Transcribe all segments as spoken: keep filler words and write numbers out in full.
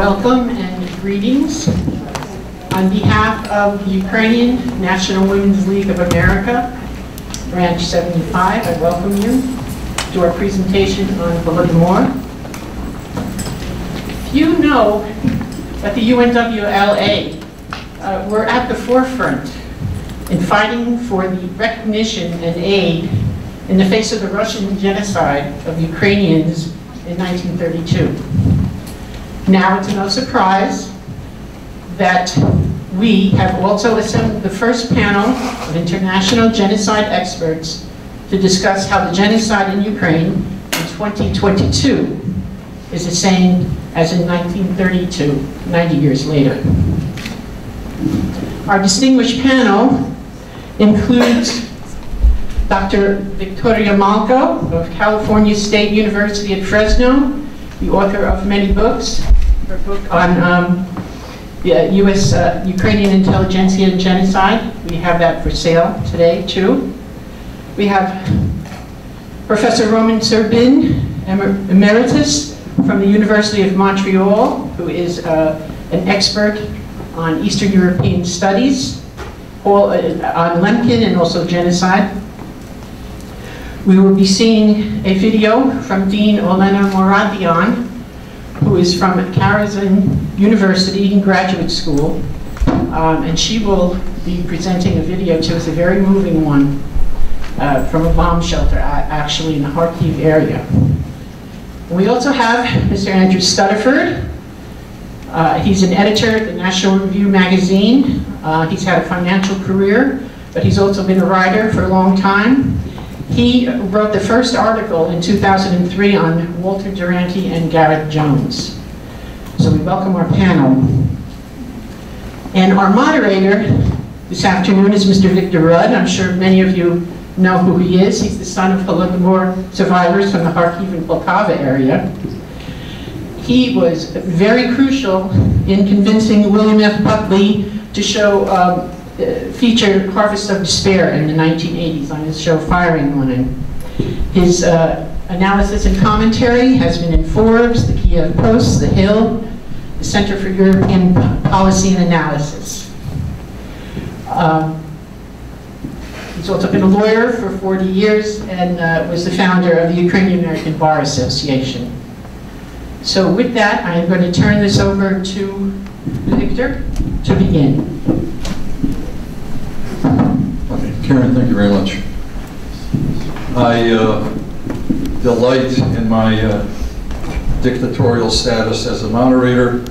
welcome and greetings. On behalf of the Ukrainian National Women's League of America, Branch seventy-five, I welcome you to our presentation on Holodomor. You know that the U N W L A uh, were at the forefront in fighting for the recognition and aid in the face of the Russian genocide of Ukrainians in nineteen thirty-two. Now it's no surprise that we have also assembled the first panel of international genocide experts to discuss how the genocide in Ukraine in twenty twenty-two is the same as in nineteen thirty-two, ninety years later. Our distinguished panel includes Doctor Victoria Malko of California State University at Fresno, the author of many books. Her book on um, the U S Uh, Ukrainian Intelligentsia and Genocide. We have that for sale today, too. We have Professor Roman Serbin, emer emeritus from the University of Montreal, who is uh, an expert on Eastern European studies, all, uh, on Lemkin and also genocide. We will be seeing a video from Dean Olena Muradyan, who is from Karazin University in graduate school, um, and she will be presenting a video to us, a very moving one, uh, from a bomb shelter, actually in the Kharkiv area. We also have Mister Andrew Stuttaford. Uh, he's an editor at the National Review magazine. Uh, he's had a financial career, but he's also been a writer for a long time. He wrote the first article in two thousand three on Walter Duranty and Gareth Jones. So we welcome our panel. And our moderator this afternoon is Mister Victor Rud. I'm sure many of you know who he is. He's the son of Holodomor survivors from the Kharkiv and Poltava area. He was very crucial in convincing William F. Buckley to show, um, uh, feature Harvest of Despair in the nineteen eighties on his show Firing Line. His uh, analysis and commentary has been in Forbes, the Kiev Post, The Hill, the Center for European Policy and Analysis. Uh, He's also been a lawyer for forty years and uh, was the founder of the Ukrainian American Bar Association. So with that, I'm going to turn this over to Victor to begin. Okay, Karen, thank you very much. I uh, delight in my uh, dictatorial status as a moderator.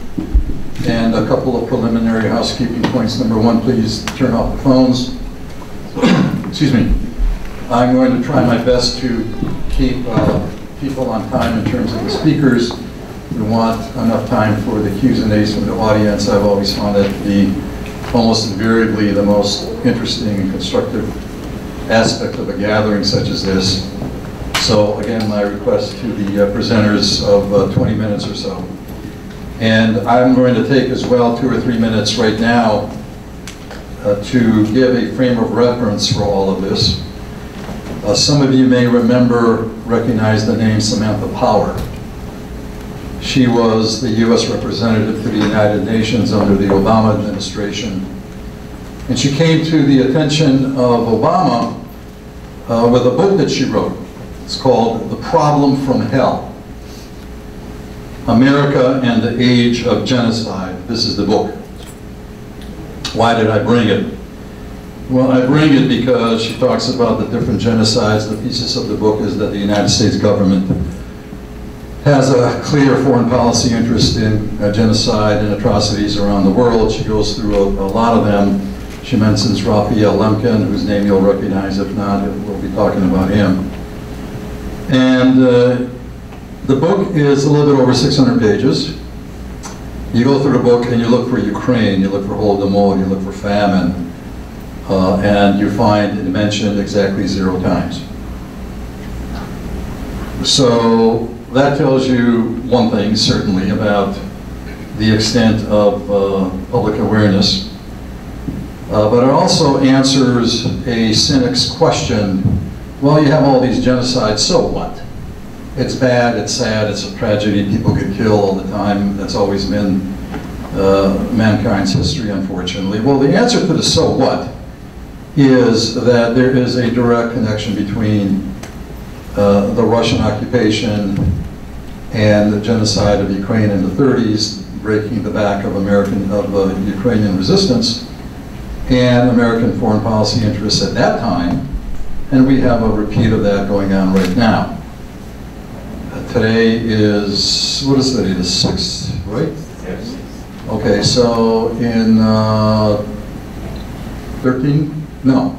And a couple of preliminary housekeeping points. Number one, please turn off the phones. Excuse me. I'm going to try my best to keep uh, people on time in terms of the speakers. We want enough time for the Q's and A's from the audience. I've always found that to be almost invariably the most interesting and constructive aspect of a gathering such as this. So again, my request to the uh, presenters of uh, twenty minutes or so. And I'm going to take as well two or three minutes right now Uh, to give a frame of reference for all of this. Uh, some of you may remember, recognize the name Samantha Power. She was the U S representative to the United Nations under the Obama administration. And she came to the attention of Obama uh, with a book that she wrote. It's called The Problem from Hell: America and the Age of Genocide. This is the book. Why did I bring it? Well, I bring it because she talks about the different genocides. The thesis of the book is that the United States government has a clear foreign policy interest in uh, genocide and atrocities around the world. She goes through a, a lot of them. She mentions Raphael Lemkin, whose name you'll recognize. If not, we'll be talking about him. And uh, the book is a little bit over six hundred pages. You go through the book and you look for Ukraine, you look for Holodomor, you look for famine, uh, and you find it mentioned exactly zero times. So that tells you one thing, certainly, about the extent of uh, public awareness. Uh, but it also answers a cynic's question, well, you have all these genocides, so what? it's bad, it's sad, it's a tragedy, people get killed all the time, that's always been uh, mankind's history, unfortunately. Well, the answer to the so what is that there is a direct connection between uh, the Russian occupation and the genocide of Ukraine in the thirties, breaking the back of American of uh, Ukrainian resistance, and American foreign policy interests at that time, and we have a repeat of that going on right now. Uh, today is, what is today, the sixth, right? Yes. Okay, so in uh, thirteen, no,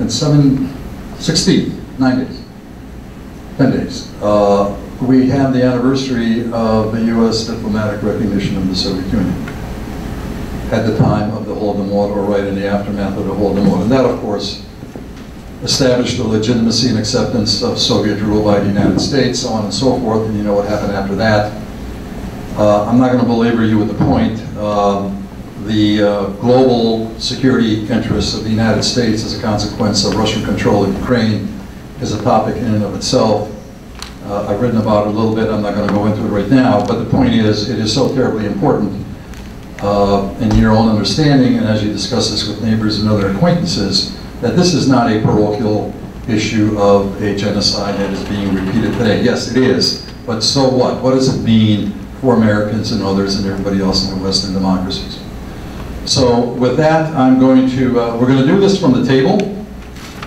in seven, sixteen, nine days, ten days. Uh, we have the anniversary of the U S diplomatic recognition of the Soviet Union at the time of the Holodomor, or right in the aftermath of the Holodomor. And that, of course, established the legitimacy and acceptance of Soviet rule by the United States, so on and so forth, and you know what happened after that. Uh, I'm not going to belabor you with the point. Uh, the uh, global security interests of the United States as a consequence of Russian control of Ukraine is a topic in and of itself. Uh, I've written about it a little bit, I'm not going to go into it right now, but the point is, it is so terribly important uh, in your own understanding, and as you discuss this with neighbors and other acquaintances, that this is not a parochial issue of a genocide that is being repeated today. Yes, it is, but so what? What does it mean for Americans and others and everybody else in the Western democracies? So with that, I'm going to, uh, we're going to do this from the table,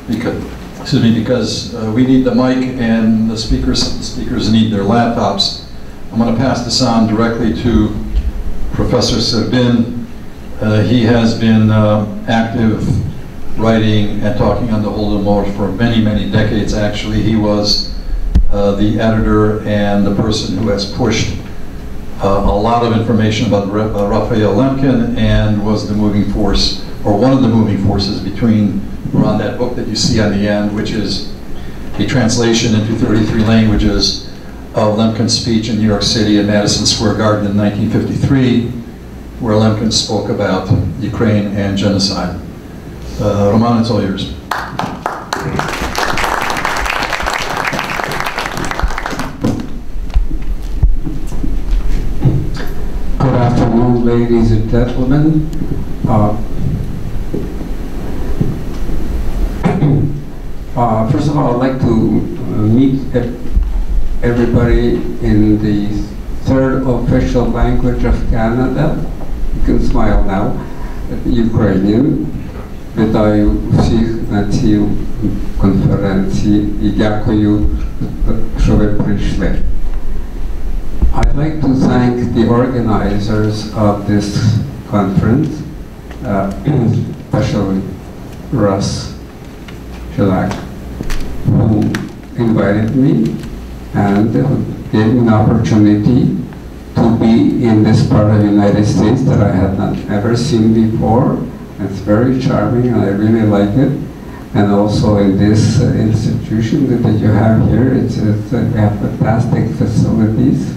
because, excuse me, because uh, we need the mic and the speakers, the speakers need their laptops. I'm going to pass this on directly to Professor Serbin. Uh, he has been uh, active writing and talking on the Holodomor for many, many decades, actually. He was uh, the editor and the person who has pushed uh, a lot of information about Raphael Lemkin, and was the moving force, or one of the moving forces between, on that book that you see on the end, which is a translation into thirty-three languages of Lemkin's speech in New York City and Madison Square Garden in nineteen fifty-three, where Lemkin spoke about Ukraine and genocide. Uh, Roman, it's all yours. Good afternoon, ladies and gentlemen. Uh, uh, first of all, I'd like to meet everybody in the third official language of Canada. You can smile now, Ukrainian. Вітаю всіх на цій конференції і дякую, що ви прийшли. I'd like to thank the organizers of this conference, uh, especially Russ Chelak, who invited me and gave me an opportunity to be in this part of the United States that I had not ever seen before. It's very charming, and I really like it. And also in this uh, institution that, that you have here, it's, it's uh, we have fantastic facilities.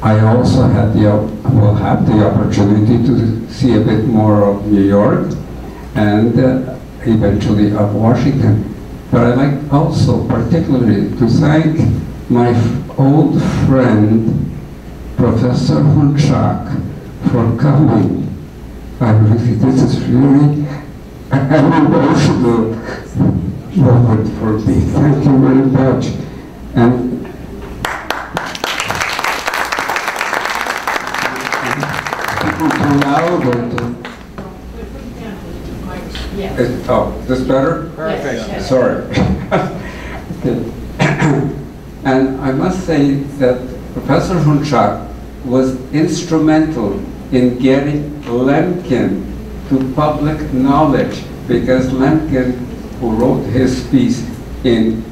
I also had the will have the opportunity to see a bit more of New York, and uh, eventually of Washington. But I like also particularly to thank my old friend, Professor Hunczak, for coming. I really, this is really an emotional moment for me. Thank you very much. And people too loud or too? Yes. It, oh, is this better? Perfect. Yes. Sorry. And I must say that Professor Hunczak was instrumental in getting Lemkin to public knowledge, because Lemkin, who wrote his piece in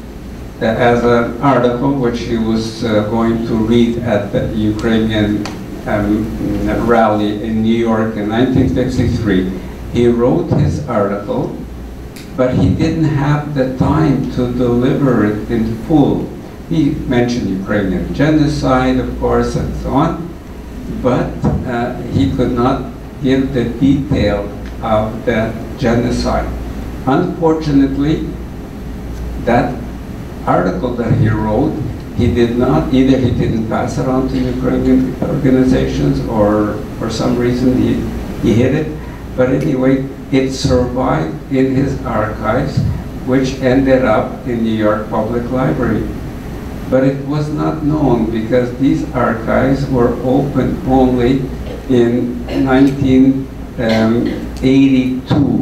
uh, as an article which he was uh, going to read at the Ukrainian um, rally in New York in nineteen fifty-three, he wrote his article, but he didn't have the time to deliver it in full. He mentioned Ukrainian genocide, of course, and so on. But uh, he could not give the detail of the genocide. Unfortunately, that article that he wrote, he did not, either he didn't pass it on to Ukrainian organizations or for some reason he, he hid it. But anyway, it survived in his archives, which ended up in New York Public Library. But it was not known because these archives were open only in nineteen eighty-two,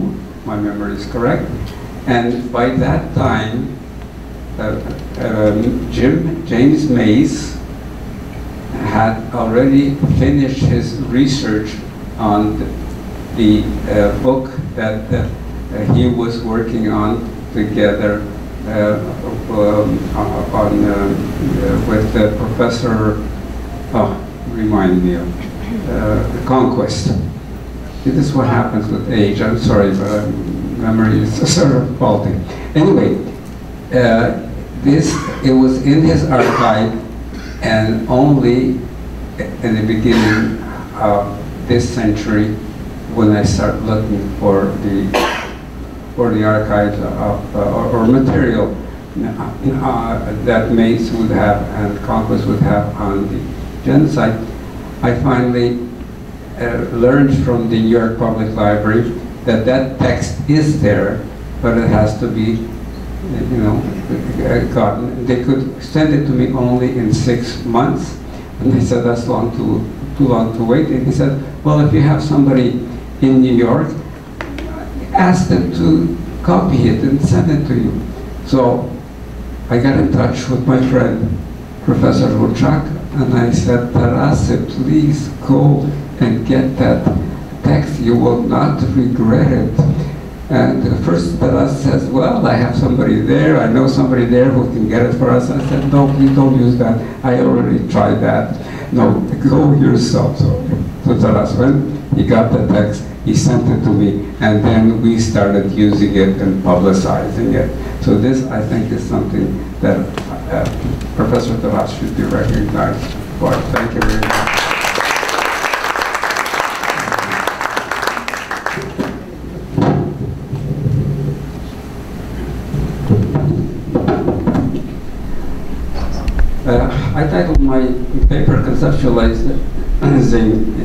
my memory is correct. And by that time, uh, um, Jim, James Mace had already finished his research on the, the uh, book that uh, he was working on together uh, um, on, uh, with uh, Professor, oh, remind me of, uh, Conquest. This is what happens with age. I'm sorry, but I'm, memory is sort of faulty. Anyway, uh, this, it was in his archive, and only in the beginning of this century, when I start looking for the or the archives of, uh, or, or material uh, that Mace would have and Conquest would have on the genocide, I finally uh, learned from the New York Public Library that that text is there, but it has to be, you know, gotten. They could send it to me only in six months, and I said, that's long too, too long to wait. And he said, well, if you have somebody in New York, asked them to copy it and send it to you. So I got in touch with my friend, Professor Hunczak, and I said, Taras, please go and get that text. You will not regret it. And first Taras says, well, I have somebody there. I know somebody there who can get it for us. I said, no, please don't use that. I already tried that. No, go yourself. So, so Taras went, he got the text, he sent it to me, and then we started using it and publicizing it. So this, I think, is something that uh, Professor Taras should be recognized for. Thank you very much. Uh, I titled my paper Conceptualizing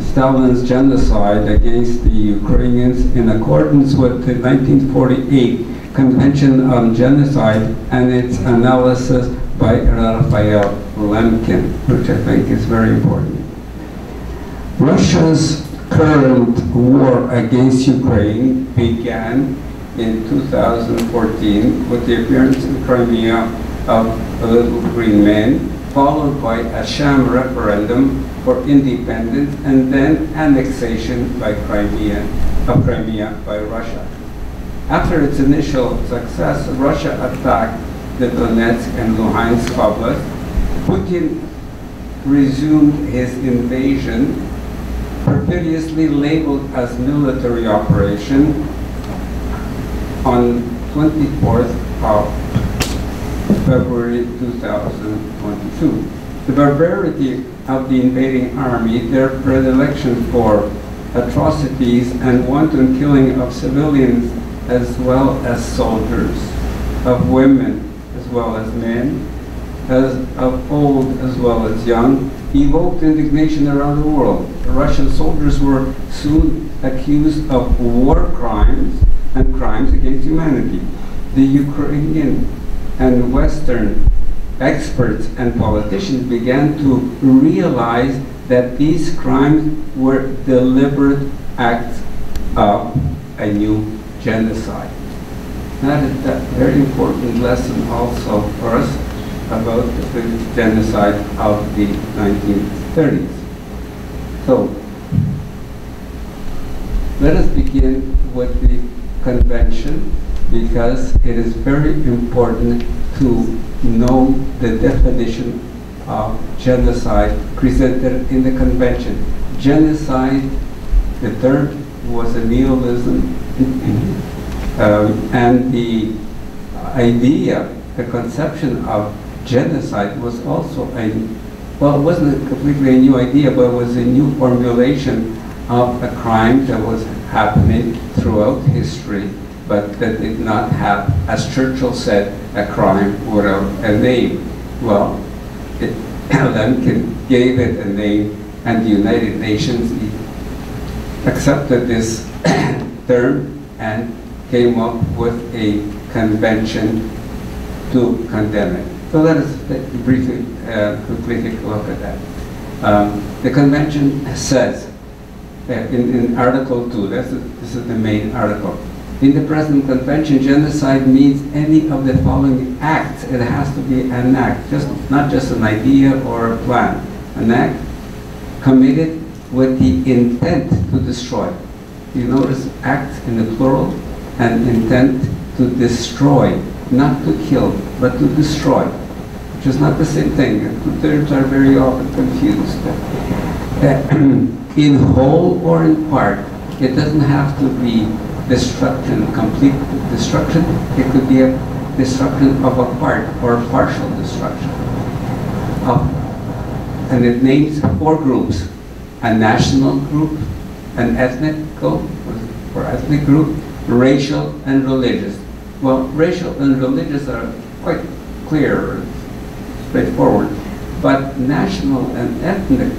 Stalin's Genocide Against the Ukrainians in accordance with the nineteen forty-eight Convention on Genocide and its analysis by Raphael Lemkin, which I think is very important. Russia's current war against Ukraine began in two thousand fourteen with the appearance in Crimea of a Little Green Man, followed by a sham referendum for independence and then annexation by Crimea, of Crimea by Russia. After its initial success, Russia attacked the Donetsk and Luhansk oblasts. Putin resumed his invasion, perfidiously labeled as military operation, on twenty-fourth of February two thousand twenty-two. The barbarity of the invading army, their predilection for atrocities and wanton killing of civilians as well as soldiers, of women as well as men, as of old as well as young, evoked indignation around the world. The Russian soldiers were soon accused of war crimes and crimes against humanity. The Ukrainian and Western experts and politicians began to realize that these crimes were deliberate acts of a new genocide. That is a very important lesson also for us about the genocide of the nineteen thirties. So, let us begin with the convention, because it is very important to know the definition of genocide presented in the convention. Genocide, the term, was a neologism, um, and the idea, the conception of genocide was also a, well, it wasn't completely a new idea, but it was a new formulation of a crime that was happening throughout history but that did not have, as Churchill said, a crime or a, a name. Well, it, Lemkin gave it a name, and the United Nations accepted this term and came up with a convention to condemn it. So let us briefly uh, quickly take a look at that. Um, the convention says, uh, in, in Article two, this is, this is the main article, in the present convention, genocide means any of the following acts. It has to be an act, just not just an idea or a plan. An act committed with the intent to destroy. You notice act in the plural and intent to destroy, not to kill, but to destroy, which is not the same thing. The terms are very often confused. In whole or in part, it doesn't have to be destruction, complete destruction. It could be a destruction of a part or partial destruction. Of, and it names four groups: a national group, an ethnic group, or ethnic group, racial and religious. Well, racial and religious are quite clear, straightforward, but national and ethnic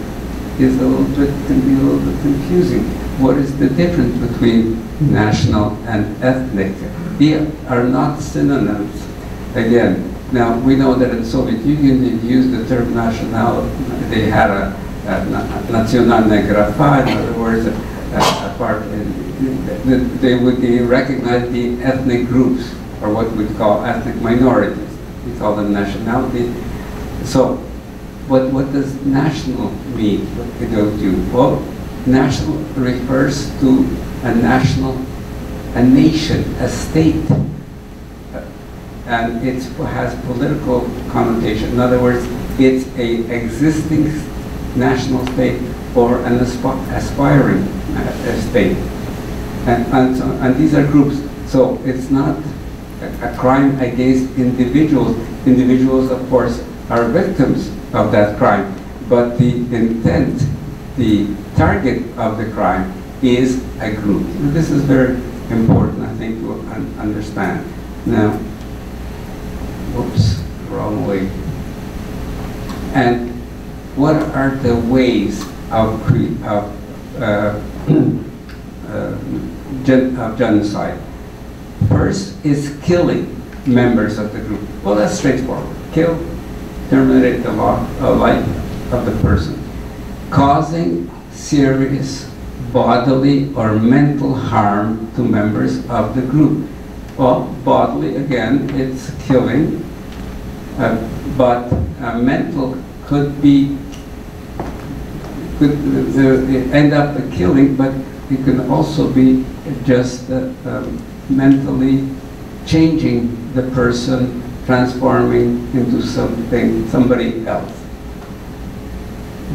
is a little bit, can be a little bit confusing. What is the difference between national and ethnic? They are not synonyms. Again, now we know that in Soviet Union they used the term nationality. They had a, a nacionalna grafa, in other words, a, a part in, they would they recognize the ethnic groups, or what we call ethnic minorities. We call them nationality. So, what, what does national mean? What do those do? Well, national refers to a national, a nation, a state. And it has political connotation. In other words, it's an existing national state or an aspiring state. And, and, so, and these are groups, so it's not a, a crime against individuals. Individuals, of course, are victims of that crime, but the intent, the target of the crime is a group. And this is very important, I think, to un understand. Now, whoops, wrong way. And what are the ways of, cre of uh, Uh, gen of genocide? First is killing members of the group. Well, that's straightforward. Kill, terminate the law, uh, life of the person. Causing serious bodily or mental harm to members of the group. Well, bodily, again, it's killing, uh, but uh, mental could be, could uh, end up a killing, but it can also be just uh, um, mentally changing the person, transforming into something, somebody else.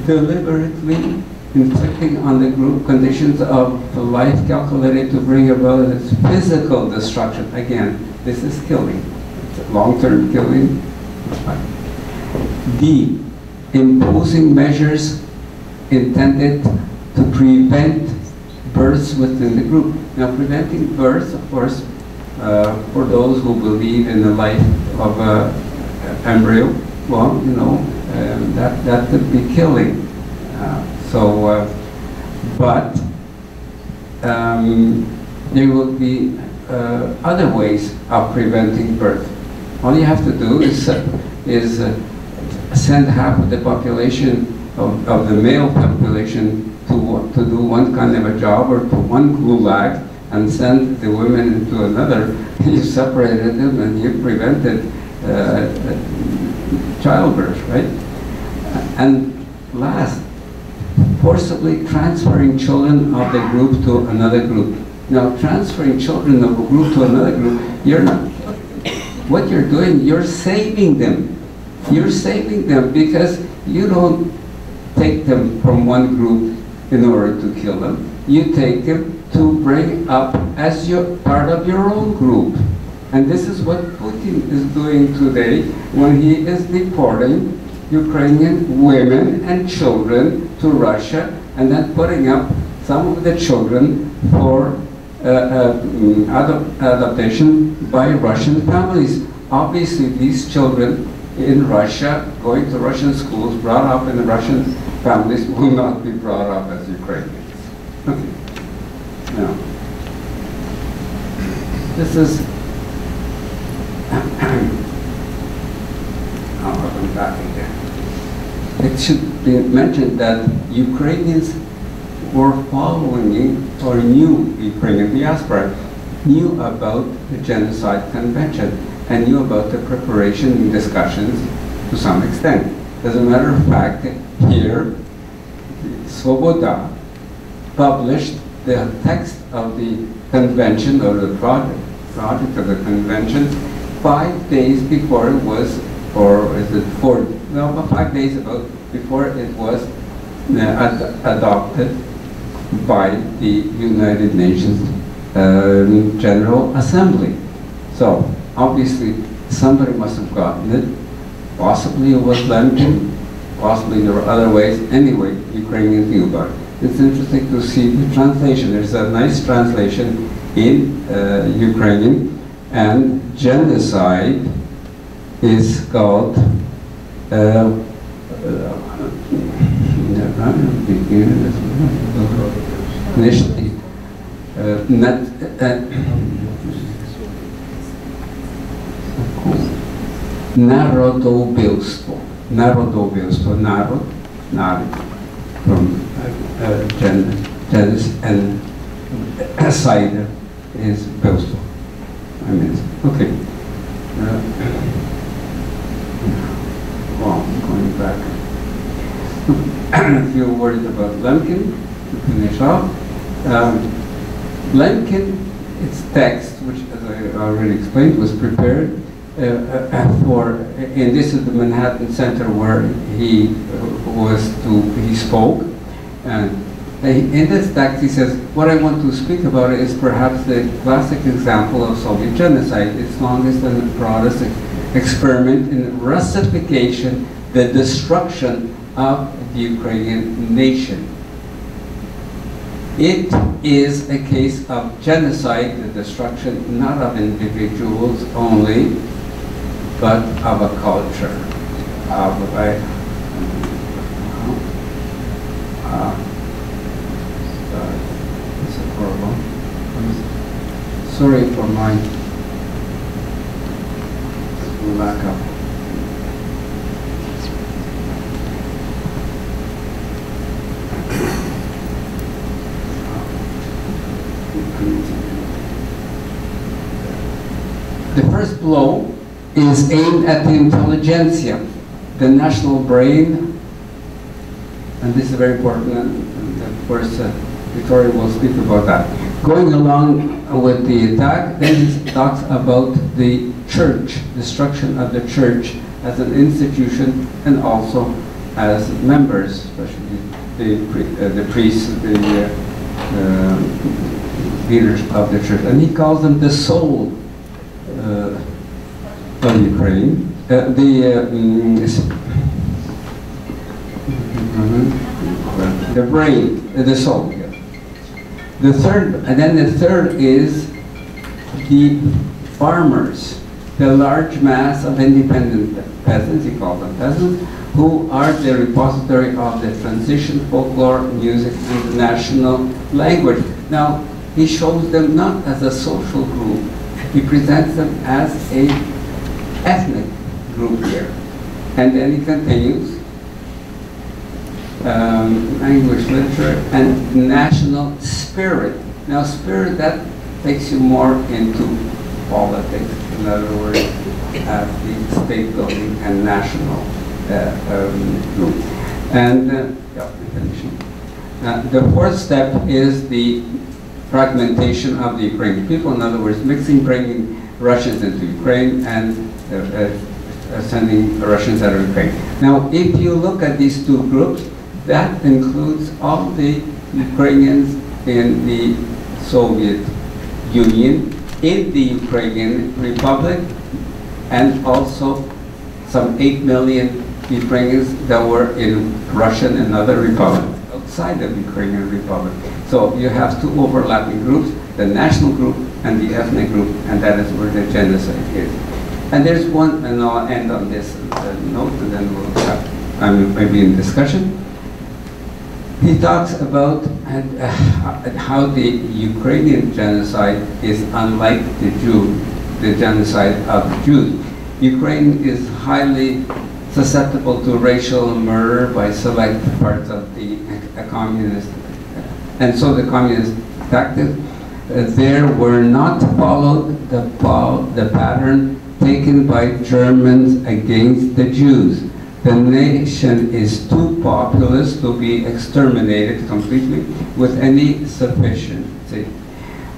Deliberately inflicting on the group conditions of life calculated to bring about its physical destruction. Again, this is killing. It's long-term killing. D, imposing measures intended to prevent births within the group. Now, preventing births, of course, uh, for those who believe in the life of an uh, embryo, well, you know, um, that, that could be killing. Uh, so, uh, but um, there will be uh, other ways of preventing birth. All you have to do is, uh, is uh, send half of the population, of, of the male population, To, to do one kind of a job or to one gulag, and send the women into another. You separated them and you prevented uh, childbirth, right? And last, forcibly transferring children of the group to another group. Now, transferring children of a group to another group, you're not, what you're doing, you're saving them. You're saving them because you don't take them from one group in order to kill them. You take them to bring up as your, part of your own group. And this is what Putin is doing today when he is deporting Ukrainian women and children to Russia, and then putting up some of the children for uh, uh, adop adaptation by Russian families. Obviously, these children in Russia, going to Russian schools, brought up in the Russian families, will not be brought up as Ukrainians. Okay. Now, this is, I'll come back again. It should be mentioned that Ukrainians were following or knew, Ukrainian diaspora, knew about the Genocide Convention and knew about the preparation and discussions to some extent. As a matter of fact, here, Svoboda published the text of the convention, or the project, project of the convention, five days before it was, or is it four, no, five days ago, before it was ad adopted by the United Nations um, General Assembly. So, obviously, somebody must have gotten it. Possibly it was Lemkin, possibly there were other ways. Anyway, Ukrainian knew about it. It's interesting to see the translation. There's a nice translation in uh, Ukrainian, and genocide is called uh, uh, not, uh, Narodobilstvo, Narodobilstvo, Narod, Narod, from uh, gen, genus, and Asida is Bilstvo. I mean, okay. Uh, well, I'm going back. If you're worried about Lemkin, to finish off, um, Lemkin, its text, which as I already explained, was prepared Uh, uh, for, and this is the Manhattan Center where he uh, was to, he spoke. And in this text he says, what I want to speak about is perhaps the classic example of Soviet genocide, its longest and broadest experiment in Russification, the destruction of the Ukrainian nation. It is a case of genocide, the destruction not of individuals only, but of a culture, of a, uh, uh, sorry, this is horrible. Sorry for my lack of. The first blow is aimed at the intelligentsia, the national brain, and this is very important, and of course uh, Victoria will speak about that. Going along with the attack, then he talks about the church, destruction of the church as an institution and also as members, especially the, pri uh, the priests, the uh, uh, leaders of the church, and he calls them the soul Uh, of Ukraine, uh, the uh, mm, the brain, uh, the soul. Yeah. The third, and then the third is the farmers, the large mass of independent peasants. He called them peasants, who are the repository of the transition, folklore, music, and the national language. Now he shows them not as a social group. He presents them as an ethnic group here. And then he continues, um, language, literature, and national spirit. Now spirit, that takes you more into politics, in other words, uh, the state building and national uh, um, group. And uh, yeah, uh, the fourth step is the fragmentation of the Ukrainian people, in other words, mixing, bringing Russians into Ukraine and uh, uh, sending Russians out of Ukraine. Now, if you look at these two groups, that includes all the Ukrainians in the Soviet Union, in the Ukrainian Republic, and also some eight million Ukrainians that were in Russian and other republics outside of the Ukrainian Republic. So you have two overlapping groups, the national group and the ethnic group, and that is where the genocide is. And there's one, and I'll end on this uh, note, and then we'll have, um, maybe in discussion. He talks about and, uh, how the Ukrainian genocide is unlike the Jew, the genocide of Jews. Ukraine is highly susceptible to racial murder by select parts of the uh, communist, and so the communist tactics uh, there were not followed the, the pattern taken by Germans against the Jews. The nation is too populous to be exterminated completely with any sufficiency.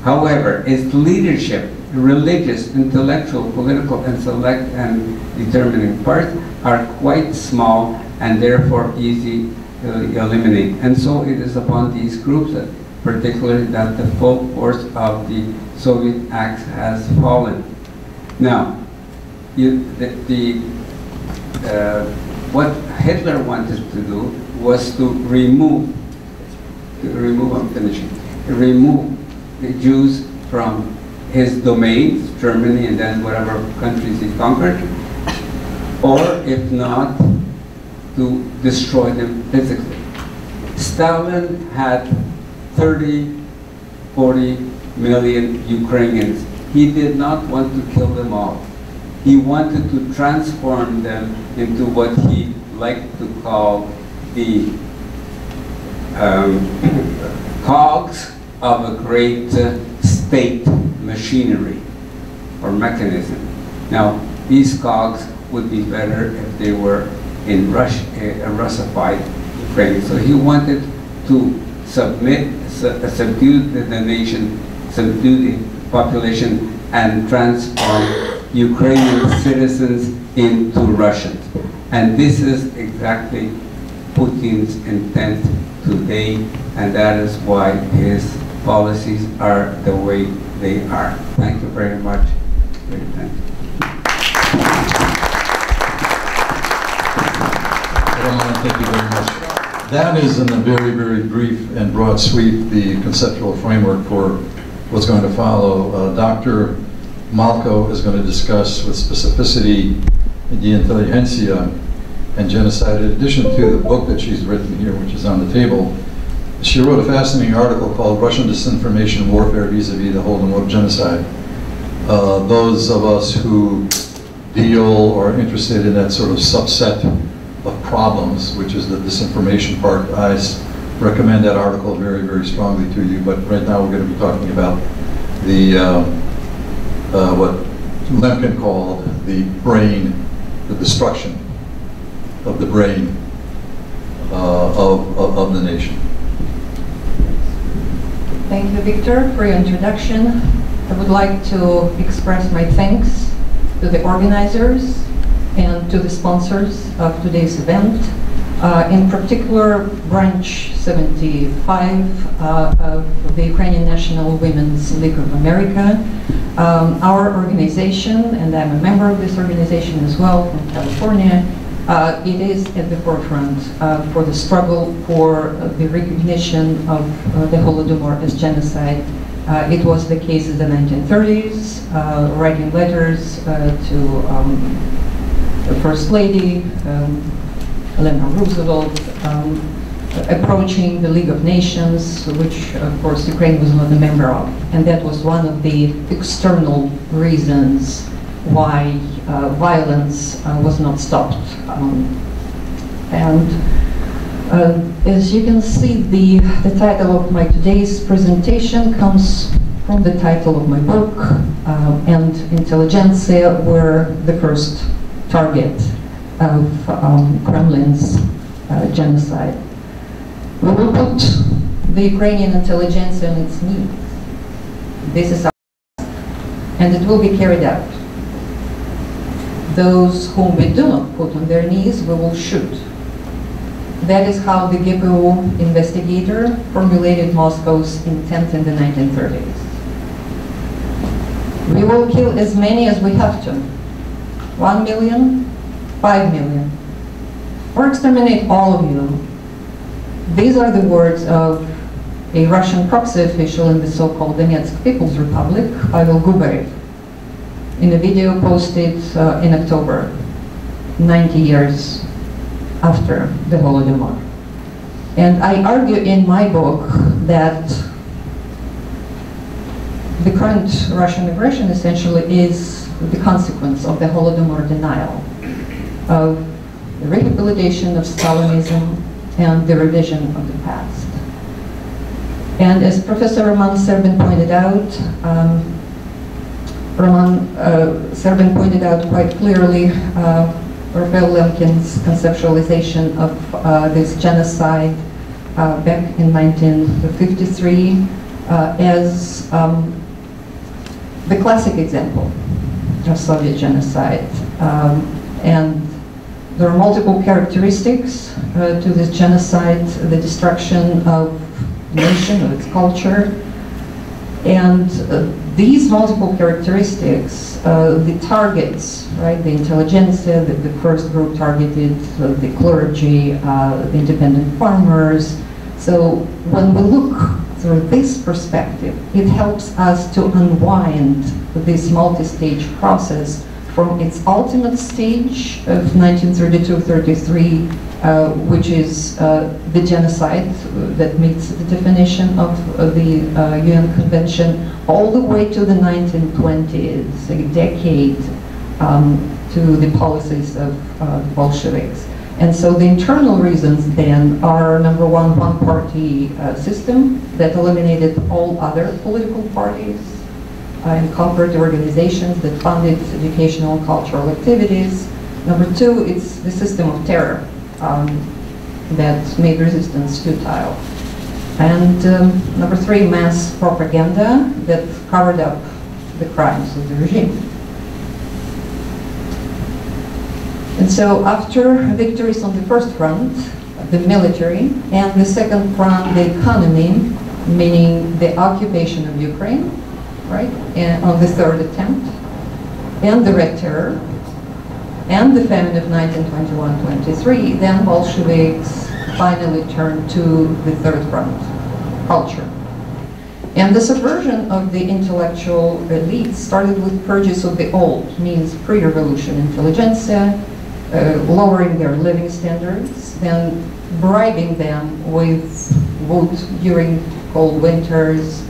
However, its leadership, religious, intellectual, political, and select and determining parts are quite small and therefore easy to eliminate. And so it is upon these groups, that, particularly, that the full force of the Soviet acts has fallen. Now, you, the, the, uh, what Hitler wanted to do was to remove, to remove, I'm finishing, remove the Jews from his domains, Germany and then whatever countries he conquered, or if not, to destroy them physically. Stalin had thirty, forty million Ukrainians. He did not want to kill them all. He wanted to transform them into what he liked to call the um, cogs of a great uh, state machinery or mechanism. Now, these cogs would be better if they were in Rush, uh, Russified Ukraine. So he wanted to submit, su uh, subdue the, the nation, subdue the population, and transform Ukrainian citizens into Russians. And this is exactly Putin's intent today, and that is why his policies are the way they are. Thank you very much for your attention. Roman, thank you very much. That is, in a very, very brief and broad sweep, the conceptual framework for what's going to follow. Uh, Doctor Malko is going to discuss with specificity the intelligentsia and genocide, in addition to the book that she's written here, which is on the table. She wrote a fascinating article called Russian Disinformation Warfare Vis-a-vis the Holodomor Genocide. Uh, those of us who deal or are interested in that sort of subset of problems, which is the disinformation part, I recommend that article very, very strongly to you. But right now we're going to be talking about the uh, Uh, what Lemkin called the brain, the destruction of the brain uh, of, of, of the nation. Thank you, Victor, for your introduction. I would like to express my thanks to the organizers and to the sponsors of today's event. Uh, in particular, Branch seventy-five uh, of the Ukrainian National Women's League of America. Um, our organization, and I'm a member of this organization as well from California, uh, it is at the forefront uh, for the struggle for uh, the recognition of uh, the Holodomor as genocide. Uh, it was the case in the nineteen thirties, uh, writing letters uh, to um, the First Lady, um, Eleanor Roosevelt, um, approaching the League of Nations, which of course Ukraine was not a member of. And that was one of the external reasons why uh, violence uh, was not stopped. Um, and uh, as you can see, the, the title of my today's presentation comes from the title of my book, uh, and intelligentsia were the first target of um, Kremlin's uh, genocide. We will put the Ukrainian intelligentsia on its knees. This is our task, and it will be carried out. Those whom we do not put on their knees, we will shoot. That is how the G P U investigator formulated Moscow's intent in the nineteen thirties. We will kill as many as we have to. One million, five million. Or exterminate all of you. These are the words of a Russian proxy official in the so-called Donetsk People's Republic, Pavel Gubarev, in a video posted uh, in October, ninety years after the Holodomor. And I argue in my book that the current Russian aggression essentially is the consequence of the Holodomor denial, of the rehabilitation of Stalinism and the revision of the past. And as Professor Roman Serbin pointed out, um, Roman uh, Serbin pointed out quite clearly uh, Raphael Lemkin's conceptualization of uh, this genocide uh, back in nineteen fifty-three uh, as um, the classic example of Soviet genocide. Um, and there are multiple characteristics uh, to this genocide, the destruction of the nation, of its culture. And uh, these multiple characteristics, uh, the targets, right, the intelligentsia, the, the first group targeted, uh, the clergy, uh, the independent farmers. So when we look through this perspective, it helps us to unwind this multi-stage process from its ultimate stage of nineteen thirty-two thirty-three, uh, which is uh, the genocide that meets the definition of uh, the uh, U N Convention, all the way to the nineteen twenties, a decade um, to the policies of uh, the Bolsheviks. And so the internal reasons then are, number one, one-party uh, system that eliminated all other political parties, and cooperative organizations that funded educational and cultural activities. Number two, it's the system of terror um, that made resistance futile. And um, number three, mass propaganda that covered up the crimes of the regime. And so after victories on the first front, the military, and the second front, the economy, meaning the occupation of Ukraine, right, and on the third attempt, and the Red Terror, and the famine of nineteen twenty-one twenty-three, then Bolsheviks finally turned to the third front, culture. And the subversion of the intellectual elite started with purges of the old, means pre-revolution intelligentsia, uh, lowering their living standards, then bribing them with wood during cold winters,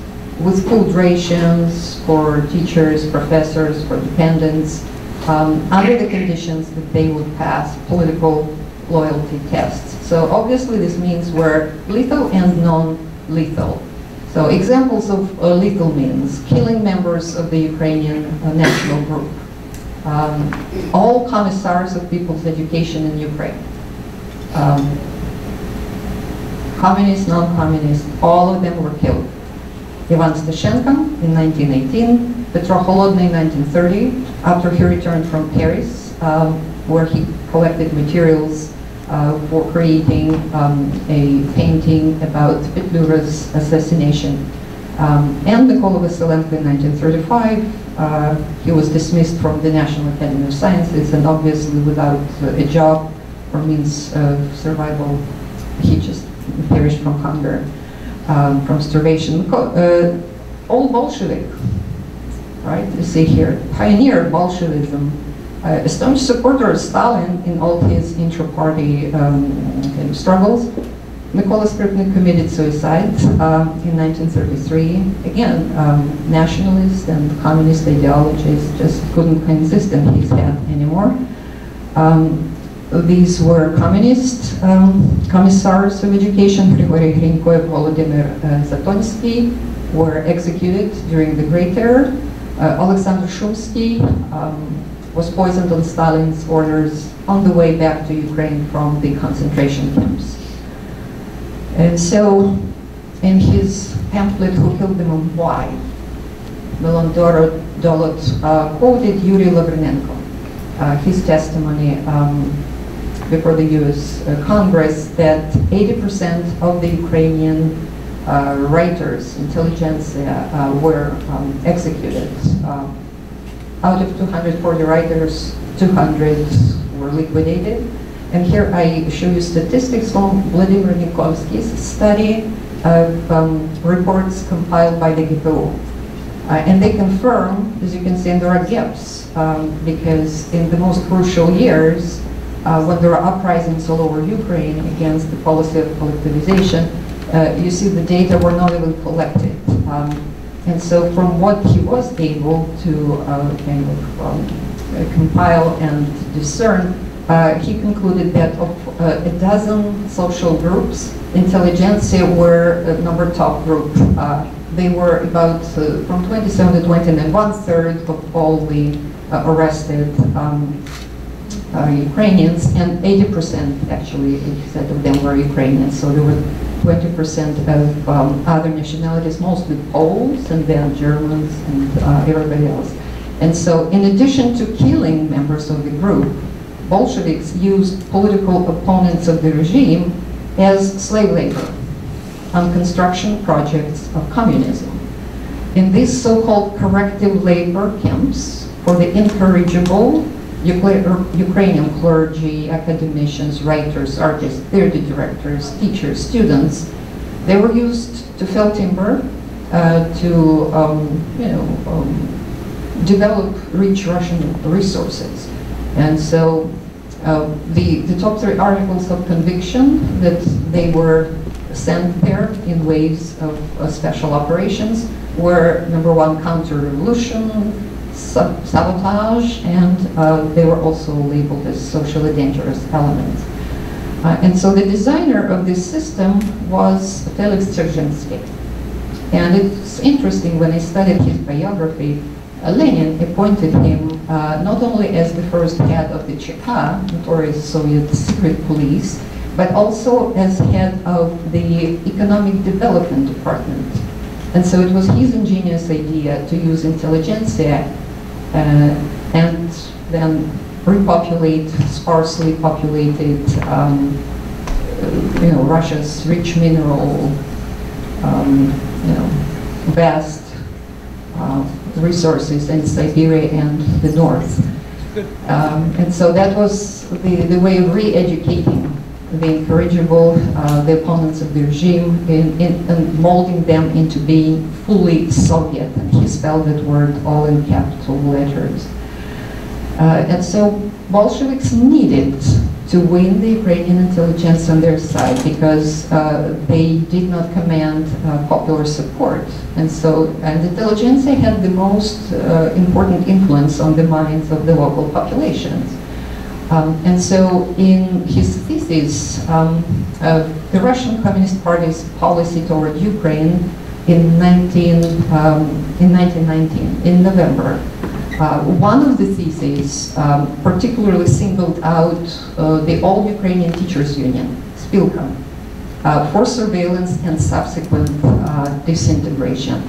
with food rations for teachers, professors, for dependents, um, under the conditions that they would pass political loyalty tests. So obviously this means were lethal and non-lethal. So examples of uh, lethal means, killing members of the Ukrainian uh, national group, um, all commissars of people's education in Ukraine, um, communists, non-communists, all of them were killed. Ivan Stashenko in nineteen eighteen, Petro Holodny in nineteen thirty, after he returned from Paris, um, where he collected materials uh, for creating um, a painting about Petlura's assassination. Um, and Mykola Vassylenko in nineteen thirty-five, uh, he was dismissed from the National Academy of Sciences, and obviously without uh, a job or means of survival, he just perished from hunger. Um, from starvation, uh, all Bolshevik, right? You see here, pioneer Bolshevism, uh, a staunch supporter of Stalin in all his intra-party um, struggles. Mykola Skripnik committed suicide uh, in nineteen thirty-three. Again, um, nationalist and communist ideologies just couldn't consist in his head anymore. Um, These were communist um, commissars of education. Grigory Hrinko and Volodymyr uh, Zatonsky were executed during the Great Terror. Uh, Alexander Shumsky um, was poisoned on Stalin's orders on the way back to Ukraine from the concentration camps. And so, in his pamphlet, Who Killed Them and Why, Milan Dolot uh, quoted Yuri Lavrynenko, uh, his testimony um, before the U S Uh, Congress, that eighty percent of the Ukrainian uh, writers, intelligentsia, uh, were um, executed. Uh, out of two hundred forty writers, two hundred were liquidated. And here I show you statistics from Vladimir Nikolsky's study, of um, reports compiled by the G P U. Uh, and they confirm, as you can see, and there are gaps, um, because in the most crucial years, uh, when there are uprisings all over Ukraine against the policy of collectivization, uh, you see the data were not even collected. Um, and so from what he was able to uh, kind of um, uh, compile and discern, uh, he concluded that of uh, a dozen social groups, intelligentsia were a number top group. Uh, They were about uh, from twenty-seven to twenty and one-third of all the uh, arrested um, uh, Ukrainians, and eighty percent actually, eighty percent of them were Ukrainians. So there were twenty percent of um, other nationalities, mostly Poles and then Germans and uh, everybody else. And so in addition to killing members of the group, Bolsheviks used political opponents of the regime as slave labor on construction projects of communism. In these so-called corrective labor camps for the incorrigible, Ukrainian clergy, academicians, writers, artists, theater directors, teachers, students, they were used to fell timber, uh, to um, you know, um, develop rich Russian resources. And so uh, the, the top three articles of conviction that they were sent there in waves of uh, special operations were, number one, counter-revolution, sub sabotage, and uh, they were also labeled as socially dangerous elements. Uh, and so the designer of this system was Felix Dzerzhinsky. And it's interesting, when I studied his biography, uh, Lenin appointed him uh, not only as the first head of the Ch K, notorious Soviet secret police, but also as head of the Economic Development Department. And so it was his ingenious idea to use intelligentsia uh, and then repopulate sparsely populated um, you know, Russia's rich mineral, um, you know, vast uh, resources in Siberia and the north. Um, and so that was the, the way of re-educating the incorrigible, uh, the opponents of the regime, in, in, in molding them into being fully Soviet. And he spelled that word all in capital letters. Uh, and so Bolsheviks needed to win the Ukrainian intelligence on their side, because uh, they did not command uh, popular support. And so and the intelligentsia had the most uh, important influence on the minds of the local populations. Um, and so in his thesis, um, uh, the Russian Communist Party's policy toward Ukraine in, nineteen, um, in nineteen nineteen, in November, uh, one of the theses um, particularly singled out uh, the All-Ukrainian Teachers Union, Spilka, uh, for surveillance and subsequent uh, disintegration.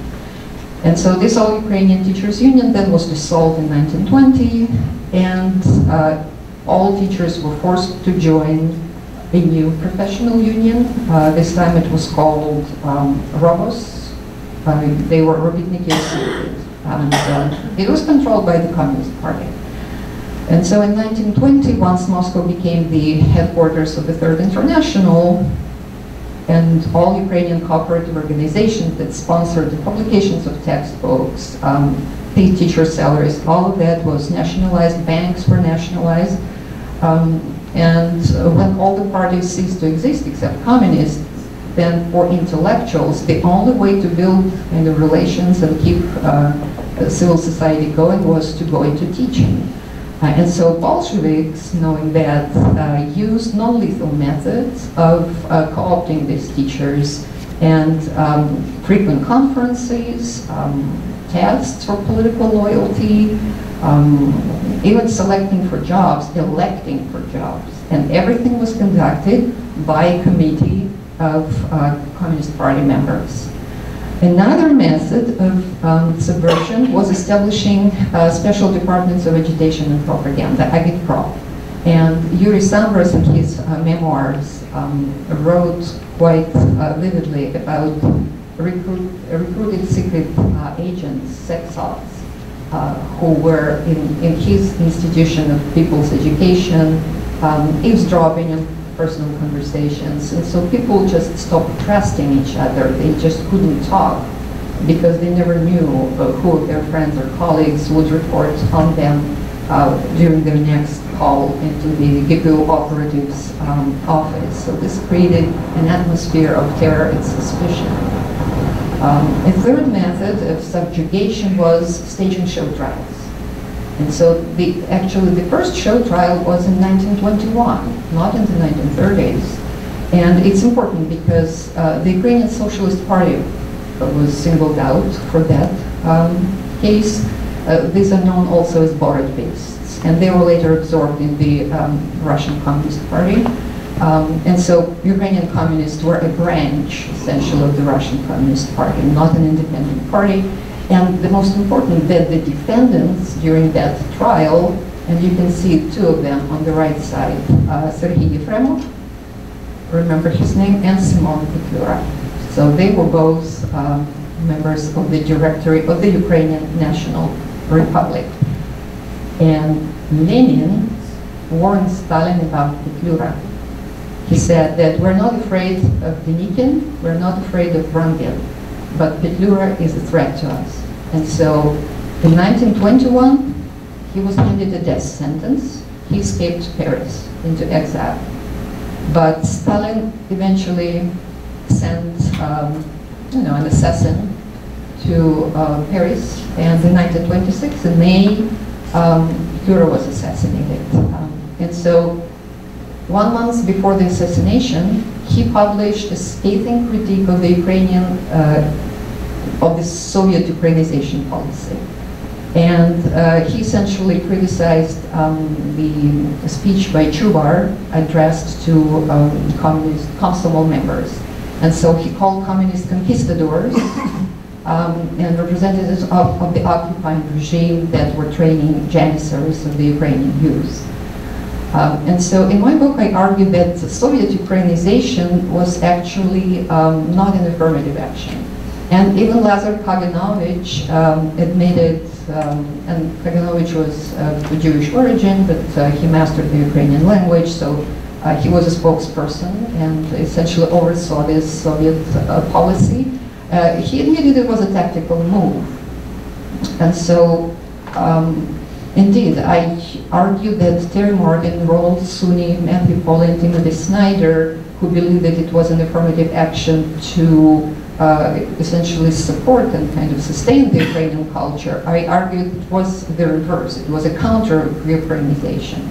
And so this All-Ukrainian Teachers Union then was dissolved in nineteen twenty, and uh, all teachers were forced to join a new professional union. Uh, this time it was called um, Robos. Uh, they were Robotniki, and uh, it was controlled by the Communist Party. And so in nineteen twenty, once Moscow became the headquarters of the Third International, and all Ukrainian cooperative organizations that sponsored the publications of textbooks, um, paid teacher salaries, all of that was nationalized, banks were nationalized. Um, and uh, when all the parties ceased to exist except communists, then for intellectuals, the only way to build kind of relations and keep uh, civil society going was to go into teaching. Uh, and so Bolsheviks, knowing that, uh, used non-lethal methods of uh, co-opting these teachers and um, frequent conferences, um, tests for political loyalty, um, even selecting for jobs, electing for jobs. And everything was conducted by a committee of uh, Communist Party members. Another method of um, subversion was establishing uh, special departments of agitation and propaganda, Agitprop. And Yuri Sambras, in his uh, memoirs, um, wrote quite uh, vividly about Recruit, recruited secret uh, agents, sexops, uh, who were in, in his institution of people's education, um, eavesdropping on personal conversations. And so people just stopped trusting each other. They just couldn't talk because they never knew who their friends or colleagues would report on them uh, during their next call into the G P U operative's um, office. So this created an atmosphere of terror and suspicion. Um, a third method of subjugation was staging show trials. And so the, actually the first show trial was in nineteen twenty-one, not in the nineteen thirties. And it's important because uh, the Ukrainian Socialist Party was singled out for that um, case. Uh, these are known also as Boratvists. And they were later absorbed in the um, Russian Communist Party. Um, and so Ukrainian communists were a branch, essentially, of the Russian Communist Party, not an independent party. And the most important, that the defendants during that trial, and you can see two of them on the right side, uh, Sergei Yefremov, remember his name, and Simon Petlura. So they were both uh, members of the Directory of the Ukrainian National Republic. And Lenin warned Stalin about Petlura. He said that we're not afraid of Denikin, we're not afraid of Wrangel, but Petlura is a threat to us. And so in nineteen twenty-one, he was handed a death sentence. He escaped to Paris into exile. But Stalin eventually sent um, you know, an assassin to uh, Paris. And in nineteen twenty-six, in May, um, Petlura was assassinated. Um, and so one month before the assassination, he published a scathing critique of the Ukrainian, uh, of the Soviet Ukrainization policy. And uh, he essentially criticized um, the speech by Chubar addressed to um, communist Komsomol members. And so he called communist conquistadors um, and representatives of, of the occupying regime that were training janissaries of the Ukrainian youth. Um, and so in my book, I argue that Soviet Ukrainization was actually um, not an affirmative action. And even Lazar Kaganovich um, admitted, um, and Kaganovich was of uh, Jewish origin, but uh, he mastered the Ukrainian language, so uh, he was a spokesperson and essentially oversaw this Soviet uh, policy. Uh, he admitted it was a tactical move. And so, um, indeed, I argue that Terry Morgan, Roald Suny, Matthew Polly, and Timothy Snyder, who believed that it was an affirmative action to uh, essentially support and kind of sustain the Ukrainian culture, I argued it was the reverse. It was a counter-Ukrainization.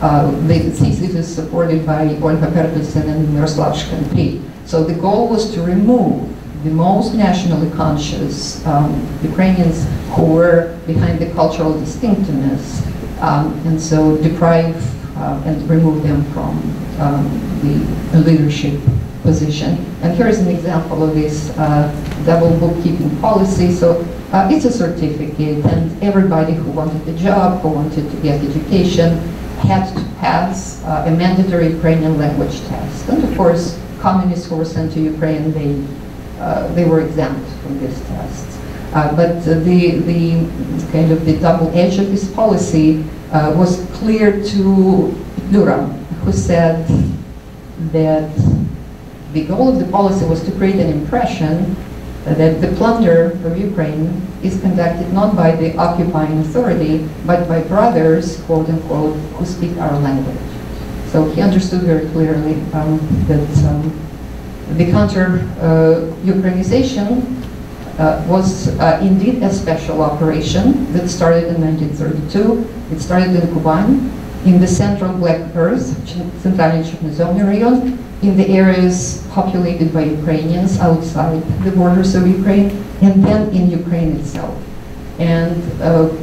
Uh, the thesis is supported by Olga Pertelsen and Miroslav Shkantri. So the goal was to remove the most nationally conscious um, Ukrainians who were behind the cultural distinctiveness, um, and so deprive uh, and remove them from um, the leadership position. And here is an example of this uh, double bookkeeping policy. So uh, it's a certificate, and everybody who wanted a job, who wanted to get education, had to pass uh, a mandatory Ukrainian language test. And of course, communists who were sent to Ukraine, they Uh, they were exempt from these tests. Uh, but uh, the, the kind of the double edge of this policy uh, was clear to Petlura, who said that the goal of the policy was to create an impression that the plunder of Ukraine is conducted not by the occupying authority, but by brothers, quote unquote, who speak our language. So he understood very clearly um, that um, the counter-Ukrainization uh, uh, was uh, indeed a special operation that started in nineteen thirty-two. It started in Kuban, in the central Black Earth, Central Chernozemny Rayon, in the areas populated by Ukrainians outside the borders of Ukraine, and then in Ukraine itself. And uh,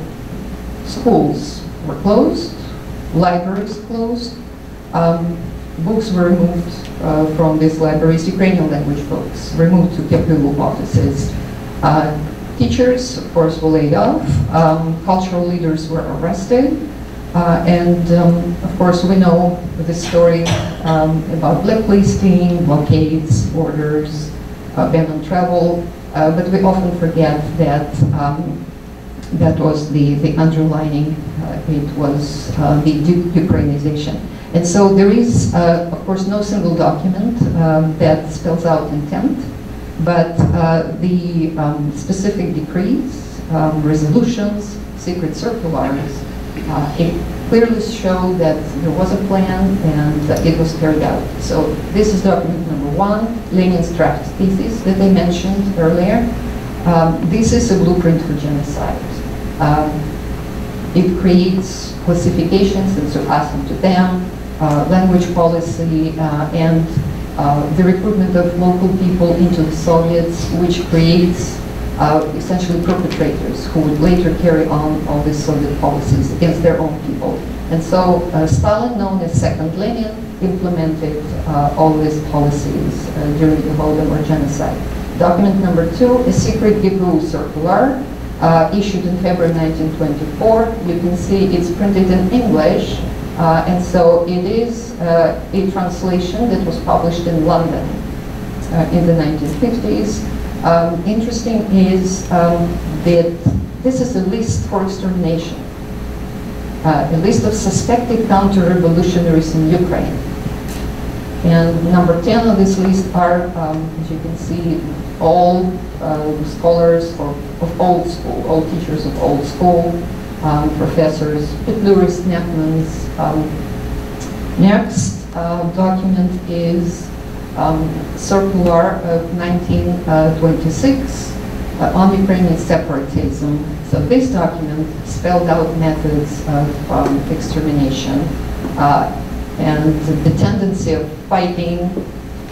schools were closed, libraries closed, um, books were removed uh, from these libraries, Ukrainian language books, removed to G P U offices. Uh, teachers, of course, were laid off. Um, cultural leaders were arrested. Uh, and, um, of course, we know the story um, about blacklisting, blockades, orders, uh, ban on travel. Uh, but we often forget that um, that was the, the underlining uh, it was uh, the Ukrainization. And so there is, uh, of course, no single document um, that spells out intent, but uh, the um, specific decrees, um, resolutions, secret circulars, uh, it clearly show that there was a plan and uh, it was carried out. So this is document number one, Lenin's draft thesis that I mentioned earlier. Um, this is a blueprint for genocide. Um, it creates classifications that are us and to them, uh, language policy, uh, and uh, the recruitment of local people into the Soviets, which creates Uh, essentially perpetrators who would later carry on all these Soviet policies against their own people. And so uh, Stalin, known as Second Lenin, implemented uh, all these policies uh, during the Holodomor genocide. Document number two, a secret G P U circular uh, issued in February nineteen twenty-four. You can see it's printed in English, uh, and so it is uh, a translation that was published in London uh, in the nineteen fifties. Um, interesting is um, that this is a list for extermination, uh, a list of suspected counter-revolutionaries in Ukraine. And number ten on this list are, um, as you can see, all uh, scholars of, of old school, all teachers of old school, um, professors, Petlurists, Nepmans. Um, next uh, document is Um, circular of nineteen twenty-six uh, on Ukrainian separatism. So this document spelled out methods of um, extermination uh, and the tendency of fighting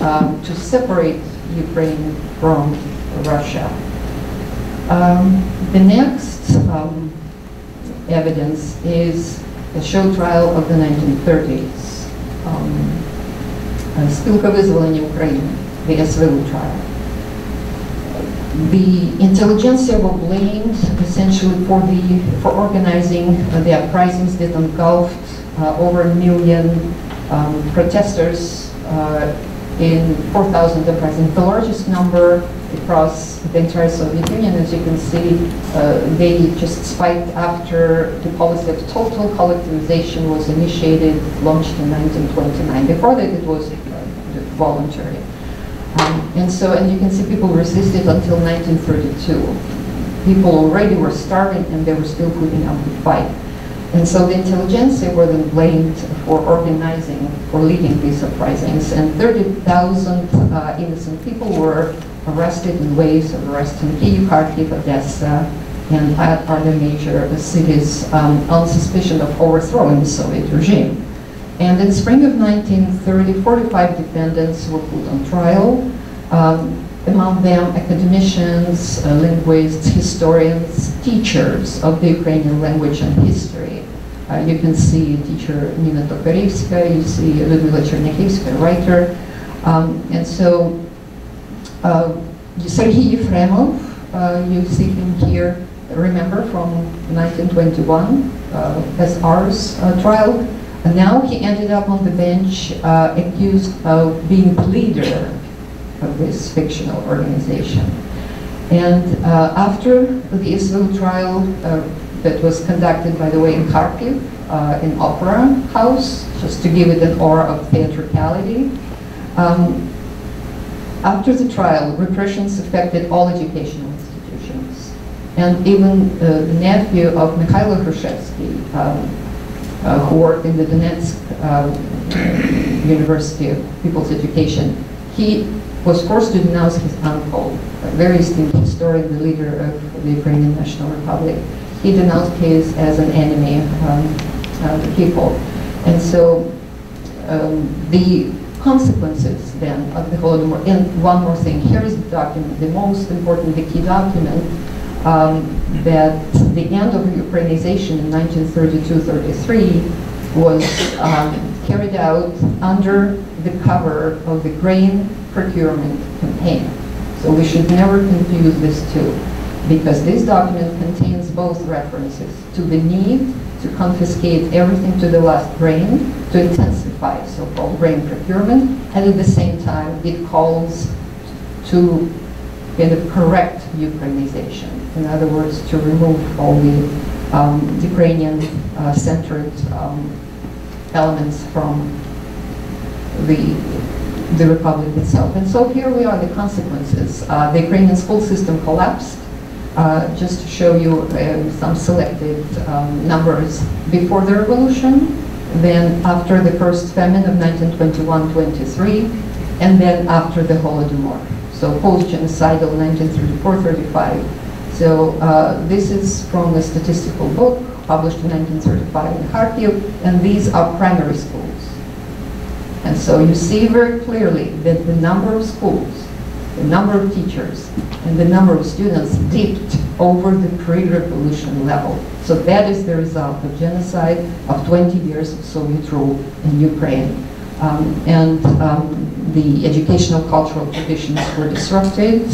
um, to separate Ukraine from Russia. Um, the next um, evidence is a show trial of the nineteen thirties. Um, Спілка визволення України, the S V U trial. The intelligentsia were blamed essentially for the for organizing the uprisings that engulfed uh, over a million um, protesters uh, in four thousand uprisings, the largest number across the entire Soviet Union. As you can see, uh, they just spiked after the policy of total collectivization was initiated, launched in nineteen twenty-nine. Before that, it was uh, voluntary. Um, and so, and you can see people resisted until nineteen thirty-two. People already were starving and they were still putting up the fight. And so the intelligentsia were then blamed for organizing, for leading these uprisings. And thirty thousand uh, innocent people were arrested in waves of arrest in Kyiv, Kharkiv, Odessa, and other major cities um, on suspicion of overthrowing the Soviet regime. And in spring of nineteen thirty, forty-five defendants were put on trial. Um, among them, academicians, uh, linguists, historians, teachers of the Ukrainian language and history. Uh, you can see teacher Nina Tokarevskaya, you see Ludmila Chernyakivskaya, writer. Um, and so, Uh, Sergei Yefremov, uh, you see him here, remember, from nineteen twenty-one, uh, S R's uh, trial. And now he ended up on the bench uh, accused of being the leader of this fictional organization. And uh, after the S V U trial uh, that was conducted, by the way, in Kharkiv, uh, in Opera House, just to give it an aura of theatricality, um, after the trial, repressions affected all educational institutions. And even uh, the nephew of Mikhailo Khrushchevsky, um, uh, who worked in the Donetsk uh, University of People's Education, he was forced to denounce his uncle, a very esteemed historian, the leader of the Ukrainian National Republic. He denounced his as an enemy um, of the people. And so um, the consequences then of the Holodomor. And one more thing, here is the document, the most important, the key document, um, that the end of Ukrainization in nineteen thirty-two thirty-three was um, carried out under the cover of the grain procurement campaign. So we should never confuse these two, because this document contains both references to the need to confiscate everything to the last grain, to intensify so-called grain procurement, and at the same time it calls to kind of correct Ukrainization. In other words, to remove all the um, Ukrainian-centered uh, um, elements from the the republic itself. And so here we are, the consequences. Uh, the Ukrainian school system collapsed. Uh, just to show you uh, some selected um, numbers before the revolution, then after the first famine of nineteen twenty-one twenty-three, and then after the Holodomor. So post-genocidal nineteen thirty-four thirty-five. So uh, this is from a statistical book published in nineteen thirty-five in Kharkiv, and these are primary schools. And so you see very clearly that the number of schools, the number of teachers, and the number of students dipped over the pre-revolution level. So that is the result of genocide, of twenty years of Soviet rule in Ukraine. Um, and um, the educational cultural traditions were disrupted.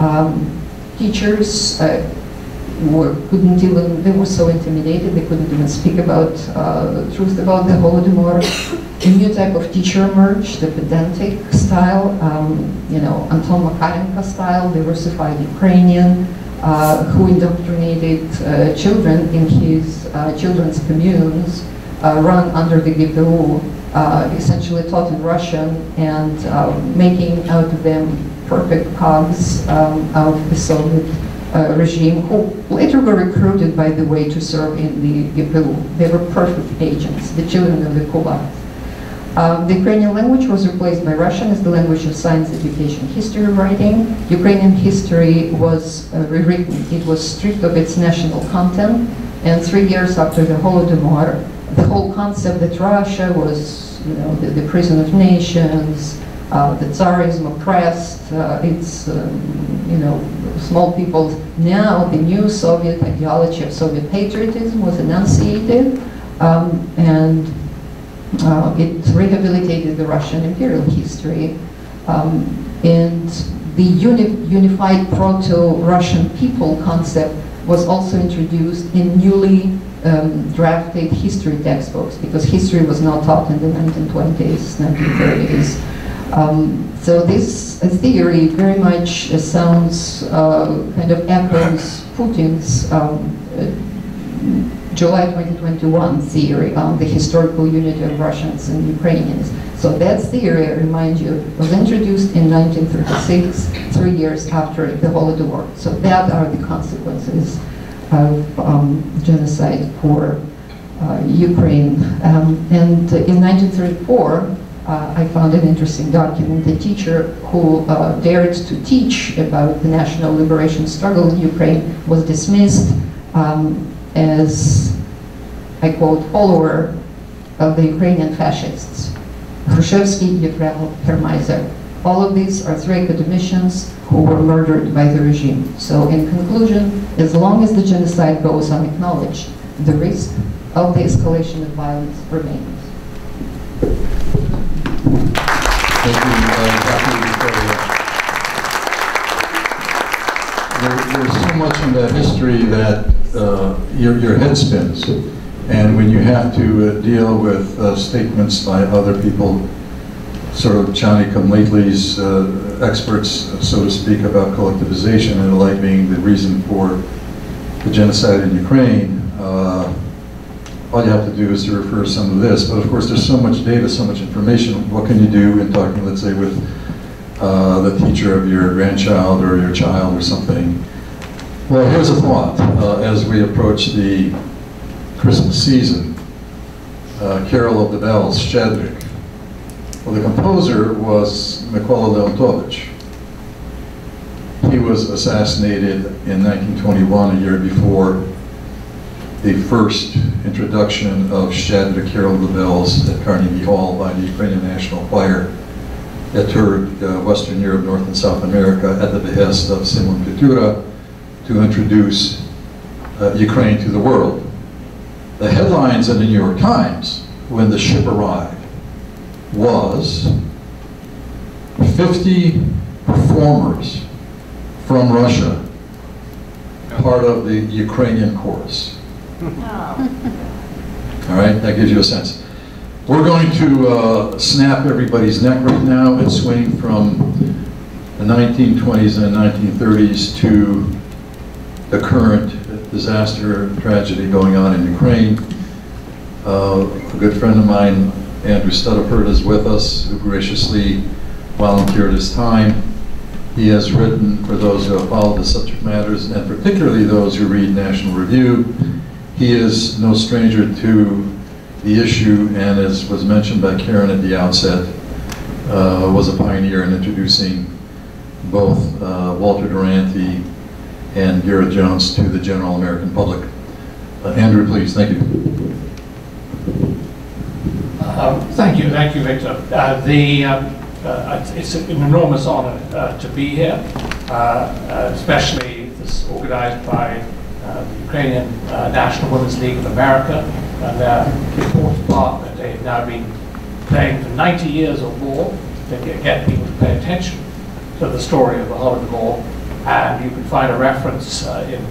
Um, teachers uh, were, couldn't even, they were so intimidated, they couldn't even speak about uh, truth about the Holodomor. A new type of teacher emerged, the pedantic style, um, you know, Anton Makarenko style, diversified Ukrainian, uh, who indoctrinated uh, children in his uh, children's communes, uh, run under the G P U, uh, essentially taught in Russian, and uh, making out of them perfect cogs um, of the Soviet uh, regime, who later were recruited, by the way, to serve in the G P U. They were perfect agents, the children of the kulaks. Um, the Ukrainian language was replaced by Russian as the language of science, education, history writing. Ukrainian history was uh, rewritten. It was stripped of its national content. And three years after the Holodomor, the whole concept that Russia was, you know, the, the prison of nations, uh, the Tsarism oppressed, uh, its, um, you know, small peoples. Now the new Soviet ideology of Soviet patriotism was enunciated, um, and Uh, it rehabilitated the Russian imperial history, um, and the uni unified proto-Russian people concept was also introduced in newly um, drafted history textbooks, because history was not taught in the nineteen twenties, nineteen thirties. Um, so this theory very much uh, sounds, uh, kind of echoes Putin's um, uh, July twenty twenty-one theory on the historical unity of Russians and Ukrainians. So that theory, I remind you, was introduced in nineteen thirty-six, three years after the Holodomor. So that are the consequences of um, genocide for uh, Ukraine. Um, and in nineteen thirty-four, uh, I found an interesting document, a teacher who uh, dared to teach about the national liberation struggle in Ukraine was dismissed um, as, I quote, follower of the Ukrainian fascists, Khrushchevsky, Yefremov, Karmaizer. All of these are three academicians who were murdered by the regime. So in conclusion, as long as the genocide goes unacknowledged, the risk of the escalation of violence remains. Thank you, uh, Doctor Victoria. There, there's so much in that history that Uh, your, your head spins, and when you have to uh, deal with uh, statements by other people, sort of Johnny come latelys, uh, experts, uh, so to speak, about collectivization and the like being the reason for the genocide in Ukraine, uh, all you have to do is to refer to some of this. But of course, there's so much data, so much information. What can you do in talking, let's say, with uh, the teacher of your grandchild or your child or something? Well, here's a thought. Uh, as we approach the Christmas season, uh, Carol of the Bells, Shchedrik. Well, the composer was Mykola Leontovich. He was assassinated in nineteen twenty-one, a year before the first introduction of Shchedrik, Carol of the Bells, at Carnegie Hall by the Ukrainian National Choir that toured uh, Western Europe, North and South America at the behest of Simon Petlura, to introduce uh, Ukraine to the world. The headlines in the New York Times when the ship arrived was fifty performers from Russia, part of the Ukrainian chorus. Oh. All right, that gives you a sense. We're going to uh, snap everybody's neck right now. It's swinging from the nineteen twenties and the nineteen thirties to the current disaster and tragedy going on in Ukraine. Uh, a good friend of mine, Andrew Stuttaford, is with us, who graciously volunteered his time. He has written, for those who have followed the subject matters, and particularly those who read National Review, he is no stranger to the issue, and as was mentioned by Karen at the outset, uh, was a pioneer in introducing both uh, Walter Duranty and Gareth Jones to the general American public. Uh, Andrew, please, thank you. Uh, thank you, thank you, Victor. Uh, the, uh, uh, it's an enormous honor uh, to be here, uh, uh, especially this organized by uh, the Ukrainian uh, National Woman's League of America, and their important part that they've now been playing for ninety years or more to get people to pay attention to the story of the Holodomor. And you can find a reference uh, in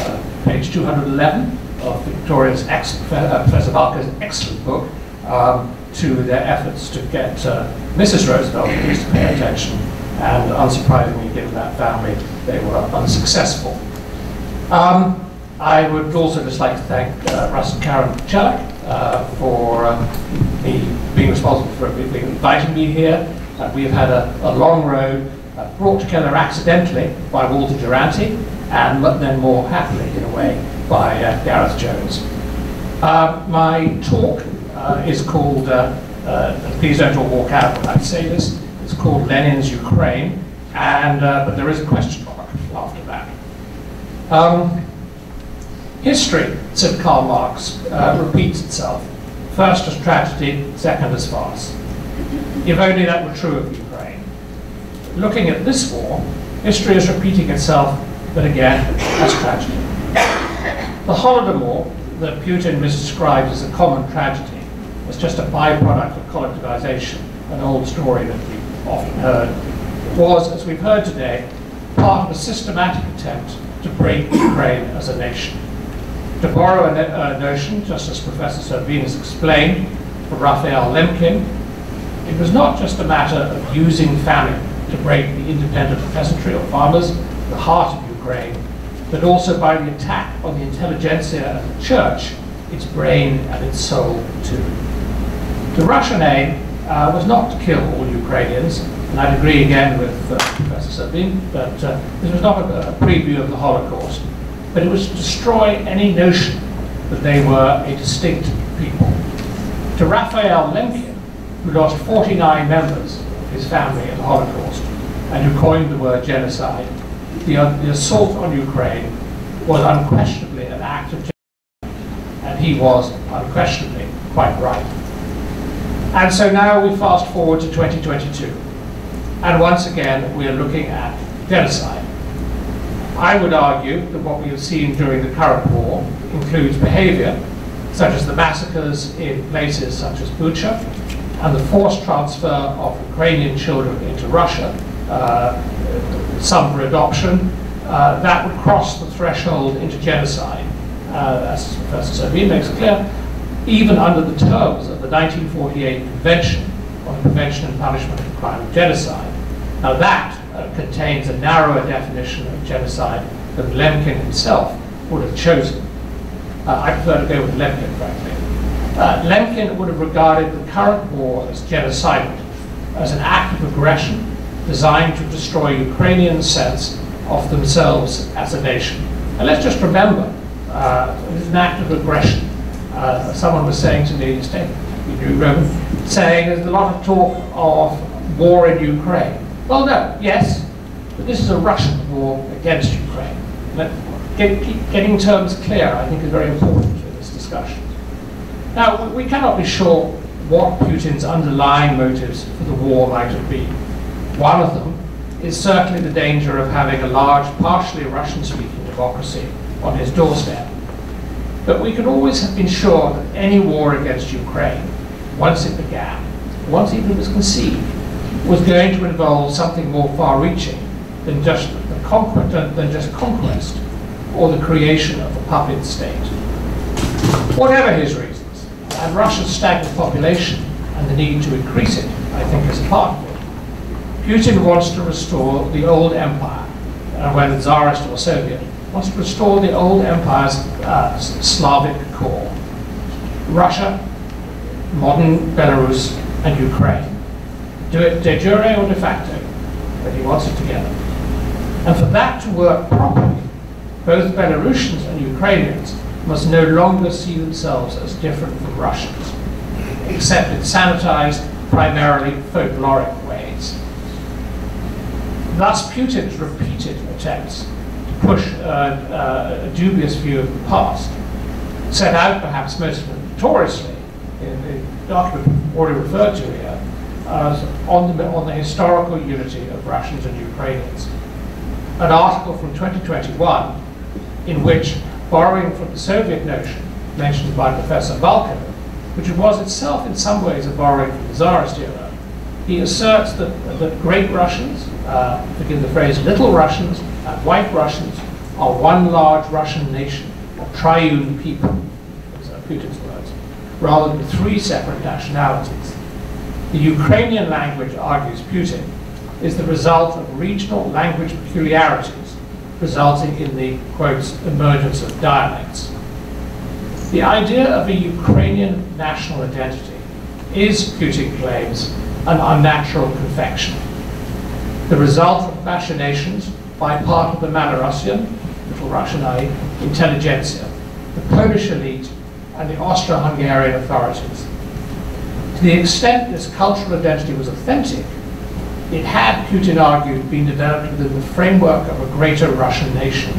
uh, page two hundred eleven of Victoria's excellent, uh, Professor Malko's excellent book, um, to their efforts to get uh, Missus Roosevelt to pay attention, and unsurprisingly, given that family, they were unsuccessful. Um, I would also just like to thank uh, Russ and Karen Chelak uh, for uh, me being responsible for being inviting me here. Uh, we have had a, a long road, uh, brought together accidentally by Walter Duranty, and then more happily, in a way, by uh, Gareth Jones. Uh, my talk uh, is called, uh, uh, please don't all walk out when I say this, it's called Lenin's Ukraine, and uh, but there is a question mark after that. Um, history, said Karl Marx, uh, repeats itself, first as tragedy, second as farce. If only that were true of Ukraine. Looking at this war, history is repeating itself, but again, as tragedy. The Holodomor that Putin misdescribed as a common tragedy was just a byproduct of collectivization, an old story that we often heard. It was, as we've heard today, part of a systematic attempt to break Ukraine as a nation. To borrow a, a notion, just as Professor Serbin has explained, from Raphael Lemkin, it was not just a matter of using famine to break the independent peasantry or farmers, the heart of Ukraine, but also by the attack on the intelligentsia and the church, its brain and its soul too. The Russian aim uh, was not to kill all Ukrainians, and I'd agree again with uh, Professor Serbin that uh, this was not a, a preview of the Holocaust, but it was to destroy any notion that they were a distinct people. To Raphael Lemkin, who lost forty-nine members of his family in the Holocaust, and who coined the word genocide, The, the assault on Ukraine was unquestionably an act of genocide, and he was unquestionably quite right. And so now we fast forward to twenty twenty-two, and once again we are looking at genocide. I would argue that what we have seen during the current war includes behavior such as the massacres in places such as Bucha, and the forced transfer of Ukrainian children into Russia, uh, some for adoption, uh, that would cross the threshold into genocide, uh, as Professor Serbin makes it clear, even under the terms of the nineteen forty-eight Convention on the Prevention and Punishment of Crime of Genocide. Now that uh, contains a narrower definition of genocide than Lemkin himself would have chosen. Uh, I prefer to go with Lemkin, frankly. Uh, Lemkin would have regarded the current war as genocidal, as an act of aggression designed to destroy Ukrainian sense of themselves as a nation. And let's just remember, uh, it was an act of aggression. Uh, someone was saying to me, saying there's a lot of talk of war in Ukraine. Well, no, yes, but this is a Russian war against Ukraine. Get, getting terms clear, I think, is very important in this discussion. Now, we cannot be sure what Putin's underlying motives for the war might have been. One of them is certainly the danger of having a large, partially Russian-speaking democracy on his doorstep. But we could always have been sure that any war against Ukraine, once it began, once even it was conceived, was going to involve something more far-reaching than just the conquest, than just conquest, or the creation of a puppet state. Whatever his reasons, and Russia's stagnant population and the need to increase it, I think, is part of it. Putin wants to restore the old empire, and whether Tsarist or Soviet, was to restore the old empire's uh, Slavic core: Russia, modern Belarus, and Ukraine. Do it de jure or de facto, but he wants it together. And for that to work properly, both Belarusians and Ukrainians must no longer see themselves as different from Russians, except in sanitized, primarily folkloric ways. Thus, Putin's repeated attempts to push uh, uh, a dubious view of the past, set out perhaps most notoriously in the document already referred to here, uh, on, the, on the historical unity of Russians and Ukrainians. An article from twenty twenty-one in which, borrowing from the Soviet notion mentioned by Professor Malko, which was itself in some ways a borrowing from the Tsarist era, he asserts that, that great Russians, uh, forgive the phrase, little Russians and white Russians are one large Russian nation, a triune people, those are Putin's words, rather than three separate nationalities. The Ukrainian language, argues Putin, is the result of regional language peculiarities, resulting in the, quotes, emergence of dialects. The idea of a Ukrainian national identity is, Putin claims, an unnatural confection, the result of machinations by part of the Malorussian, Little Russian, that is, intelligentsia, the Polish elite, and the Austro-Hungarian authorities. To the extent this cultural identity was authentic, it had, Putin argued, been developed within the framework of a greater Russian nation,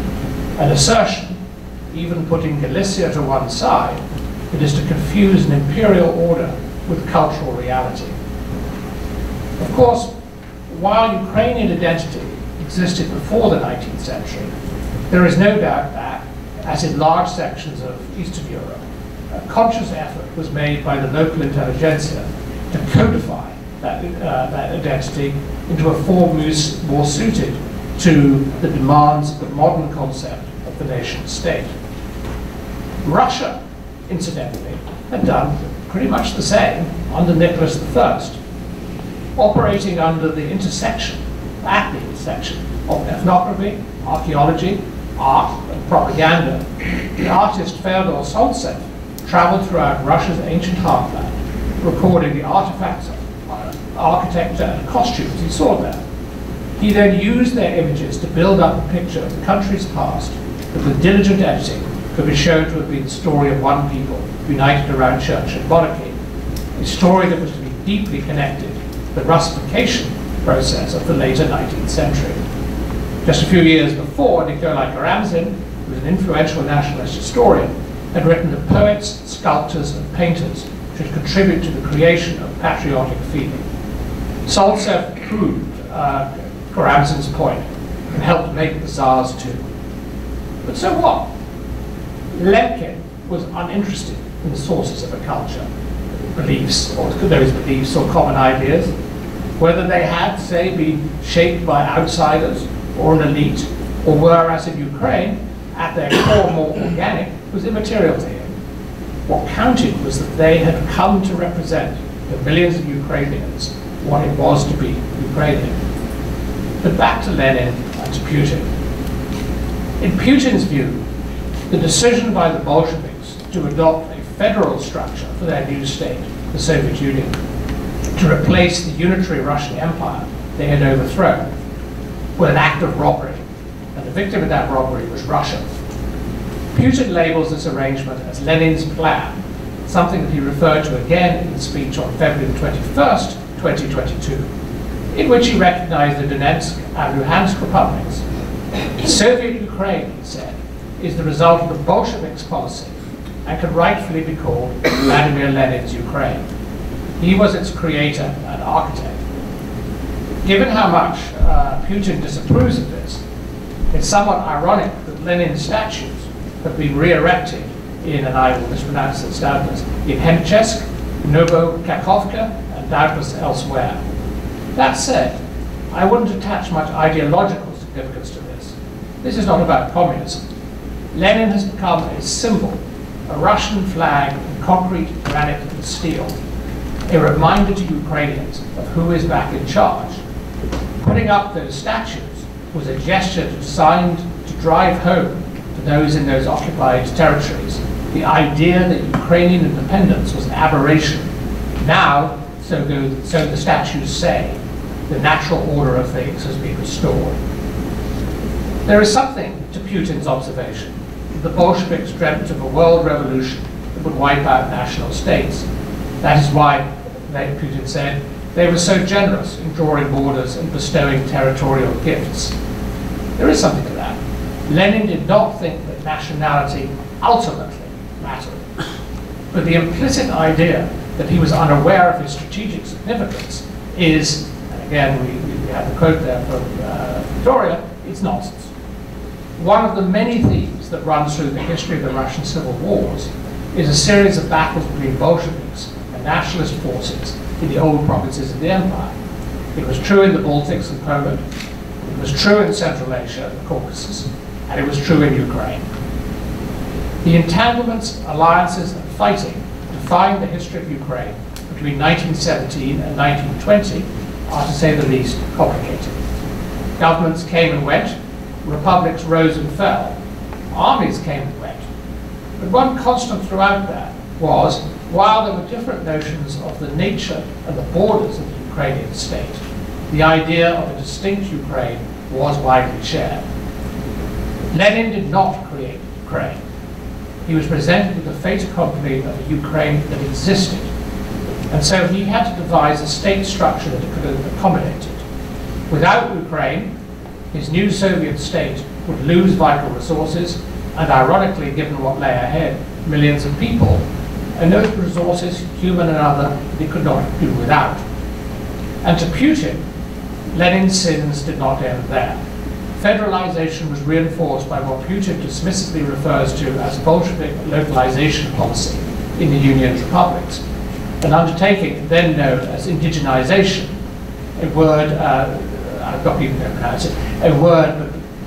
an assertion, even putting Galicia to one side, that is to confuse an imperial order with cultural reality. Of course, while Ukrainian identity existed before the nineteenth century, there is no doubt that, as in large sections of Eastern Europe, a conscious effort was made by the local intelligentsia to codify That, uh, that identity into a form more suited to the demands of the modern concept of the nation state. Russia, incidentally, had done pretty much the same under Nicholas the First, operating under the intersection, at the intersection, of ethnography, archaeology, art, and propaganda. The artist Fyodor Soltsev traveled throughout Russia's ancient heartland, recording the artifacts of architecture and costumes he saw there. He then used their images to build up a picture of the country's past that, with diligent editing, could be shown to have been the story of one people united around church and monarchy, a story that was to be deeply connected to the Russification process of the later nineteenth century. Just a few years before, Nikolai Karamzin, who was an influential nationalist historian, had written that poets, sculptors, and painters should contribute to the creation of patriotic feeling. Soltsev proved uh, Karamzin's point and helped make the Tsars too. But so what? Lemkin was uninterested in the sources of a culture, beliefs, or those beliefs or common ideas, whether they had, say, been shaped by outsiders or an elite, or were, as in Ukraine, at their core more organic, was immaterial to him. What counted was that they had come to represent the millions of Ukrainians what it was to be Ukrainian. But back to Lenin and to Putin. In Putin's view, the decision by the Bolsheviks to adopt a federal structure for their new state, the Soviet Union, to replace the unitary Russian Empire they had overthrown, was an act of robbery, and the victim of that robbery was Russia. Putin labels this arrangement as Lenin's plan, something that he referred to again in the speech on February twenty-first, twenty twenty-two, in which he recognized the Donetsk and Luhansk republics. Soviet Ukraine, he said, is the result of the Bolsheviks' policy and can rightfully be called Vladimir Lenin's Ukraine. He was its creator and architect. Given how much uh, Putin disapproves of this, it's somewhat ironic that Lenin's statues have been re-erected in, and I will mispronounce this doubtless, in Hemchesk, Novo-Kakhovka, doubtless elsewhere. That said, I wouldn't attach much ideological significance to this. This is not about communism. Lenin has become a symbol, a Russian flag in concrete, granite, and steel, a reminder to Ukrainians of who is back in charge. Putting up those statues was a gesture designed to drive home those in those occupied territories. The idea that Ukrainian independence was an aberration. Now, so, go, so the statues say, the natural order of things has been restored. There is something to Putin's observation. The Bolsheviks dreamt of a world revolution that would wipe out national states. That is why, Putin said, they were so generous in drawing borders and bestowing territorial gifts. There is something to that. Lenin did not think that nationality ultimately mattered, but the implicit idea that he was unaware of his strategic significance is, and again we, we have the quote there from uh, Victoria, it's nonsense. One of the many themes that runs through the history of the Russian civil wars is a series of battles between Bolsheviks and nationalist forces in the old provinces of the empire. It was true in the Baltics and Poland, it was true in Central Asia and the Caucasus, and it was true in Ukraine. The entanglements, alliances, and fighting define the history of Ukraine between nineteen seventeen and nineteen twenty are, to say the least, complicated. Governments came and went, republics rose and fell, armies came and went. But one constant throughout that was, while there were different notions of the nature and the borders of the Ukrainian state, the idea of a distinct Ukraine was widely shared. Lenin did not create Ukraine. He was presented with the fait accompli of a Ukraine that existed. And so he had to devise a state structure that could accommodate it. Without Ukraine, his new Soviet state would lose vital resources, and ironically, given what lay ahead, millions of people, and those resources, human and other, they could not do without. And to Putin, Lenin's sins did not end there. Federalization was reinforced by what Putin dismissively refers to as Bolshevik localization policy in the Union's republics, an undertaking then known as indigenization, a word, uh, I've got people who don't pronounce it, a word,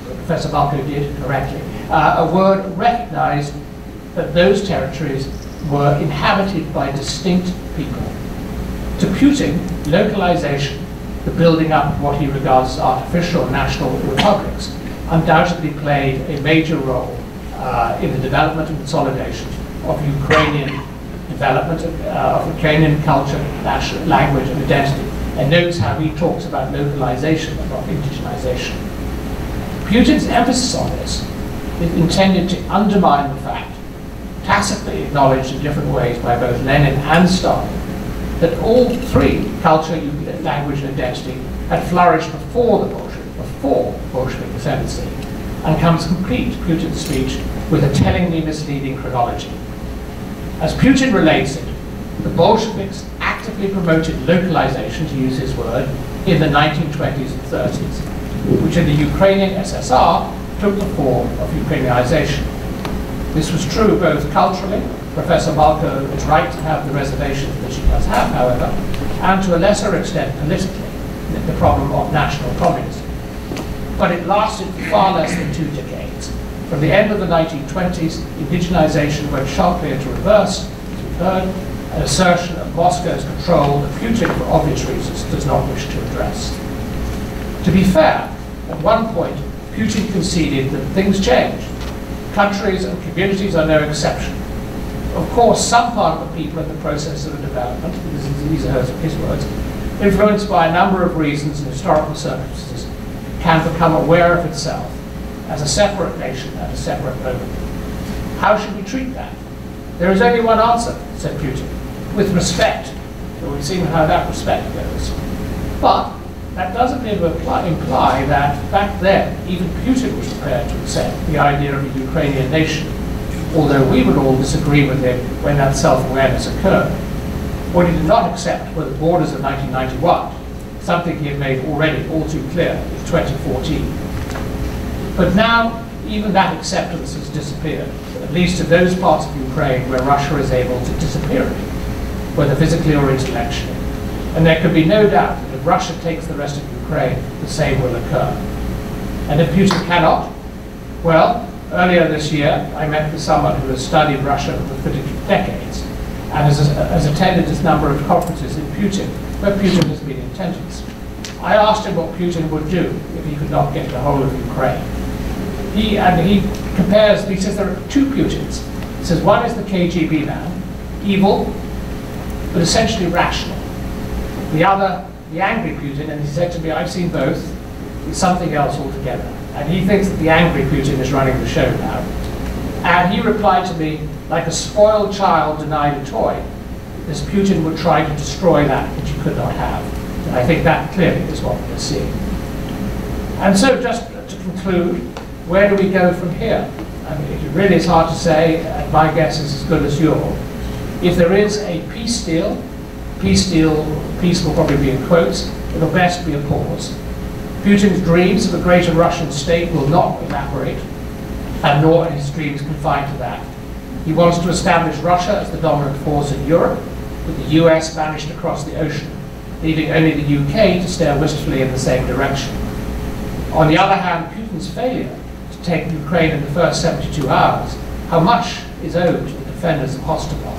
but Professor Malko did correctly, uh, a word recognized that those territories were inhabited by distinct people. To Putin, localization, the building up of what he regards as artificial national republics, undoubtedly played a major role uh, in the development and consolidation of Ukrainian development, uh, of Ukrainian culture, national, language, and identity. And notice how he talks about localization and not indigenization. Putin's emphasis on this is intended to undermine the fact, tacitly acknowledged in different ways by both Lenin and Stalin, that all three, culture, language, and identity, had flourished before the Bolshevik, before Bolshevik ascendancy, and comes complete Putin's speech with a tellingly misleading chronology. As Putin relates it, the Bolsheviks actively promoted localization, to use his word, in the nineteen twenties and thirties, which in the Ukrainian S S R took the form of Ukrainianization. This was true both culturally, Professor Malko is right to have the reservations that she does have, however, and to a lesser extent politically, the problem of national communism. But it lasted for far less than two decades. From the end of the nineteen twenties, indigenization went sharply into reverse, as we've heard, an assertion of Moscow's control that Putin, for obvious reasons, does not wish to address. To be fair, at one point, Putin conceded that things changed. Countries and communities are no exception. Of course, some part of the people in the process of the development, these are his words, influenced by a number of reasons and historical circumstances, can become aware of itself as a separate nation at a separate moment. How should we treat that? There is only one answer, said Putin, with respect. So we've seen how that respect goes. But that doesn't imply, imply that back then, even Putin was prepared to accept the idea of a Ukrainian nation, although we would all disagree with him when that self-awareness occurred. What he did not accept were the borders of nineteen ninety-one, something he had made already all too clear in twenty fourteen. But now, even that acceptance has disappeared, at least to those parts of Ukraine where Russia is able to disappear it, whether physically or intellectually. And there can be no doubt that if Russia takes the rest of Ukraine, the same will occur. And if Putin cannot, well, earlier this year, I met with someone who has studied Russia for decades and has, has attended this number of conferences in Putin, where Putin has been in attendance. I asked him what Putin would do if he could not get the whole of Ukraine. he, and he compares, he says there are two Putins. He says one is the K G B man, evil, but essentially rational. The other, the angry Putin, and he said to me, I've seen both, is something else altogether. And he thinks that the angry Putin is running the show now. And he replied to me, like a spoiled child denied a toy, this Putin would try to destroy that which he could not have. And I think that clearly is what we're seeing. And so just to conclude, where do we go from here? I mean, it really is hard to say, and my guess is as good as yours. If there is a peace deal, peace deal, peace will probably be in quotes, it'll best be a pause. Putin's dreams of a greater Russian state will not evaporate, and nor are his dreams confined to that. He wants to establish Russia as the dominant force in Europe, with the U S vanished across the ocean, leaving only the U K to stare wistfully in the same direction. On the other hand, Putin's failure to take Ukraine in the first seventy-two hours, how much is owed to the defenders of Holodomor,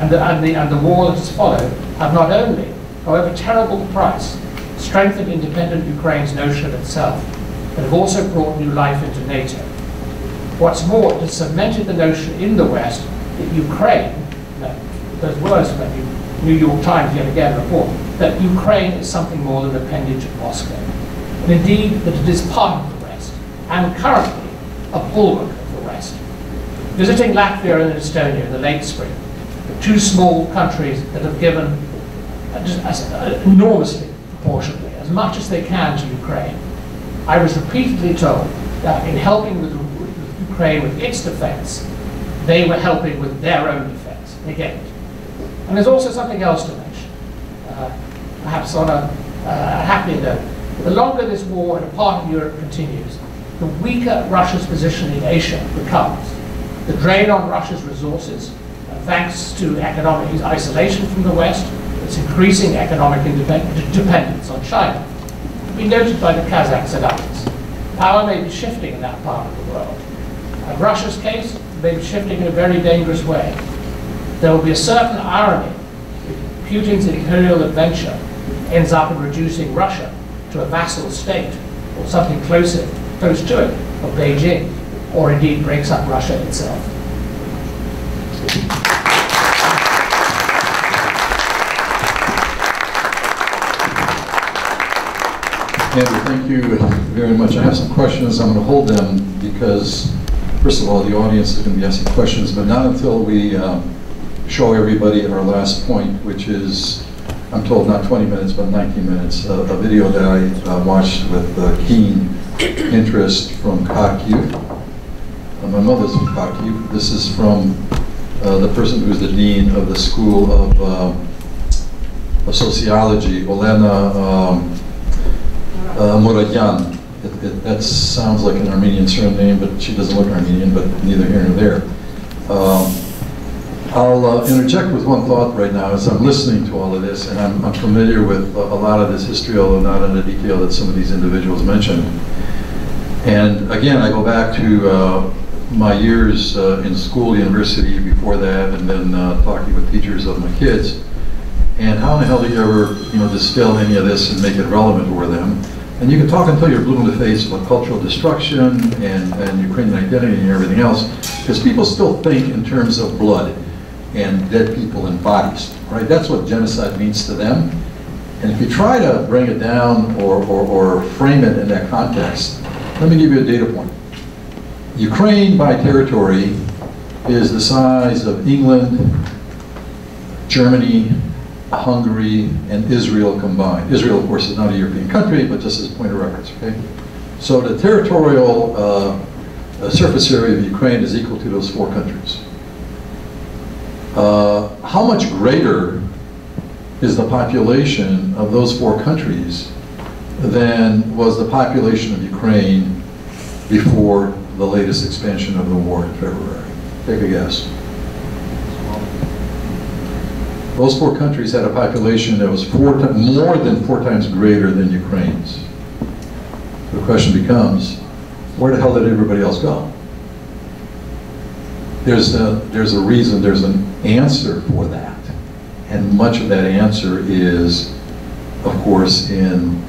and the, and the, and the war that has followed have not only, however terrible the price, strengthened independent Ukraine's notion of itself, but have also brought new life into NATO. What's more, it has cemented the notion in the West that Ukraine, no, those words from the New York Times yet again report, that Ukraine is something more than an appendage of Moscow. And indeed, that it is part of the West, and currently a bulwark of the West. Visiting Latvia and Estonia in the late spring, the two small countries that have given enormously proportionally, as much as they can to Ukraine, I was repeatedly told that in helping with Ukraine with its defense, they were helping with their own defense. Again. And there's also something else to mention, uh, perhaps on a uh, happier note. The longer this war in a part of Europe continues, the weaker Russia's position in Asia becomes. The drain on Russia's resources, uh, thanks to economic isolation from the West, its increasing economic dependence on China, will be noted by the Kazakhs and others. Power may be shifting in that part of the world. In Russia's case, may be shifting in a very dangerous way. There will be a certain irony if Putin's imperial adventure ends up in reducing Russia to a vassal state, or something closer, close to it, of Beijing, or indeed breaks up Russia itself. Andrew, thank you very much. I have some questions. I'm going to hold them because, first of all, the audience is going to be asking questions, but not until we um, show everybody at our last point, which is, I'm told, not twenty minutes, but nineteen minutes, uh, a video that I uh, watched with uh, keen interest from Kharkiv. Uh, my mother's from Kharkiv. This is from uh, the person who's the dean of the School of, uh, of Sociology, Olena um, uh, Muradyan. It, it, that sounds like an Armenian surname, but she doesn't look Armenian, but neither here nor there. Um, I'll uh, interject with one thought right now as I'm listening to all of this, and I'm, I'm familiar with a, a lot of this history, although not in the detail that some of these individuals mentioned. And again, I go back to uh, my years uh, in school, university, before that, and then uh, talking with teachers of my kids, and how in the hell do you ever you know, distill any of this and make it relevant for them? And you can talk until you're blue in the face about cultural destruction and, and Ukrainian identity and everything else, because people still think in terms of blood and dead people and bodies, right? That's what genocide means to them. And if you try to bring it down or, or, or frame it in that context, let me give you a data point. Ukraine by territory is the size of England, Germany, Hungary, and Israel combined. Israel, of course, is not a European country, but just as a point of reference, okay? So the territorial uh, surface area of Ukraine is equal to those four countries. Uh, how much greater is the population of those four countries than was the population of Ukraine before the latest expansion of the war in February? Take a guess. Those four countries had a population that was four more than four times greater than Ukraine's. The question becomes, where the hell did everybody else go? There's a, there's a reason, there's an answer for that. And much of that answer is, of course, in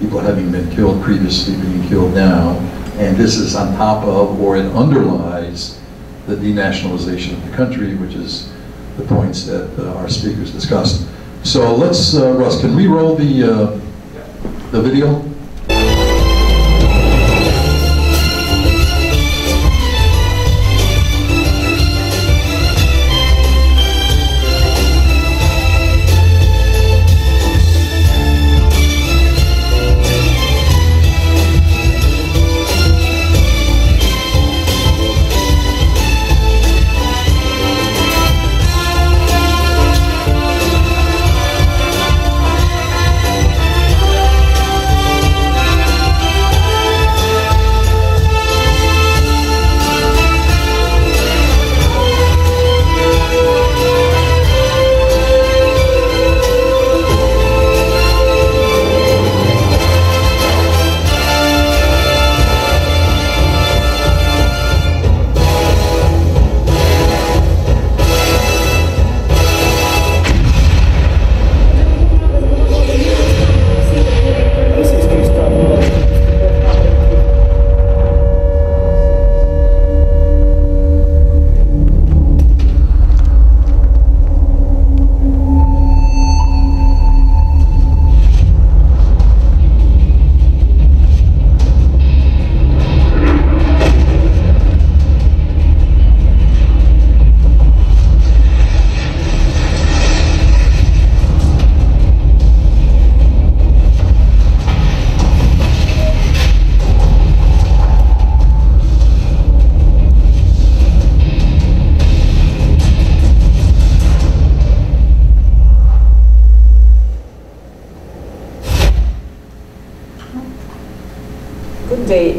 people having been killed previously, being killed now, And this is on top of, or it underlies, the denationalization of the country, which is the points that uh, our speakers discussed. So let's, uh, Russ, can we roll the, uh, the video?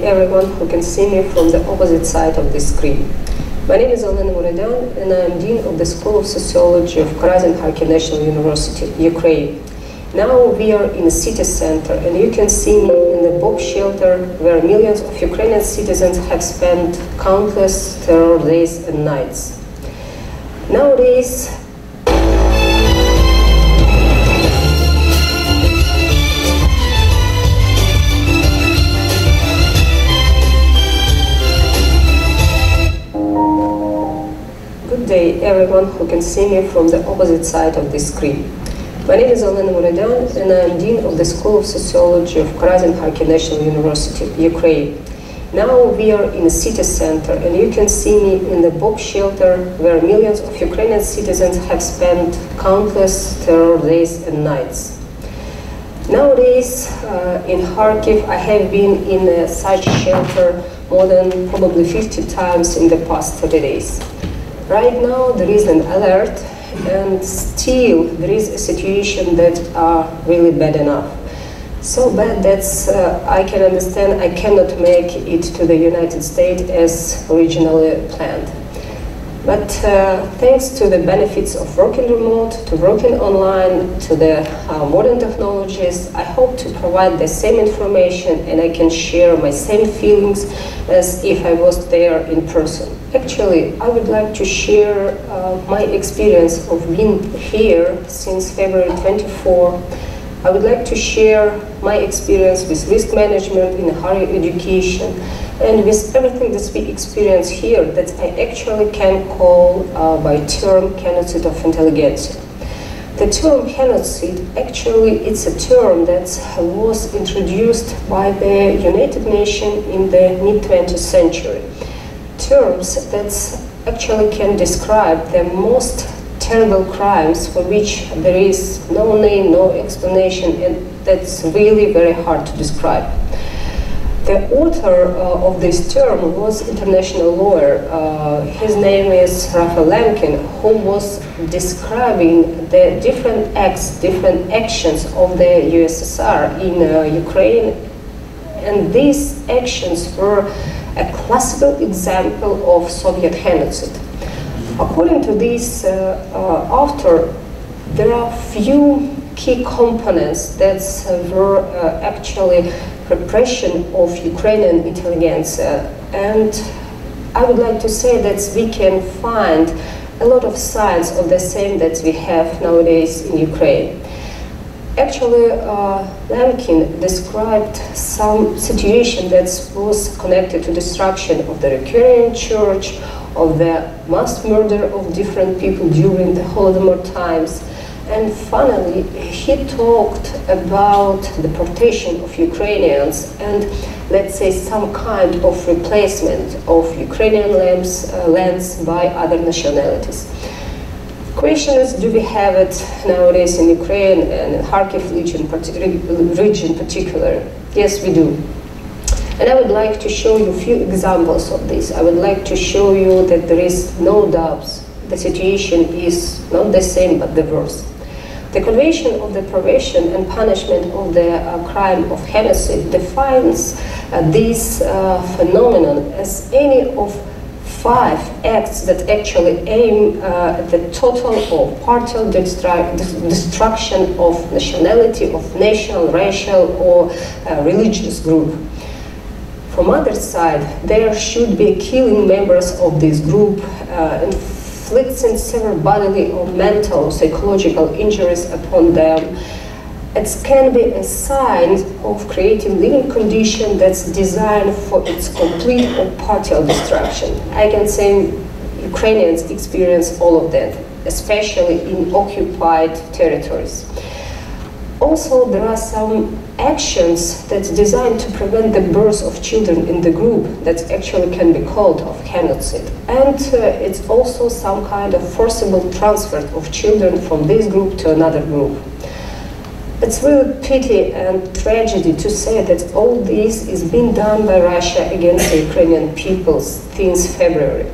Everyone who can see me from the opposite side of the screen. My name is Olena Muradyan, and I am Dean of the School of Sociology of Karazin-Kharkiv National University, Ukraine. Now we are in the city center, and you can see me in the bomb shelter where millions of Ukrainian citizens have spent countless terror days and nights. Nowadays, everyone who can see me from the opposite side of the screen. My name is Olena Muradyan, and I am Dean of the School of Sociology of Karazin-Kharkiv National University, Ukraine. Now we are in the city center, and you can see me in the bomb shelter where millions of Ukrainian citizens have spent countless terror days and nights. Nowadays, uh, in Kharkiv, I have been in uh, such shelter more than probably fifty times in the past thirty days. Right now, there is an alert, and still there is a situation that are really bad enough. So bad that uh, I can understand I cannot make it to the United States as originally planned. But uh, thanks to the benefits of working remote, to working online, to the uh, modern technologies, I hope to provide the same information, and I can share my same feelings as if I was there in person. Actually, I would like to share uh, my experience of being here since February twenty-fourth. I would like to share my experience with risk management in higher education and with everything that we experience here that I actually can call uh, by term genocide of intelligentsia. The term genocide, actually, it's a term that was introduced by the United Nations in the mid twentieth century. Terms that actually can describe the most terrible crimes for which there is no name, no explanation, and that's really very hard to describe. The author uh, of this term was international lawyer. Uh, his name is Raphael Lemkin, who was describing the different acts, different actions of the U S S R in uh, Ukraine, and these actions were a classical example of Soviet genocide. According to this uh, uh, author, there are few key components that were uh, actually repression of Ukrainian intelligentsia, and I would like to say that we can find a lot of signs of the same that we have nowadays in Ukraine. Actually, uh, Lemkin described some situation that was connected to destruction of the Ukrainian church, of the mass murder of different people during the Holodomor times. And finally, he talked about deportation of Ukrainians and, let's say, some kind of replacement of Ukrainian lands, uh, lands by other nationalities. Question is, do we have it nowadays in Ukraine and in Kharkiv region, region particular? Yes, we do. And I would like to show you a few examples of this. I would like to show you that there is no doubts. The situation is not the same, but the worse. The Convention on the Prevention and Punishment of the uh, Crime of Homicide defines uh, this uh, phenomenon as any of five acts that actually aim uh, at the total or partial destruction of nationality, of national, racial, or uh, religious group. From other side, there should be killing members of this group, uh, inflicting severe bodily or mental, psychological injuries upon them. It can be a sign of creating living condition that's designed for its complete or partial destruction. I can say Ukrainians experience all of that, especially in occupied territories. Also, there are some actions that's designed to prevent the birth of children in the group that actually can be called of genocide. And uh, it's also some kind of forcible transfer of children from this group to another group. It's really pity and tragedy to say that all this is being done by Russia against the Ukrainian people since February.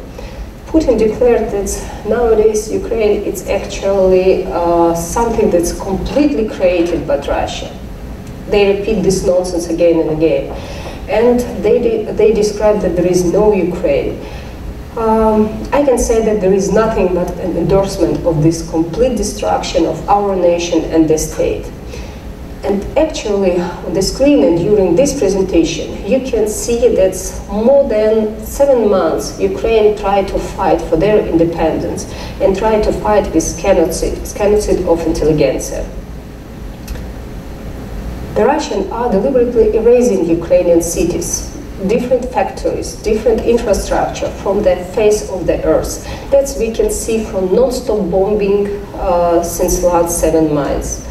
Putin declared that nowadays Ukraine is actually uh, something that's completely created by Russia. They repeat this nonsense again and again. And they, de they describe that there is no Ukraine. Um, I can say that there is nothing but an endorsement of this complete destruction of our nation and the state. And actually, on the screen and during this presentation, you can see that more than seven months, Ukraine tried to fight for their independence and tried to fight with genocide, genocide of intelligentsia. The Russians are deliberately erasing Ukrainian cities, different factories, different infrastructure from the face of the earth. That we can see from non-stop bombing uh, since last seven months.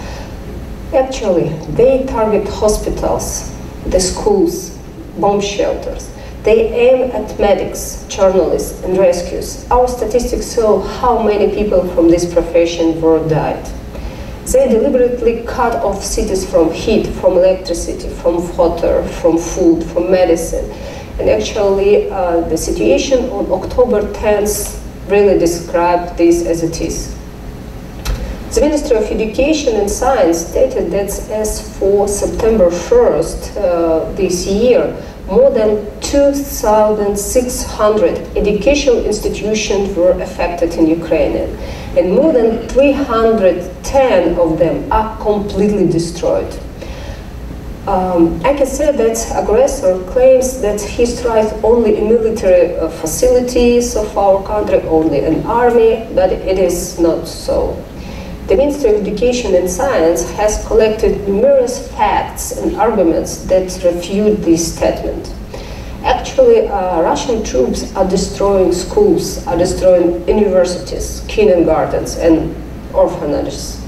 Actually, they target hospitals, the schools, bomb shelters. They aim at medics, journalists, and rescues. Our statistics show how many people from this profession were died. They deliberately cut off cities from heat, from electricity, from water, from food, from medicine. And actually, uh, the situation on October tenth really described this as it is. The Ministry of Education and Science stated that as for September first uh, this year, more than two thousand six hundred educational institutions were affected in Ukraine, and more than three hundred ten of them are completely destroyed. Um, I can say that aggressor claims that he strikes only in military uh, facilities of our country, only an army, but it is not so. The Ministry of Education and Science has collected numerous facts and arguments that refute this statement. Actually, uh, Russian troops are destroying schools, are destroying universities, kindergartens, and orphanages.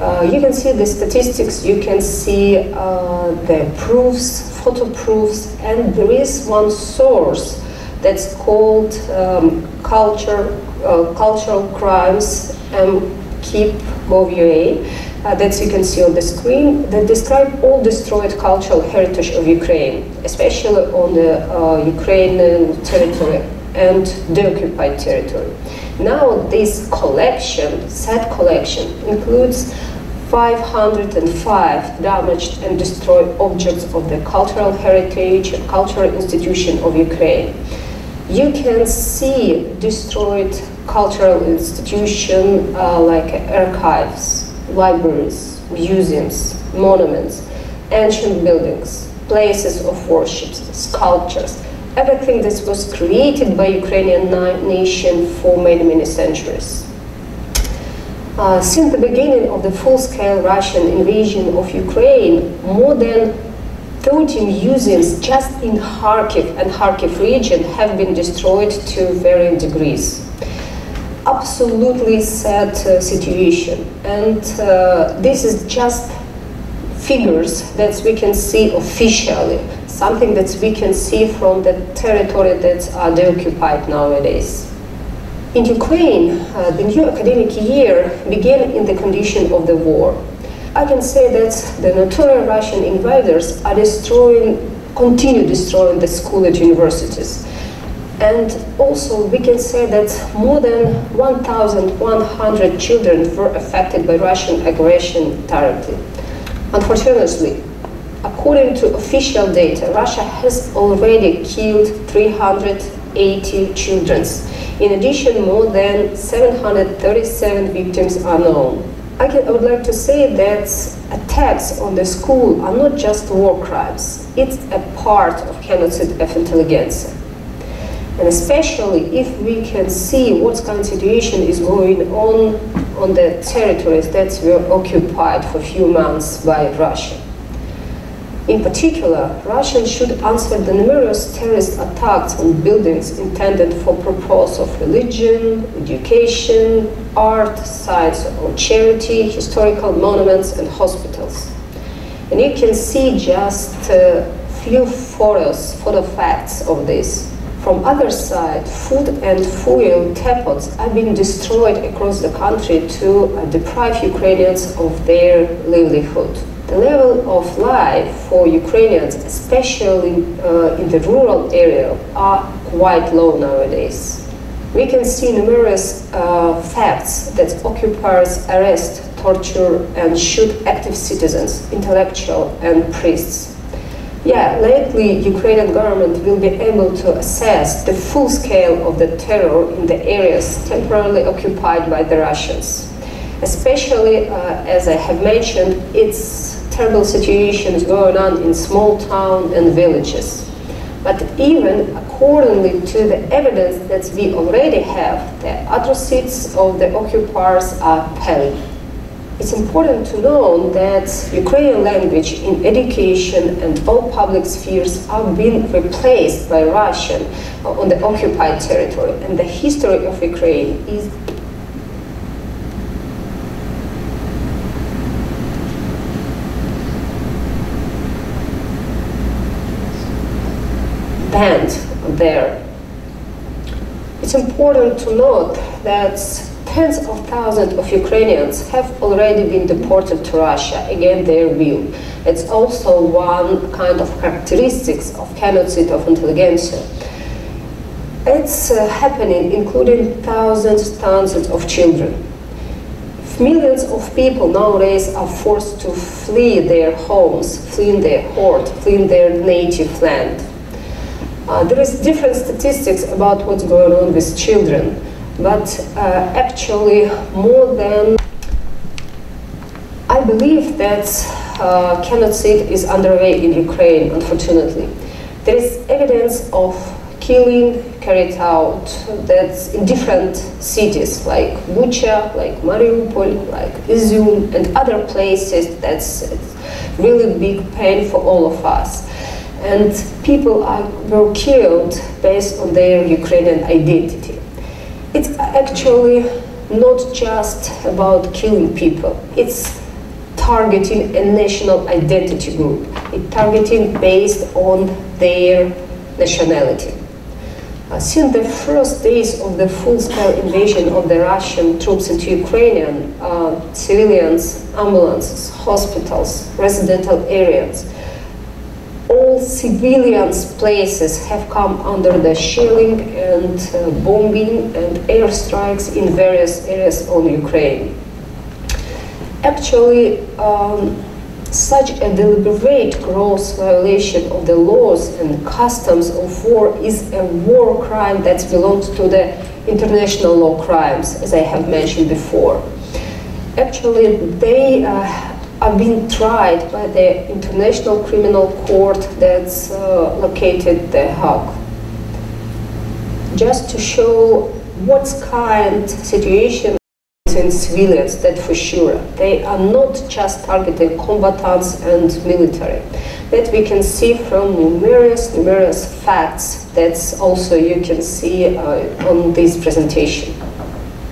Uh, you can see the statistics, you can see uh, the proofs, photo proofs, and there is one source that's called um, culture, uh, Cultural Crimes, um, Keep Gov U A, uh, that you can see on the screen, that describe all destroyed cultural heritage of Ukraine, especially on the uh, Ukrainian territory and the occupied territory. Now this collection, set collection, includes five hundred five damaged and destroyed objects of the cultural heritage and cultural institution of Ukraine. You can see destroyed cultural institutions uh, like archives, libraries, museums, monuments, ancient buildings, places of worship, sculptures, everything that was created by Ukrainian nation for many, many centuries. Uh, since the beginning of the full-scale Russian invasion of Ukraine, more than thirty museums just in Kharkiv and Kharkiv region have been destroyed to varying degrees. Absolutely sad uh, situation. And uh, this is just figures that we can see officially, something that we can see from the territory that are de-occupied nowadays. In Ukraine, uh, the new academic year began in the condition of the war. I can say that the notorious Russian invaders are destroying, continue destroying the schools and universities. And also we can say that more than one thousand one hundred children were affected by Russian aggression directly. Unfortunately, according to official data, Russia has already killed three hundred eighty children. In addition, more than seven hundred thirty-seven victims are known. I, can, I would like to say that attacks on the school are not just war crimes. It's a part of genocide of intelligentsia. And especially if we can see what kind of situation is going on on the territories that were occupied for a few months by Russia. In particular, Russia should answer the numerous terrorist attacks on buildings intended for purposes of religion, education, art, sites of charity, historical monuments, and hospitals. And you can see just a few photos, photo facts of this. From other side, food and fuel depots have been destroyed across the country to deprive Ukrainians of their livelihood. The level of life for Ukrainians, especially uh, in the rural area, are quite low nowadays. We can see numerous uh, facts that occupiers arrest, torture, and shoot active citizens, intellectuals, and priests. Yeah, lately Ukrainian government will be able to assess the full scale of the terror in the areas temporarily occupied by the Russians. Especially, uh, as I have mentioned, it's terrible situations going on in small towns and villages. But even accordingly to the evidence that we already have, the atrocities of the occupiers are palpable. It's important to know that Ukrainian language in education and all public spheres are being replaced by Russian on the occupied territory, and the history of Ukraine is there. It's important to note that tens of thousands of Ukrainians have already been deported to Russia against their will. It's also one kind of characteristics of genocide of intelligentsia. It's uh, happening including thousands, thousands of children. Millions of people nowadays are forced to flee their homes, fleeing their horde, fleeing their native land. Uh, there is different statistics about what's going on with children, but uh, actually more than... I believe that uh, genocide is underway in Ukraine, unfortunately. There is evidence of killing carried out that's in different cities, like Bucha, like Mariupol, like Izum, and other places. That's a really big pain for all of us. And people are, were killed based on their Ukrainian identity. It's actually not just about killing people. It's targeting a national identity group. It's targeting based on their nationality. Uh, since the first days of the full-scale invasion of the Russian troops into Ukrainian, uh, civilians, ambulances, hospitals, residential areas, all civilians' places have come under the shelling and uh, bombing and airstrikes in various areas on Ukraine. Actually, um, such a deliberate gross violation of the laws and customs of war is a war crime that belongs to the international law crimes, as I have mentioned before. Actually, they uh, are being tried by the International Criminal Court that's uh, located in The Hague. Just to show what kind of situation targeting civilians, that for sure. They are not just targeting combatants and military. That we can see from numerous, numerous facts that's also you can see uh, on this presentation.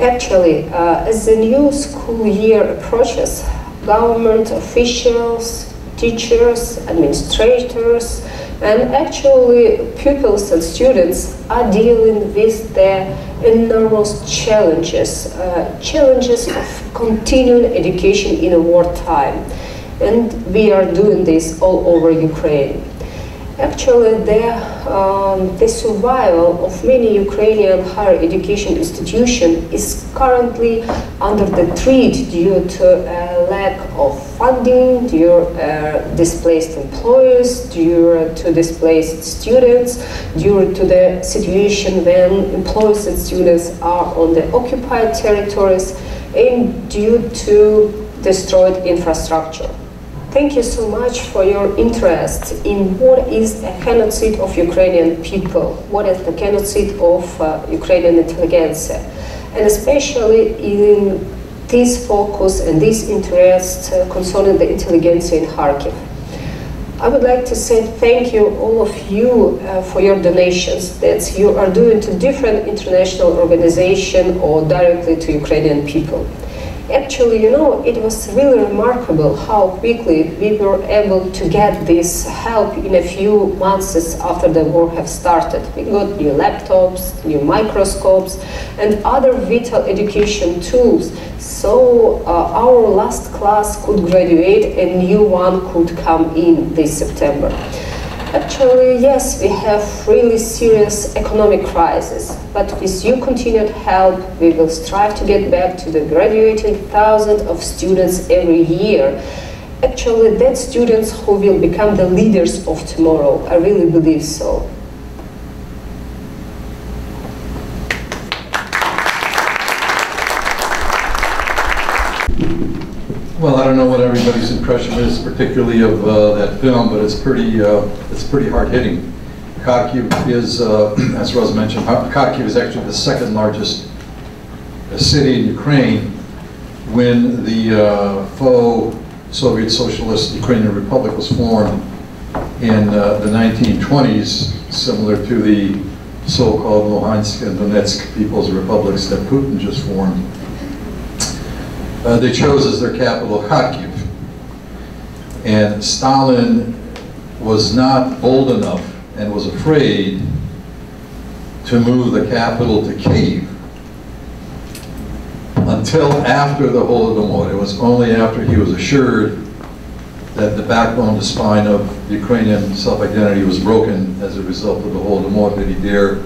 Actually, uh, as the new school year approaches, government officials, teachers, administrators, and actually pupils and students are dealing with their enormous challenges, uh, challenges of continuing education in a wartime. And we are doing this all over Ukraine. Actually, the, um, the survival of many Ukrainian higher education institutions is currently under the threat due to a lack of funding, due to uh, displaced employees, due to displaced students, due to the situation when employees and students are on the occupied territories, and due to destroyed infrastructure. Thank you so much for your interest in what is a genocide of Ukrainian people, what is the genocide of uh, Ukrainian intelligentsia, and especially in this focus and this interest uh, concerning the intelligentsia in Kharkiv. I would like to say thank you, all of you, uh, for your donations that you are doing to different international organizations or directly to Ukrainian people. Actually, you know, it was really remarkable how quickly we were able to get this help in a few months after the war have started. We got new laptops, new microscopes, and other vital education tools. So uh, our last class could graduate, a new one could come in this September. Actually, yes, we have really serious economic crisis, but with your continued help, we will strive to get back to the graduating thousands of students every year. Actually, that's students who will become the leaders of tomorrow. I really believe so. Well, I don't know what everybody's impression is, particularly of uh, that film, but it's pretty, uh, it's pretty hard-hitting. Kharkiv is, uh, as Roz mentioned, Kharkiv is actually the second largest city in Ukraine when the uh, faux Soviet Socialist Ukrainian Republic was formed in uh, the nineteen twenties, similar to the so-called Luhansk and Donetsk People's Republics that Putin just formed. Uh, they chose as their capital Kharkiv. And Stalin was not bold enough and was afraid to move the capital to Kyiv until after the Holodomor. It was only after he was assured that the backbone, the spine of Ukrainian self-identity was broken as a result of the Holodomor that he dare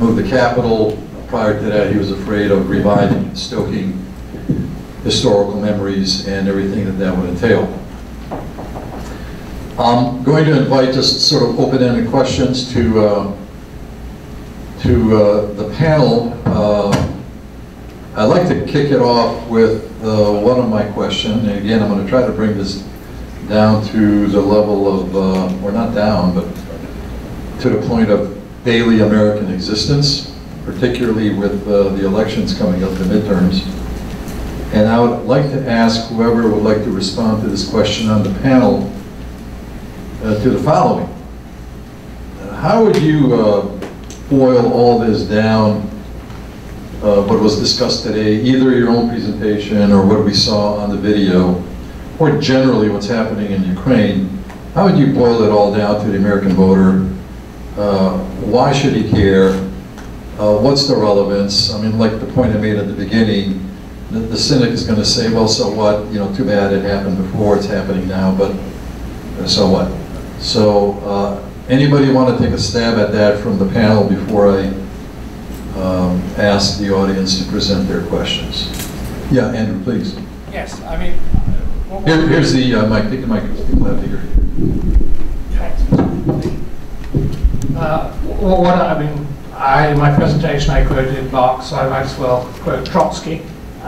move the capital. Prior to that, he was afraid of reviving and stoking historical memories and everything that that would entail. I'm going to invite just sort of open-ended questions to uh, to uh, the panel. Uh, I'd like to kick it off with uh, one of my questions. And again, I'm going to try to bring this down to the level of, uh, or not down, but to the point of daily American existence, particularly with uh, the elections coming up, the midterms. And I would like to ask whoever would like to respond to this question on the panel uh, to the following. Uh, how would you uh, boil all this down, uh, what was discussed today, either your own presentation or what we saw on the video, or generally what's happening in Ukraine? How would you boil it all down to the American voter? Uh, why should he care? Uh, what's the relevance? I mean, like the point I made at the beginning, The, the cynic is going to say, well, so what? You know, too bad it happened before, it's happening now, but uh, so what? So uh, anybody want to take a stab at that from the panel before I um, ask the audience to present their questions? Yeah, Andrew, please. Yes, I mean... Uh, Here, here's the uh, mic. Take the mic because people have to hear you. Uh, well, what I mean, I, in my presentation I quoted Marx, so I might as well quote Trotsky.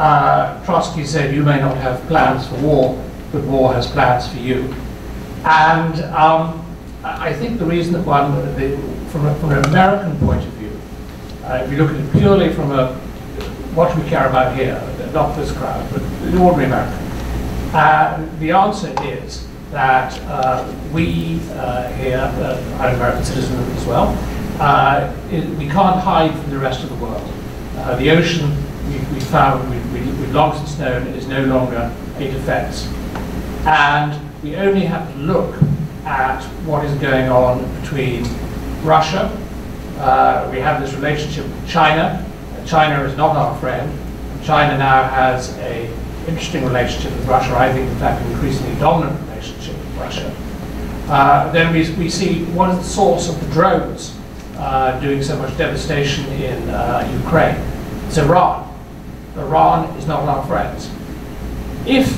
Uh, Trotsky said, you may not have plans for war, but war has plans for you. And um, I think the reason that one, the, from, a, from an American point of view, uh, if you look at it purely from a, what we care about here, not this crowd, but the ordinary American. Uh, the answer is that uh, we uh, here, uh, I'm an American citizen as well, uh, it, we can't hide from the rest of the world. Uh, the ocean, we, we found, we, we, we logged and stone, is no longer a defense. And we only have to look at what is going on between Russia. Uh, we have this relationship with China. China is not our friend. China now has an interesting relationship with Russia. I think, in fact, an increasingly dominant relationship with Russia. Uh, then we, we see what is the source of the drones uh, doing so much devastation in uh, Ukraine. It's Iran. Iran is not our friends. If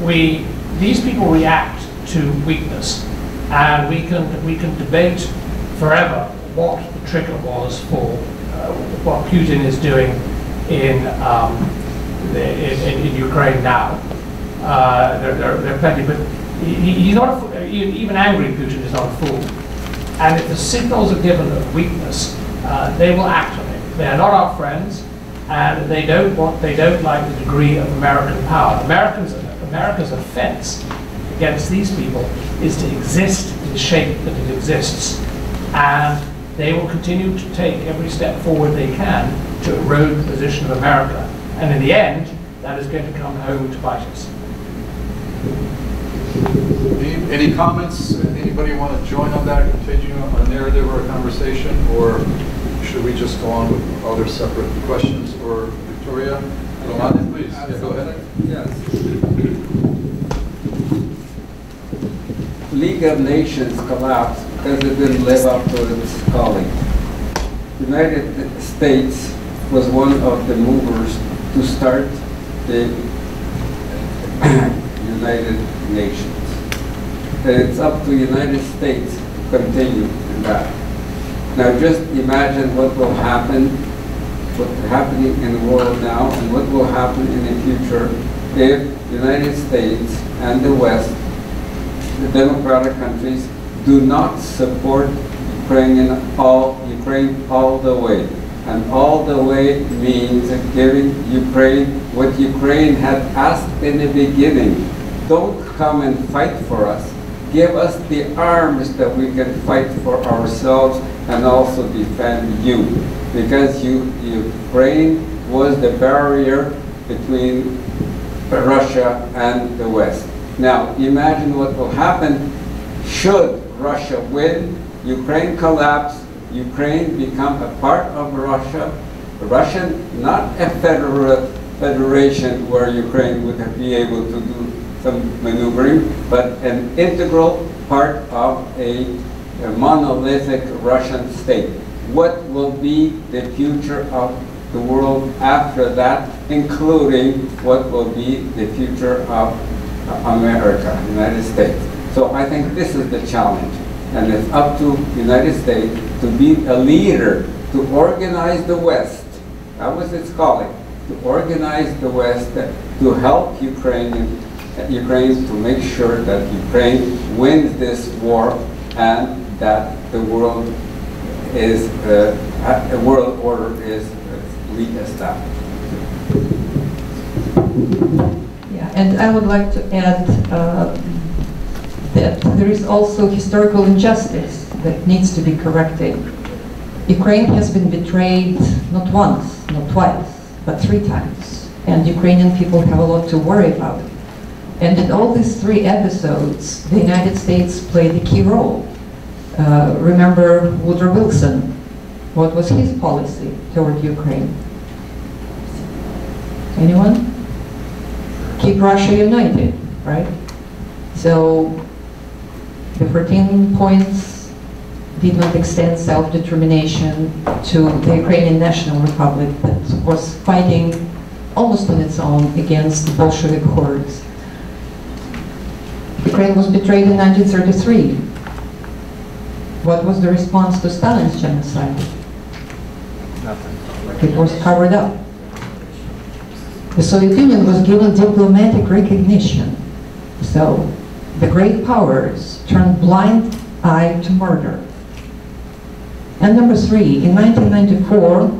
we these people react to weakness, and we can we can debate forever what the trigger was for uh, what Putin is doing in um, in, in Ukraine now. Uh, there, there, there are plenty, but he, he's not a, even angry. Putin is not a fool, and if the signals are given of weakness, uh, they will act on it. They are not our friends, and they don't want they don't like the degree of American power. Americans are America's offense against these people is to exist in the shape that it exists. And they will continue to take every step forward they can to erode the position of America. And in the end, that is going to come home to bite us. Any, any comments? Anybody want to join on that continuum, a narrative or a conversation? Or should we just go on with other separate questions? Or Victoria? Roman, please. Yeah, go ahead. Yes. League of Nations collapsed because it didn't live up to its calling. The United States was one of the movers to start the United Nations. And it's up to the United States to continue in that. Now just imagine what will happen, what's happening in the world now, and what will happen in the future if the United States and the West, the democratic countries, do not support Ukrainian all, Ukraine all the way. And all the way means giving Ukraine what Ukraine had asked in the beginning. Don't come and fight for us. Give us the arms that we can fight for ourselves and also defend you. Because you, Ukraine was the barrier between Russia and the West. Now, imagine what will happen should Russia win, Ukraine collapse, Ukraine become a part of Russia, Russia not a federal federation where Ukraine would be able to do some maneuvering, but an integral part of a, a monolithic Russian state. What will be the future of the world after that, including what will be the future of America, United States. So I think this is the challenge, and it's up to the United States to be a leader, to organize the West, that was its calling, to organize the West, to help Ukrainian, Ukraine to make sure that Ukraine wins this war and that the world is, uh, a world order is reestablished. And I would like to add uh, that there is also historical injustice that needs to be corrected. Ukraine has been betrayed not once, not twice, but three times. And Ukrainian people have a lot to worry about. And in all these three episodes, the United States played a key role. Uh, remember Woodrow Wilson, what was his policy toward Ukraine? Anyone? Keep Russia united, right? So the fourteen points did not extend self-determination to the Ukrainian National Republic that was fighting almost on its own against the Bolshevik hordes. Ukraine was betrayed in nineteen thirty-three. What was the response to Stalin's genocide? Nothing. It was covered up. The Soviet Union was given diplomatic recognition. So the great powers turned blind eye to murder. And number three, in nineteen ninety-four,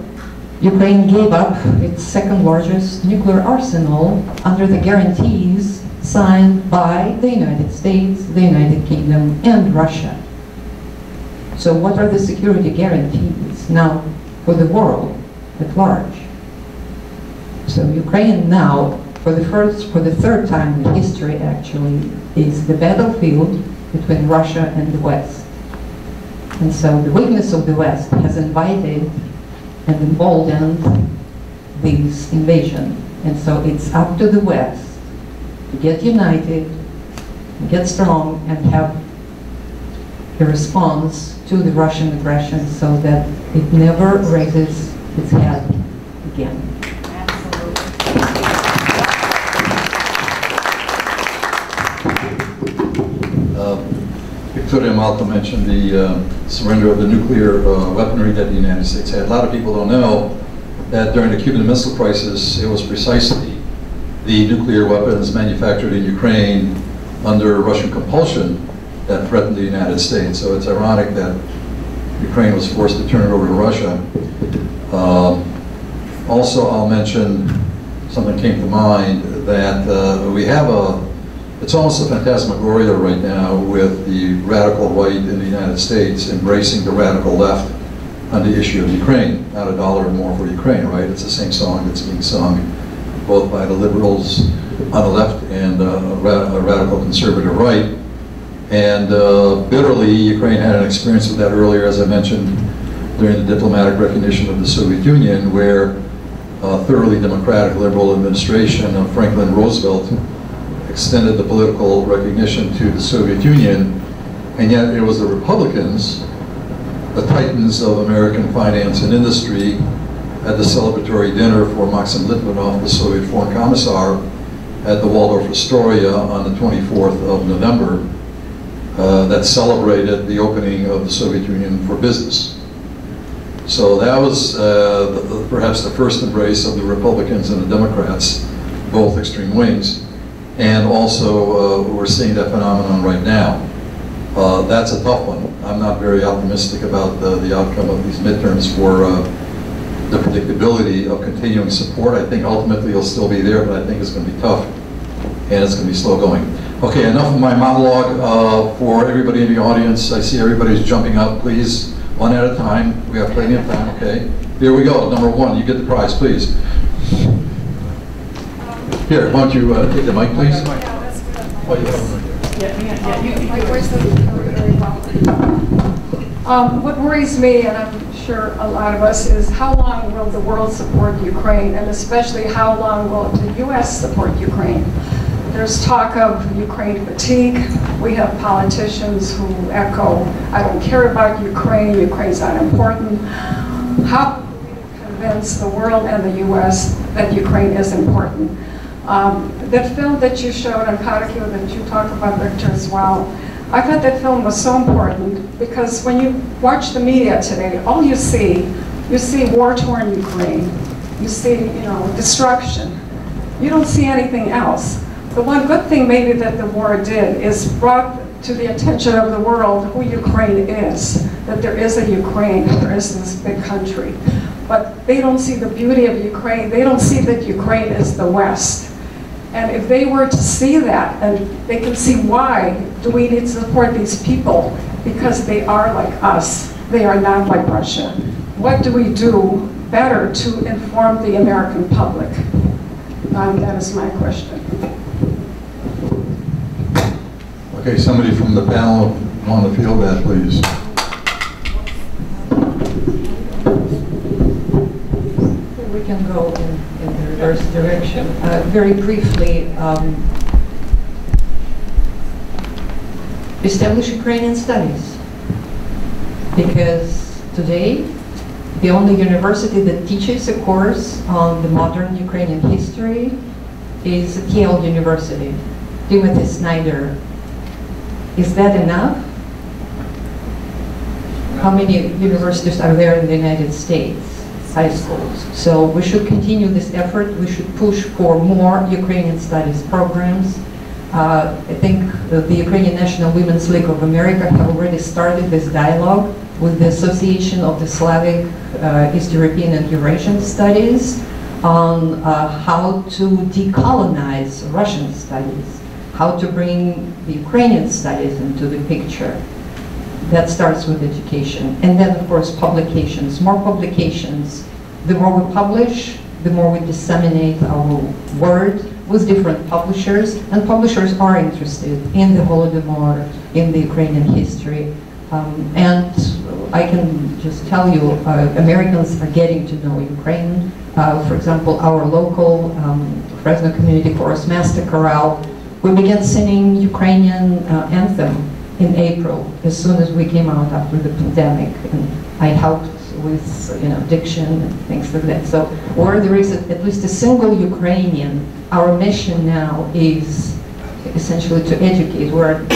Ukraine gave up its second largest nuclear arsenal under the guarantees signed by the United States, the United Kingdom, and Russia. So what are the security guarantees now for the world at large? So Ukraine now, for the first, for the third time in history actually, is the battlefield between Russia and the West. And so the weakness of the West has invited and emboldened this invasion. And so it's up to the West to get united, get strong, and have a response to the Russian aggression so that it never raises its head again. Absolutely. Uh, Victoria Malko mentioned the uh, surrender of the nuclear uh, weaponry that the United States had. A lot of people don't know that during the Cuban Missile Crisis, it was precisely the nuclear weapons manufactured in Ukraine under Russian compulsion that threatened the United States. So it's ironic that Ukraine was forced to turn it over to Russia. Um, also, I'll mention, something came to mind, that uh, we have a, it's almost a phantasmagoria right now with the radical right in the United States embracing the radical left on the issue of Ukraine. Not a dollar or more for Ukraine, right? It's the same song that's being sung both by the liberals on the left and uh, a, ra a radical conservative right. And uh, bitterly, Ukraine had an experience with that earlier, as I mentioned, during the diplomatic recognition of the Soviet Union, where a thoroughly democratic liberal administration of Franklin Roosevelt extended the political recognition to the Soviet Union, and yet it was the Republicans, the titans of American finance and industry, at the celebratory dinner for Maxim Litvinov, the Soviet Foreign Commissar, at the Waldorf Astoria on the twenty-fourth of November, Uh, that celebrated the opening of the Soviet Union for business. So that was uh, the, the, perhaps the first embrace of the Republicans and the Democrats, both extreme wings. And also, uh, we're seeing that phenomenon right now. Uh, that's a tough one. I'm not very optimistic about the, the outcome of these midterms for uh, the predictability of continuing support. I think ultimately it'll still be there, but I think it's going to be tough, and it's going to be slow going. Okay, enough of my monologue. Uh, for everybody in the audience, I see everybody's jumping up. Please, one at a time. We have plenty of time, okay? Here we go, number one. You get the prize, please. Here, why don't you uh, take the mic, please? Um, what worries me, and I'm sure a lot of us, is how long will the world support Ukraine, and especially how long will the U S support Ukraine? There's talk of Ukraine fatigue. We have politicians who echo, I don't care about Ukraine, Ukraine's not important. How can we convince the world and the U S that Ukraine is important? Um, that film that you showed on Kharkiv, that you talked about, Victor, as well, I thought that film was so important because when you watch the media today, all you see, you see war-torn Ukraine. You see, you know, destruction. You don't see anything else. The one good thing maybe that the war did is brought to the attention of the world who Ukraine is, that there is a Ukraine, there is this big country. But they don't see the beauty of Ukraine, they don't see that Ukraine is the West. And if they were to see that, and they can see why do we need to support these people, because they are like us, they are not like Russia. What do we do better to inform the American public? Um, that is my question. Okay, somebody from the panel want to field that, please. We can go in, in the reverse direction. Uh, very briefly, um, establish Ukrainian studies. Because today, the only university that teaches a course on the modern Ukrainian history is at Yale University, Timothy Snyder. Is that enough? How many universities are there in the United States? High schools. So we should continue this effort. We should push for more Ukrainian studies programs. Uh, I think the Ukrainian National Women's League of America have already started this dialogue with the Association of the Slavic, uh, East European and Eurasian Studies on uh, how to decolonize Russian studies, how to bring the Ukrainian studies into the picture. That starts with education. And then, of course, publications, more publications. The more we publish, the more we disseminate our word with different publishers, and publishers are interested in the Holodomor, in the Ukrainian history. Um, and I can just tell you, uh, Americans are getting to know Ukraine. Uh, for example, our local um, Fresno Community Chorus Master Chorale, we began singing Ukrainian uh, anthem in April, as soon as we came out after the pandemic. And I helped with, you know, diction and things like that. So where there is a, at least a single Ukrainian, our mission now is essentially to educate. We're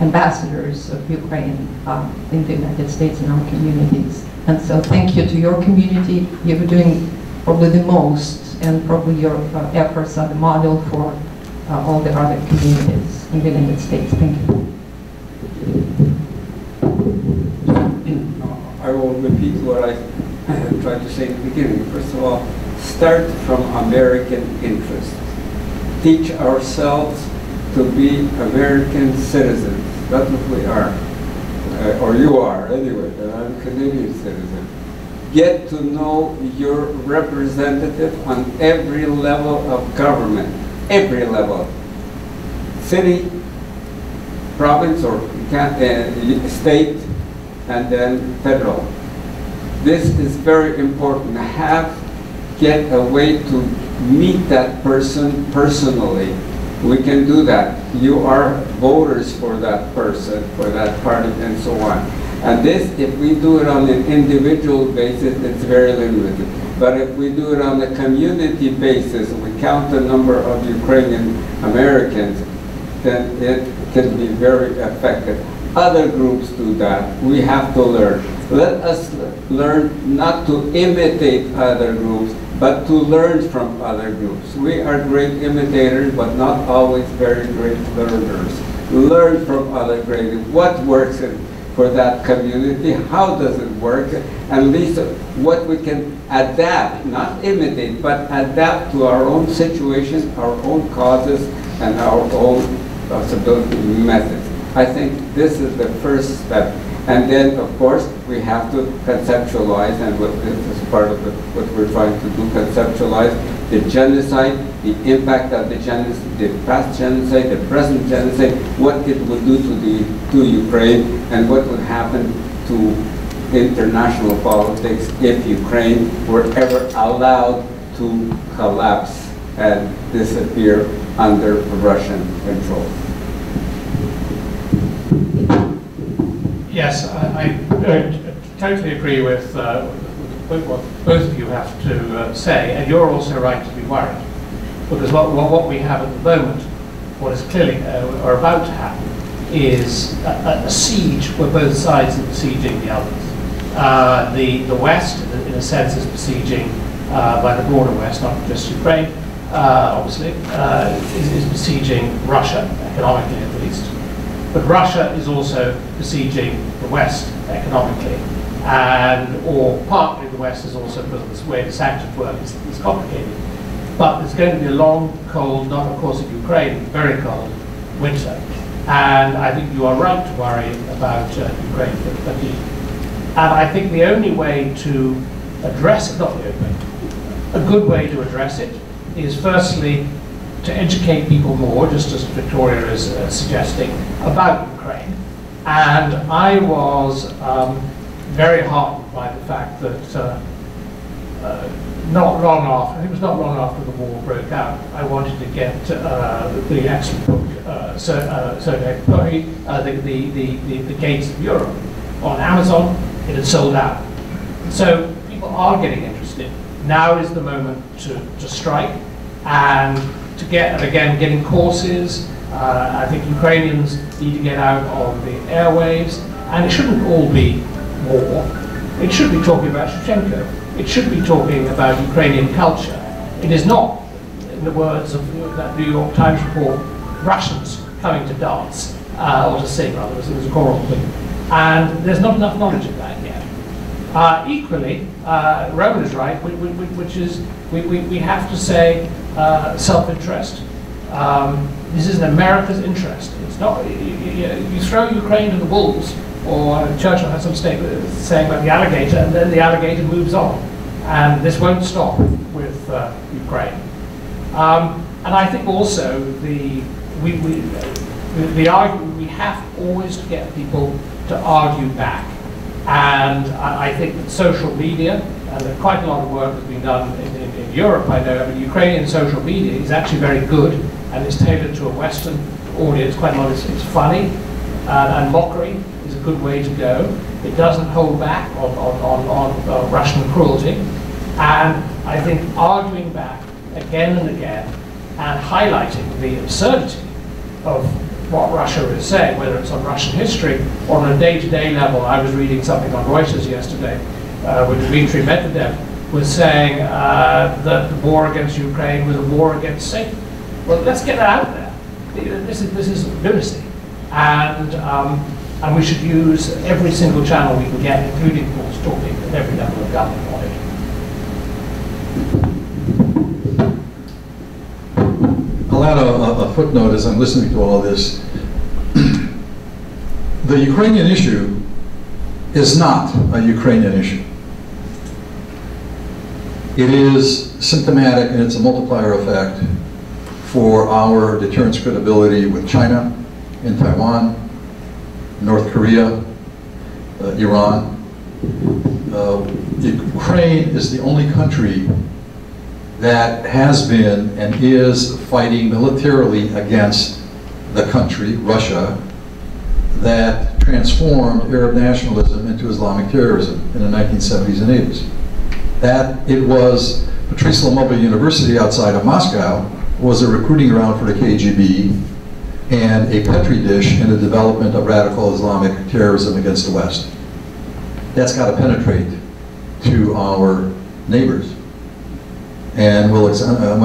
ambassadors of Ukraine uh, in the United States and our communities. And so thank you to your community. You're doing probably the most, and probably your uh, efforts are the model for uh, all the other communities in the United States. Thank you. I will repeat what I tried to say at the beginning. First of all, start from American interests. Teach ourselves to be American citizens. That's what we are, uh, or you are anyway, and I'm a Canadian citizen. Get to know your representative on every level of government, every level. City, province, or uh, state, and then federal. This is very important. Have, get a way to meet that person personally. We can do that. You are voters for that person, for that party, and so on. And this, if we do it on an individual basis, it's very limited. But if we do it on a community basis, we count the number of Ukrainian Americans, then it can be very effective. Other groups do that. We have to learn. Let us learn not to imitate other groups, but to learn from other groups. We are great imitators, but not always very great learners. Learn from other great. What works for that community? How does it work? And least what we can adapt, not imitate, but adapt to our own situation, our own causes, and our own possibility methods. I think this is the first step. And then, of course, we have to conceptualize, and what, this is part of the, what we're trying to do, conceptualize the genocide, the impact of the genocide, the past genocide, the present genocide, what it would do to, the, to Ukraine, and what would happen to international politics if Ukraine were ever allowed to collapse and disappear under Russian control. Yes, I, I totally agree with, uh, with what both of you have to uh, say, and you're also right to be worried, because what, what we have at the moment, what is clearly uh, or about to happen, is a, a siege where both sides are besieging the others. Uh, the, the West, in a sense, is besieging uh, by the broader West, not just Ukraine, uh, obviously, uh, is, is besieging Russia, economically at least. But Russia is also besieging the West economically, and or partly the West is also, because the way the sanctions work is, is complicated. But there's going to be a long, cold, not of course in Ukraine, very cold winter, and I think you are right to worry about uh, Ukraine. But the, and I think the only way to address it, not the only way, a good way to address it is firstly, to educate people more, just as Victoria is uh, suggesting, about Ukraine. And I was um, very heartened by the fact that uh, uh, not long after, I think it was not long after the war broke out, I wanted to get uh, the excellent book, uh, so, uh, so uh, the, the, the, the, the Gates of Europe, on Amazon. It had sold out. So people are getting interested. Now is the moment to, to strike, and to get, and again, getting courses. Uh, I think Ukrainians need to get out on the airwaves, and it shouldn't all be war. It should be talking about Shevchenko. It should be talking about Ukrainian culture. It is not, in the words of that New York Times report, Russians coming to dance, uh, or to sing, rather, it was a choral thing. and there's not enough knowledge of that yet. Uh, equally, uh, Roman is right, which, which is we, we, we have to say uh, self-interest. Um, this is in America's interest. It's not, you, you throw Ukraine to the wolves, or Churchill had some statement saying about the alligator, and then the alligator moves on. And this won't stop with uh, Ukraine. Um, and I think also the we, we, the, the argument, we have always to get people to argue back. And I, I think that social media, and that quite a lot of work has been done in, in, in Europe, I know, I mean, Ukrainian social media is actually very good, and it's tailored to a Western audience quite a lot. It's, it's funny, uh, and mockery is a good way to go. It doesn't hold back on, on, on, on, on Russian cruelty. And I think arguing back again and again and highlighting the absurdity of what Russia is saying, whether it's on Russian history or on a day-to-day level. I was reading something on Reuters yesterday uh, where Dmitry Medvedev was saying uh, that the war against Ukraine was a war against Satan. Well, let's get that out there. This is, this is lunacy. And, um, and we should use every single channel we can get, including Paul's talking at every level of government on it. I'll add a, a footnote as I'm listening to all of this. The Ukrainian issue is not a Ukrainian issue. It is symptomatic, and it's a multiplier effect for our deterrence credibility with China, in Taiwan, North Korea, uh, Iran. Uh, Ukraine is the only country that has been and is fighting militarily against the country, Russia, that transformed Arab nationalism into Islamic terrorism in the nineteen seventies and eighties. That it was Patrice Lumumba University outside of Moscow was a recruiting ground for the K G B and a petri dish in the development of radical Islamic terrorism against the West. That's got to penetrate to our neighbors. And when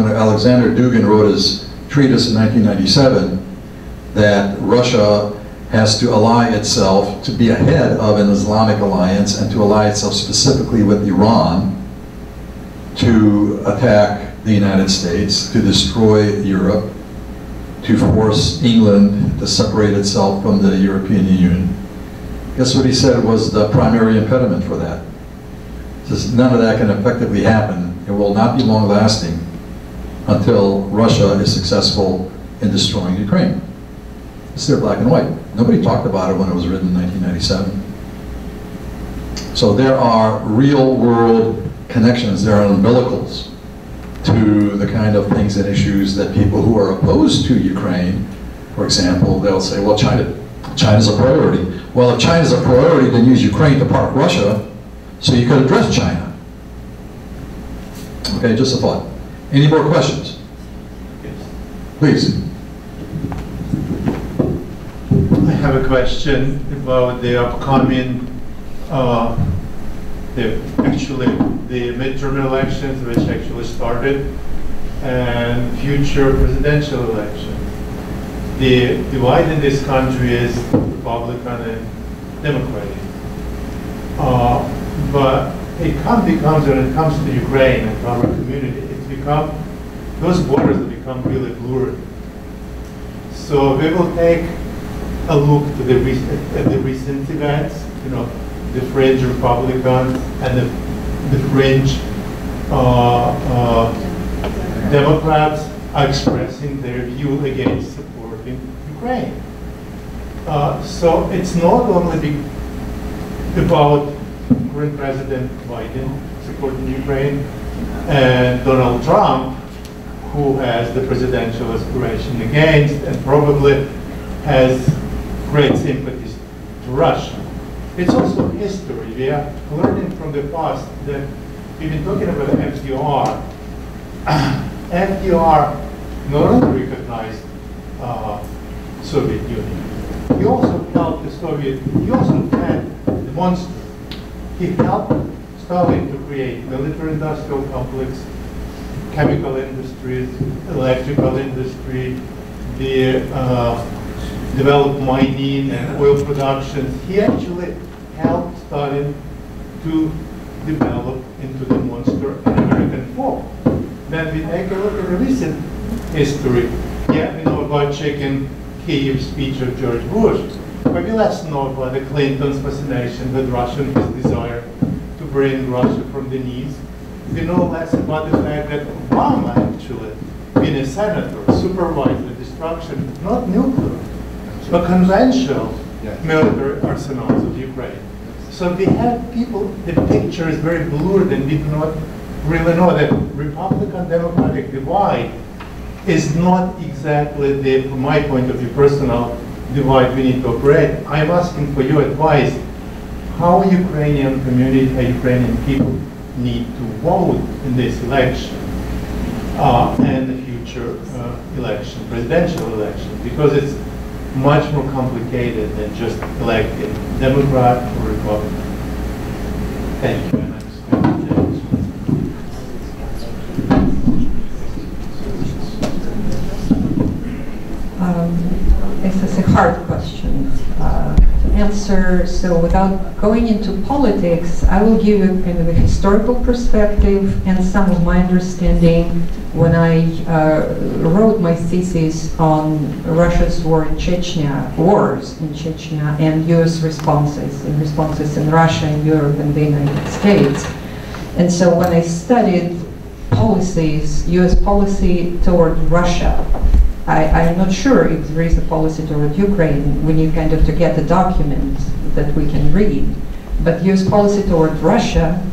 Alexander Dugin wrote his treatise in nineteen ninety-seven that Russia has to ally itself to be ahead of an Islamic alliance and to ally itself specifically with Iran to attack the United States, to destroy Europe, to force England to separate itself from the European Union. Guess what he said was the primary impediment for that. He says none of that can effectively happen. It will not be long-lasting until Russia is successful in destroying Ukraine. It's there black and white. Nobody talked about it when it was written in nineteen ninety-seven. So there are real-world connections. There are umbilicals to the kind of things and issues that people who are opposed to Ukraine, for example, they'll say, well, China, China's a priority. Well, if China's a priority, then use Ukraine to park Russia so you could address China. Okay, just a thought. Any more questions? Please. I have a question about the upcoming, uh, the, actually the midterm elections, which actually started, and future presidential election. The divide in this country is Republican and Democratic. Uh, but it can't become, when it comes to Ukraine and our community, it's become, those borders become really blurred. So we will take a look to the recent, at the recent events, you know, the fringe Republicans and the, the fringe uh, uh, Democrats are expressing their view against supporting Ukraine. Uh, so it's not only about current President Biden supporting Ukraine and Donald Trump, who has the presidential aspiration against and probably has great sympathies to Russia. It's also history. We are learning from the past that we've been talking about F D R. F D R not only recognized uh, Soviet Union, he also helped the Soviet, he also had the monster. He helped Stalin to create military industrial complex, chemical industries, electrical industry, the uh, developed mining and oil production. He actually helped Stalin to develop into the monster American folk. Then we take a look at the recent history. Yeah, we know about chicken Kyiv speech of George Bush, but we less know about the Clintons' fascination with Russia and his desire to bring Russia from the knees. We know less about the fact that Obama actually, being a senator, supervised the destruction, not nuclear, but conventional military arsenals of Ukraine. So we have people, the picture is very blurred and we do not really know that Republican-Democratic divide is not exactly the, from my point of view, personal divide we need to operate. I'm asking for your advice, how Ukrainian community, how Ukrainian people need to vote in this election uh, and the future uh, election, presidential election, because it's much more complicated than just electing Democrat or Republican. Thank you. Um, this is a hard question uh, to answer. So without going into politics, I will give you kind of a historical perspective and some of my understanding when I uh, wrote my thesis on Russia's war in Chechnya, wars in Chechnya, and U S responses, and responses in Russia, in Europe, and the United States. And so when I studied policies, U S policy toward Russia, I, I'm not sure if there is a policy toward Ukraine. We need kind of to get a document that we can read. But U S policy toward Russia,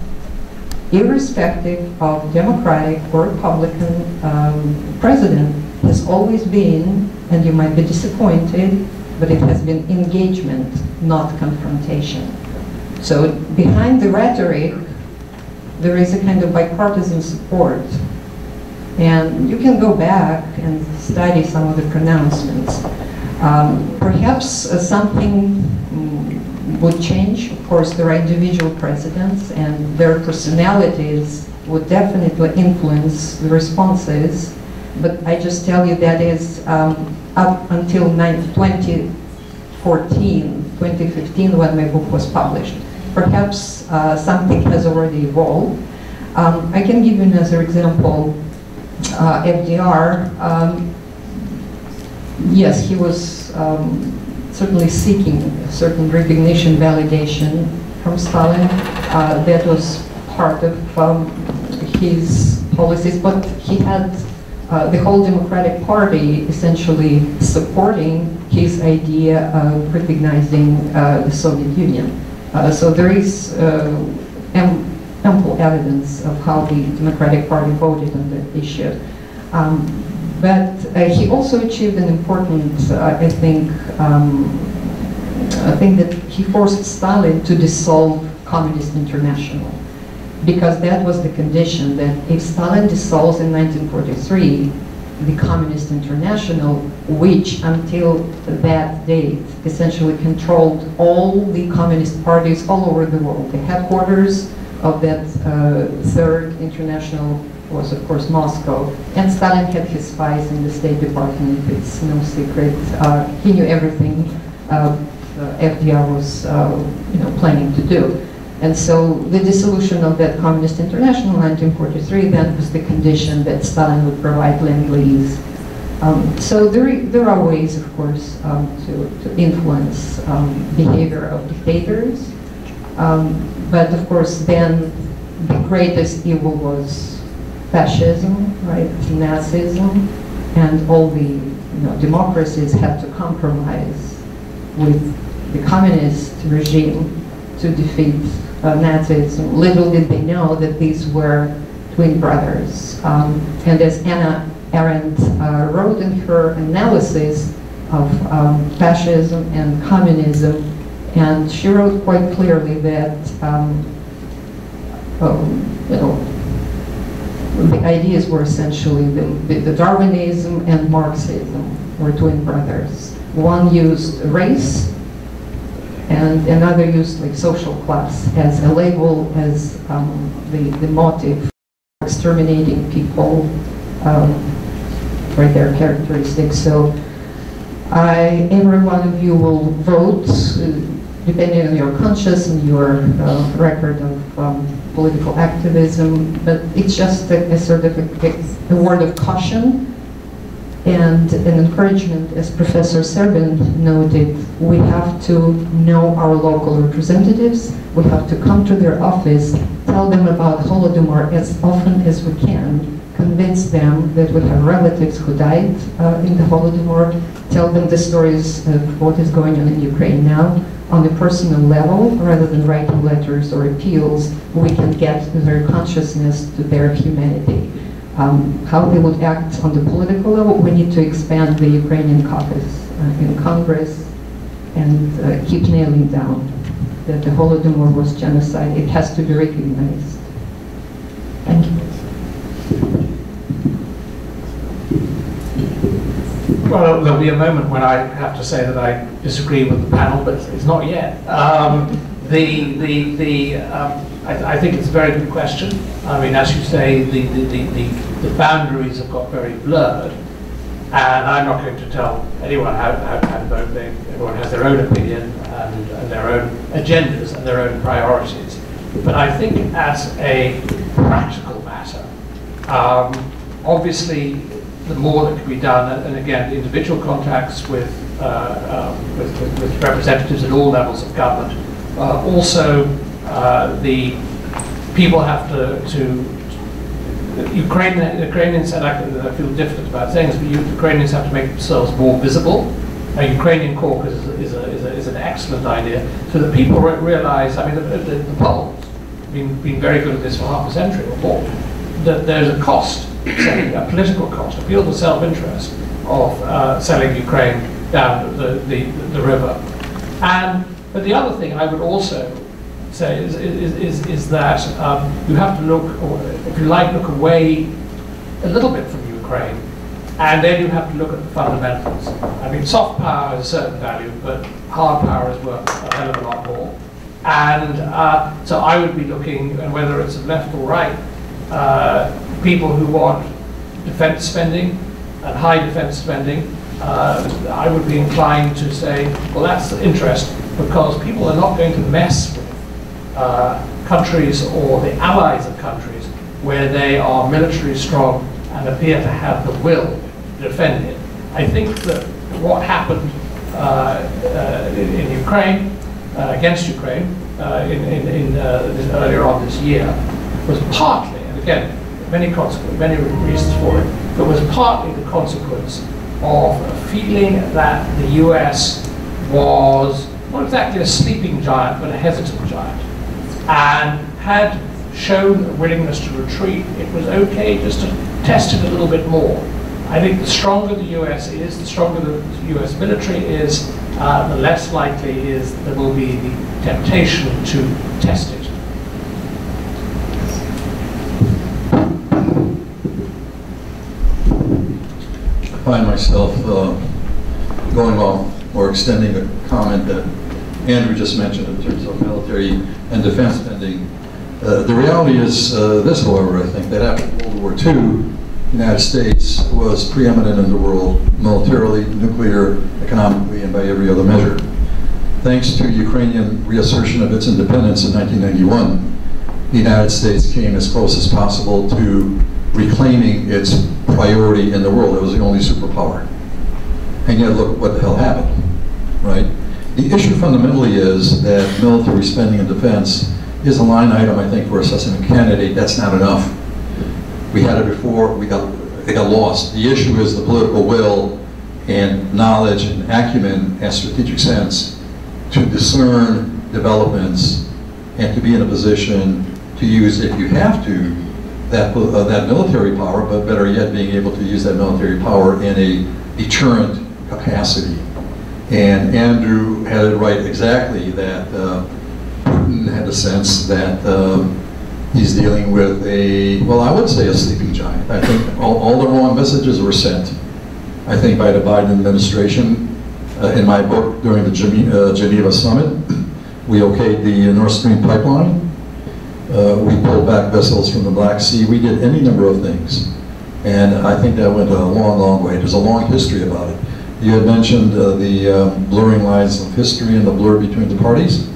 irrespective of Democratic or Republican um, president, has always been, and you might be disappointed, but it has been engagement, not confrontation. So behind the rhetoric, there is a kind of bipartisan support. And you can go back and study some of the pronouncements. Um, perhaps uh, something would change. Of course, there are individual presidents and their personalities would definitely influence the responses. But I just tell you that is um, up until twenty fourteen, twenty fifteen, when my book was published. Perhaps uh, something has already evolved. Um, I can give you another example. Uh, F D R, um, yes, he was um, certainly seeking a certain recognition, validation from Stalin. Uh, that was part of um, his policies, but he had uh, the whole Democratic Party essentially supporting his idea of recognizing uh, the Soviet Union. Uh, so there is uh, ample evidence of how the Democratic Party voted on the issue. Um, but uh, he also achieved an important, uh, I think, um, I think that he forced Stalin to dissolve Communist International, because that was the condition that if Stalin dissolves in nineteen forty-three, the Communist International, which until that date essentially controlled all the communist parties all over the world, the headquarters of that uh, Third International was, of course, Moscow. And Stalin had his spies in the State Department. It's no secret. Uh, he knew everything uh, uh, F D R was uh, you know, planning to do. And so the dissolution of that Communist International in nineteen forty-three, that was the condition that Stalin would provide Lend-Lease. Um, so there, there are ways, of course, um, to, to influence um, behavior of dictators. Um, But of course, then the greatest evil was fascism, right? Nazism, and all the you know, democracies had to compromise with the communist regime to defeat uh, Nazism. Little did they know that these were twin brothers. Um, and as Anna Arendt uh, wrote in her analysis of um, fascism and communism, and she wrote quite clearly that um, um, you know, the ideas were essentially the, the, the Darwinism and Marxism were twin brothers. One used race, and another used like social class as a label, as um, the, the motive for exterminating people um, for their characteristics. So I, every one of you will vote, uh, depending on your conscience and your uh, record of um, political activism, but it's just a, a sort of a, a word of caution and an encouragement, as Professor Serbin noted. We have to know our local representatives, we have to come to their office, tell them about Holodomor as often as we can, convince them that we have relatives who died uh, in the Holodomor, tell them the stories of what is going on in Ukraine now. On a personal level, rather than writing letters or appeals, we can get to their consciousness, to their humanity. Um, how they would act on the political level, we need to expand the Ukrainian caucus uh, in Congress and uh, keep nailing down that the Holodomor was genocide. It has to be recognized. Thank you. Well, there'll be a moment when I have to say that I disagree with the panel, but it's not yet. Um, the the the um, I, th I think it's a very good question. I mean, as you say, the the, the the the boundaries have got very blurred, and I'm not going to tell anyone how how to vote. They, everyone has their own opinion and, and their own agendas and their own priorities. But I think, as a practical matter, um, obviously, the more that can be done, and again, individual contacts with, uh, um, with, with, with representatives at all levels of government. Uh, also, uh, the people have to, to Ukraine, Ukrainians, and I, can, I feel different about things, but Ukrainians have to make themselves more visible. A Ukrainian caucus is, is, a, is, a, is an excellent idea, so that people realize, I mean, the, the, the polls have been, been very good at this for half a century or more, that there's a cost. Selling a political cost, appeal to self-interest of uh, selling Ukraine down the, the, the river. And, but the other thing I would also say is, is, is, is that um, you have to look, or if you like, look away a little bit from Ukraine, and then you have to look at the fundamentals. I mean, soft power is a certain value, but hard power is worth a hell of a lot more. And uh, so I would be looking, and whether it's left or right, uh, people who want defense spending and high defense spending, uh, I would be inclined to say, well, that's the interest, because people are not going to mess with uh, countries or the allies of countries where they are militarily strong and appear to have the will to defend it. I think that what happened uh, uh, in, in Ukraine, uh, against Ukraine, uh, in, in, in, uh, in earlier on this year, was partly, and again, many consequences, many reasons for it, but was partly the consequence of a feeling that the U S was not exactly a sleeping giant, but a hesitant giant, and had shown a willingness to retreat. It was okay just to test it a little bit more. I think the stronger the U S is, the stronger the U S military is, uh, the less likely is there will be the temptation to test it. Find myself uh, going off or extending a comment that Andrew just mentioned in terms of military and defense spending. Uh, the reality is uh, this, however, I think, that after World War Two, the United States was preeminent in the world militarily, nuclear, economically, and by every other measure. Thanks to Ukrainian reassertion of its independence in nineteen ninety-one, the United States came as close as possible to reclaiming its priority in the world. It was the only superpower. And yet look what the hell happened, right? The issue fundamentally is that military spending and defense is a line item, I think, for assessing a candidate. That's not enough. We had it before, we got, it got lost. The issue is the political will and knowledge and acumen and strategic sense to discern developments and to be in a position to use, if you have to, That, uh, that military power, but better yet, being able to use that military power in a deterrent capacity. And Andrew had it right exactly, that uh, Putin had a sense that um, he's dealing with a, well, I would say a sleeping giant. I think all, all the wrong messages were sent, I think, by the Biden administration. Uh, in my book, during the Gene uh, Geneva summit, we okayed the Nord Stream pipeline. Uh, we pulled back vessels from the Black Sea. We did any number of things. And I think that went a long, long way. There's a long history about it. You had mentioned uh, the uh, blurring lines of history and the blur between the parties.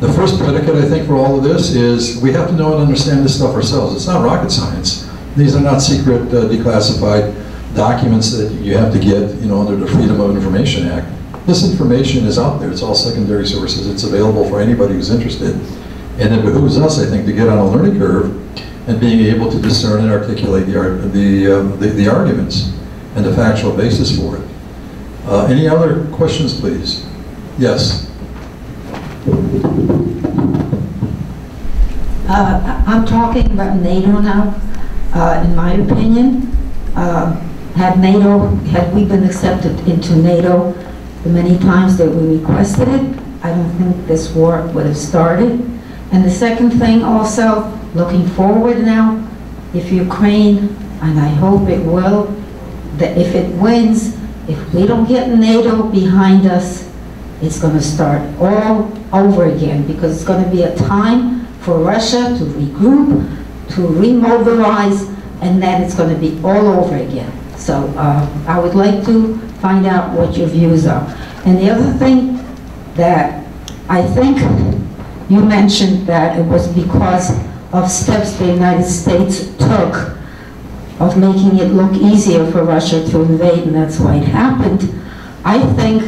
The first predicate, I think, for all of this is we have to know and understand this stuff ourselves. It's not rocket science. These are not secret, uh, declassified documents that you have to get, you know, under the Freedom of Information Act. This information is out there. It's all secondary sources. It's available for anybody who's interested. And it behooves us, I think, to get on a learning curve and being able to discern and articulate the, the, um, the, the arguments and the factual basis for it. Uh, any other questions, please? Yes. Uh, I'm talking about NATO now. Uh, in my opinion, uh, had NATO, had we been accepted into NATO the many times that we requested it, I don't think this war would have started. And the second thing also, looking forward now, if Ukraine, and I hope it will, that if it wins, if we don't get NATO behind us, it's going to start all over again, because it's going to be a time for Russia to regroup, to remobilize, and then it's going to be all over again. So uh, I would like to find out what your views are. And the other thing that I think you mentioned, that it was because of steps the United States took of making it look easier for Russia to invade, and that's why it happened. I think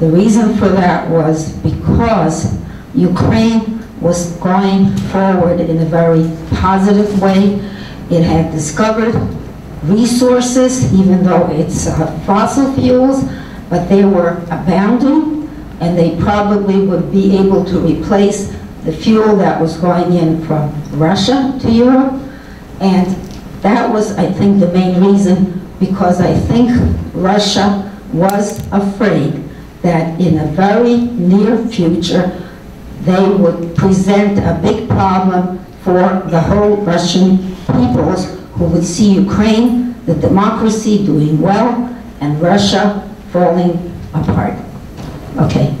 the reason for that was because Ukraine was going forward in a very positive way. It had discovered resources, even though it's uh, fossil fuels, but they were abounding, and they probably would be able to replace the fuel that was going in from Russia to Europe. And that was, I think, the main reason, because I think Russia was afraid that in a very near future they would present a big problem for the whole Russian peoples, who would see Ukraine, the democracy, doing well, and Russia falling apart. Okay.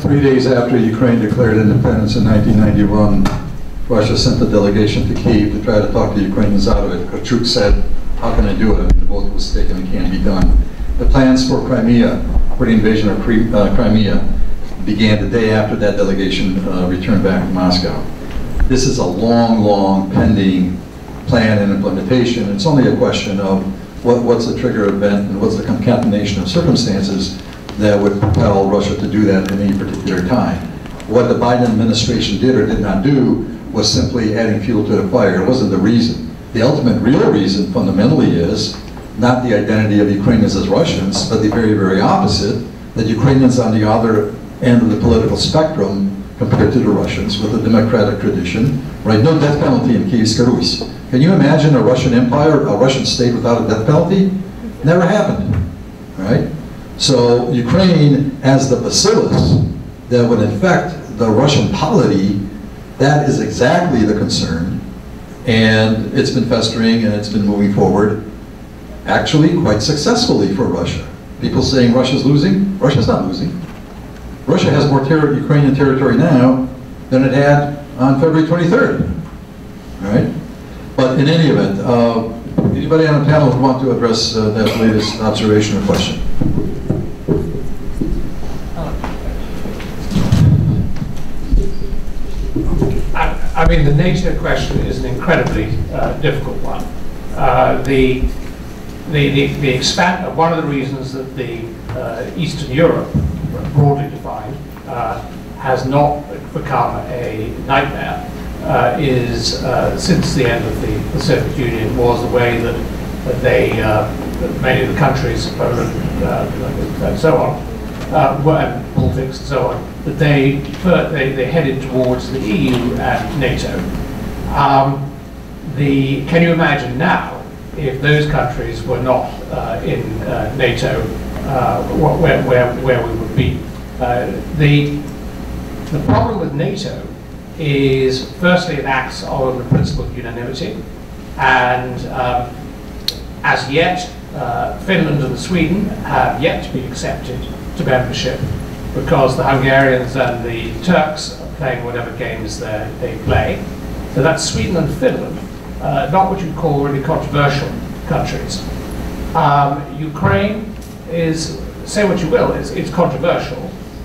Three days after Ukraine declared independence in nineteen ninety-one, Russia sent a delegation to Kyiv to try to talk the Ukrainians out of it. Kravchuk said, how can I do it? I mean, the vote was taken and can't be done. The plans for Crimea, for the invasion of Crimea, began the day after that delegation uh, returned back to Moscow. This is a long, long pending plan and implementation. It's only a question of what, what's the trigger event and what's the concatenation of circumstances that would propel Russia to do that at any particular time. What the Biden administration did or did not do was simply adding fuel to the fire. It wasn't the reason. The ultimate real reason fundamentally is not the identity of Ukrainians as Russians, but the very, very opposite, that Ukrainians on the other end of the political spectrum compared to the Russians with a democratic tradition, right? No death penalty in Kyiv's Karus. Can you imagine a Russian empire, a Russian state without a death penalty? Never happened, right? So Ukraine as the bacillus that would infect the Russian polity, that is exactly the concern, and it's been festering and it's been moving forward, actually quite successfully for Russia. People saying Russia's losing, Russia's not losing. Russia has more ter Ukrainian territory now than it had on February twenty-third, all right? But in any event, uh, anybody on the panel who want to address uh, that latest observation or question? I mean, the NATO question is an incredibly uh, difficult one. Uh, the the, the, the expand, one of the reasons that the uh, Eastern Europe, broadly defined, uh, has not become a nightmare uh, is uh, since the end of the, the Soviet Union was the way that, that they, uh, that many of the countries, Poland uh, and so on, uh, were, and Baltics and so on, that they, they, they headed towards the E U and NATO. Um, the, can you imagine now if those countries were not uh, in uh, NATO, uh, where, where, where we would be? Uh, the, the problem with NATO is, firstly, it acts on the principle of unanimity, and um, as yet, uh, Finland and Sweden have yet to be accepted to membership, because the Hungarians and the Turks are playing whatever games they play. So that's Sweden and Finland, uh, not what you'd call really controversial countries. Um, Ukraine is, say what you will, it's, it's controversial.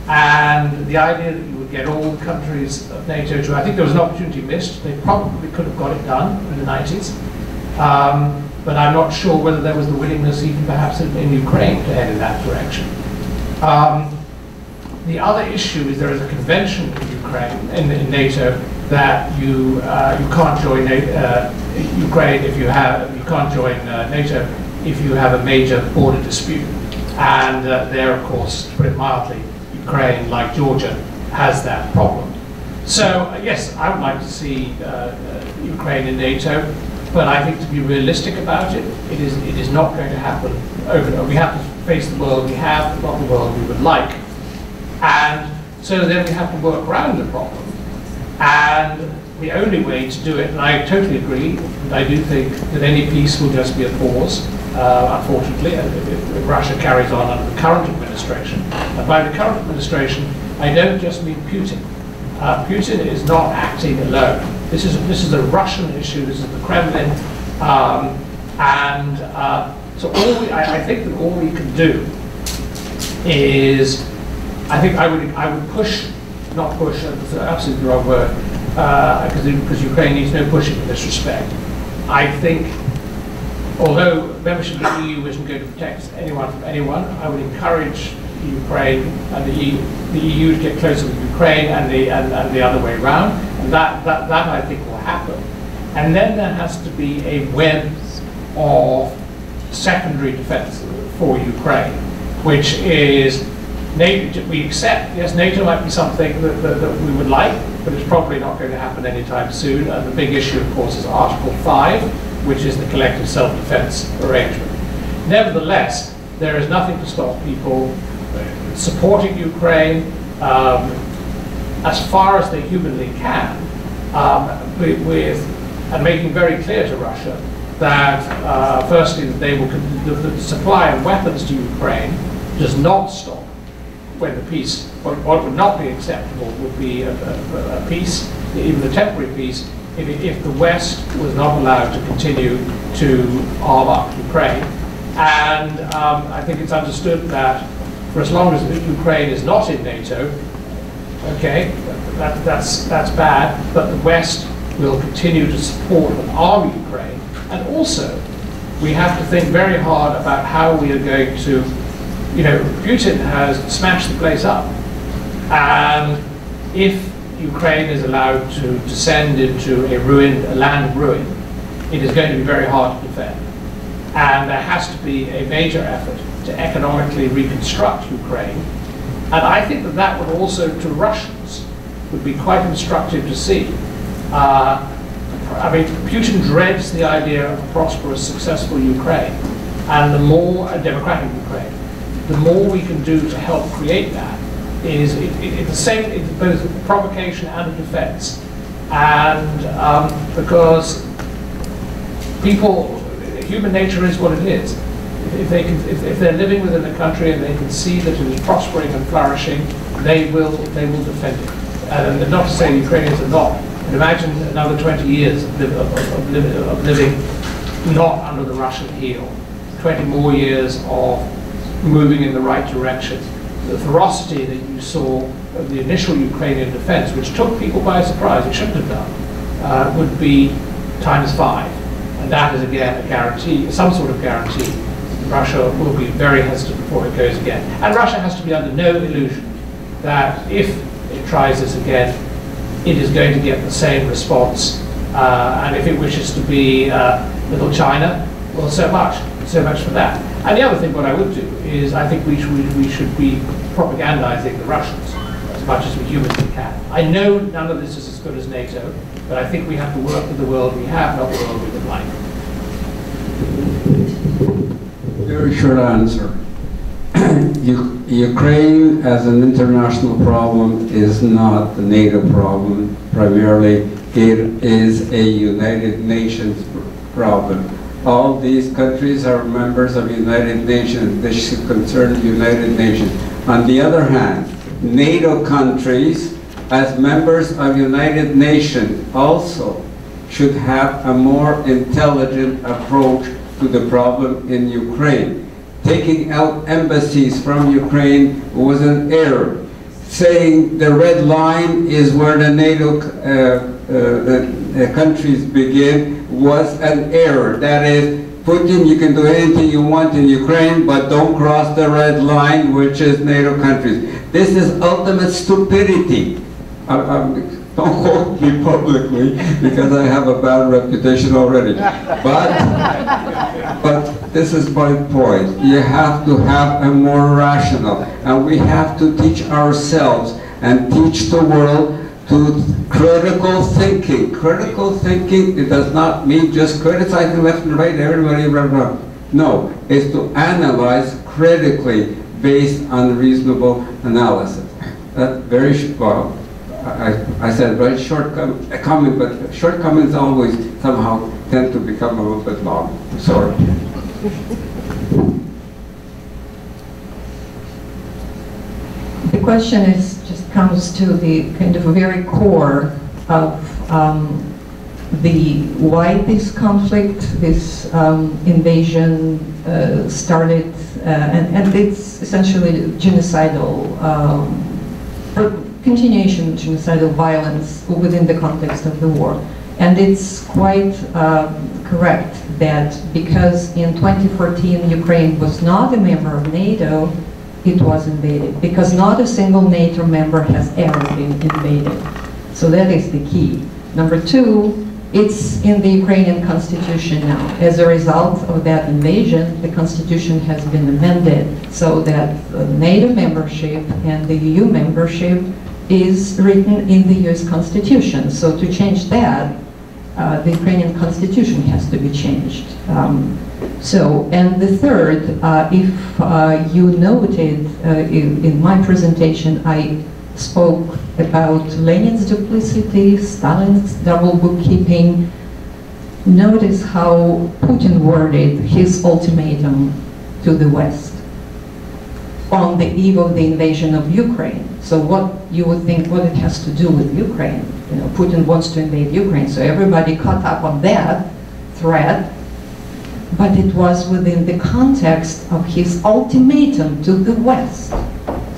And the idea that you would get all the countries of NATO to, I think there was an opportunity missed. They probably could have got it done in the nineties. Um, but I'm not sure whether there was the willingness, even perhaps in, in Ukraine, to head in that direction. Um, the other issue is there is a convention in Ukraine, in, in NATO, that you uh, you can't join uh, Ukraine if you have you can't join uh, NATO if you have a major border dispute. And uh, there, of course, to put it mildly, Ukraine, like Georgia, has that problem. So uh, yes, I would like to see uh, uh, Ukraine in NATO. But I think to be realistic about it, it is it is not going to happen overnight. We have to face the world we have, not the world we would like. And so then we have to work around the problem. And the only way to do it, and I totally agree, and I do think that any peace will just be a pause, uh, unfortunately, if, if Russia carries on under the current administration. And by the current administration, I don't just mean Putin. Uh, Putin is not acting alone. This is this is a Russian issue. This is the Kremlin, um, and uh, so all we, I, I think that all we can do is, I think I would I would push, not push. That's absolutely the wrong word, because uh, because Ukraine needs no pushing in this respect. I think, although membership of the E U isn't going to protect anyone from anyone, I would encourage Ukraine and the E U, the E U to get closer with Ukraine, and the and, and the other way around, and that, that that I think will happen. And then there has to be a web of secondary defense for Ukraine, which is NATO. We accept, yes, NATO might be something that, that, that we would like, but it's probably not going to happen anytime soon. And the big issue, of course, is Article five, which is the collective self-defense arrangement. Nevertheless, there is nothing to stop people supporting Ukraine um, as far as they humanly can, um, with and making very clear to Russia that uh, firstly that they will the, the supply of weapons to Ukraine does not stop when the peace. What, what would not be acceptable would be a, a, a peace, even a temporary peace, if, if the West was not allowed to continue to arm up Ukraine. And um, I think it's understood that. For as long as Ukraine is not in NATO, okay, that, that's that's bad. But the West will continue to support and arm Ukraine. And also, we have to think very hard about how we are going to, you know, Putin has smashed the place up. And if Ukraine is allowed to descend into a ruined, a land of ruin, it is going to be very hard to defend. And there has to be a major effort to economically reconstruct Ukraine. And I think that that would also, to Russians, would be quite instructive to see. Uh, I mean, Putin dreads the idea of a prosperous, successful Ukraine. And the more, a democratic Ukraine, the more we can do to help create that is it, it, it the same, it's both a provocation and a defense. And um, because people, human nature is what it is. If, they can, if, if they're living within a country and they can see that it is prospering and flourishing, they will they will defend it. And, and not to say Ukrainians are not. And imagine another twenty years of, of, of, of living not under the Russian heel. twenty more years of moving in the right direction. The ferocity that you saw of the initial Ukrainian defense, which took people by surprise, it shouldn't have done, uh, would be times five. And that is again a guarantee, some sort of guarantee. Russia will be very hesitant before it goes again. And Russia has to be under no illusion that if it tries this again, it is going to get the same response. Uh, and if it wishes to be uh, little China, well, so much, so much for that. And the other thing, what I would do is I think we should, we should be propagandizing the Russians as much as we humanly can. I know none of this is as good as NATO, but I think we have to work with the world we have, not the world we would like. Very short answer. U Ukraine as an international problem is not a NATO problem primarily. It is a United Nations problem. All these countries are members of the United Nations. They should concern the United Nations. On the other hand, NATO countries as members of United Nations also should have a more intelligent approach to the problem in Ukraine. taking out embassies from Ukraine was an error. Saying the red line is where the NATO uh, uh, the, uh, countries begin was an error. That is, Putin, you can do anything you want in Ukraine, but don't cross the red line, which is NATO countries. This is ultimate stupidity. I, I'm, don't quote me publicly, because I have a bad reputation already. But, but this is my point. You have to have a more rational, and we have to teach ourselves and teach the world to critical thinking. Critical thinking, it does not mean just criticizing left and right, everybody, blah, blah. No, it's to analyze critically based on reasonable analysis. That's very well. I, I said very short com comment, but short comments always somehow tend to become a little bit long. Sorry. The question is just comes to the kind of a very core of um, the why this conflict, this um, invasion uh, started, uh, and, and it's essentially genocidal. Um, continuation of genocidal violence within the context of the war. And it's quite uh, correct that because in twenty fourteen Ukraine was not a member of NATO, it was invaded. Because not a single NATO member has ever been invaded. So that is the key. Number two, it's in the Ukrainian constitution now. As a result of that invasion, the constitution has been amended so that NATO membership and the E U membership is written in the U S Constitution. So to change that, uh, the Ukrainian Constitution has to be changed. Um, so, and the third, uh, if uh, you noted uh, in, in my presentation, I spoke about Lenin's duplicity, Stalin's double bookkeeping. Notice how Putin worded his ultimatum to the West on the eve of the invasion of Ukraine. So what you would think, what it has to do with Ukraine. You know, Putin wants to invade Ukraine, so everybody caught up on that threat, but it was within the context of his ultimatum to the West.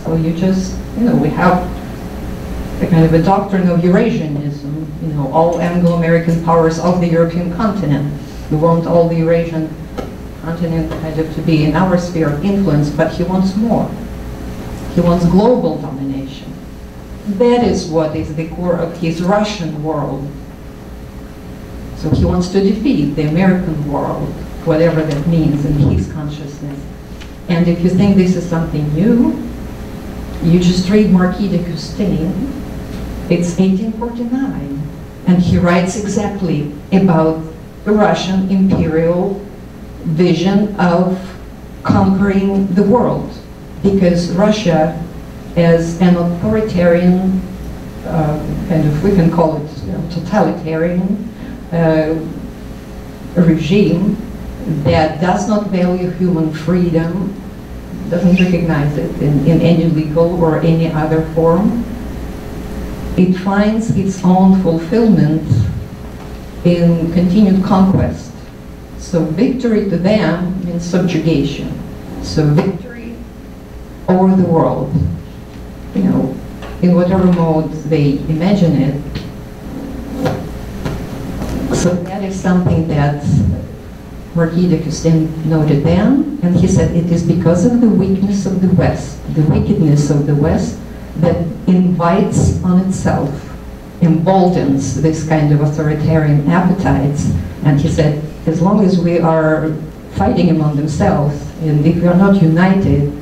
So you just, you know, we have the kind of a doctrine of Eurasianism, you know, all Anglo-American powers of the European continent. We want all the Eurasian continent kind of to be in our sphere of influence, but he wants more. He wants global domination. That is what is the core of his Russian world. So he wants to defeat the American world, whatever that means in his consciousness. And if you think this is something new, you just read Marquis de Custine. It's eighteen forty-nine. And he writes exactly about the Russian imperial vision of conquering the world, because Russia as an authoritarian, uh, kind of, we can call it, you know, totalitarian uh, regime that does not value human freedom, doesn't recognize it in, in any legal or any other form. It finds its own fulfillment in continued conquest. So victory to them means subjugation. So victory over the world, you know, in whatever mode they imagine it. So that is something that Marquis de Custine noted then, and he said it is because of the weakness of the West, the wickedness of the West, that invites on itself, emboldens this kind of authoritarian appetites. And he said, as long as we are fighting among themselves, and if we are not united,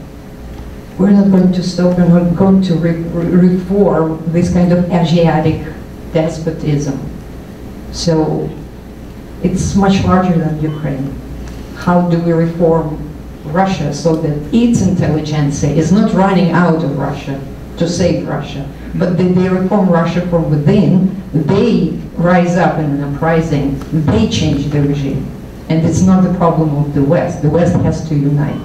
we're not going to stop, we're not going to re re reform this kind of Asiatic despotism. So it's much larger than Ukraine. How do we reform Russia so that its intelligentsia is not running out of Russia to save Russia, but that they reform Russia from within, they rise up in an uprising, they change the regime. And it's not the problem of the West. The West has to unite.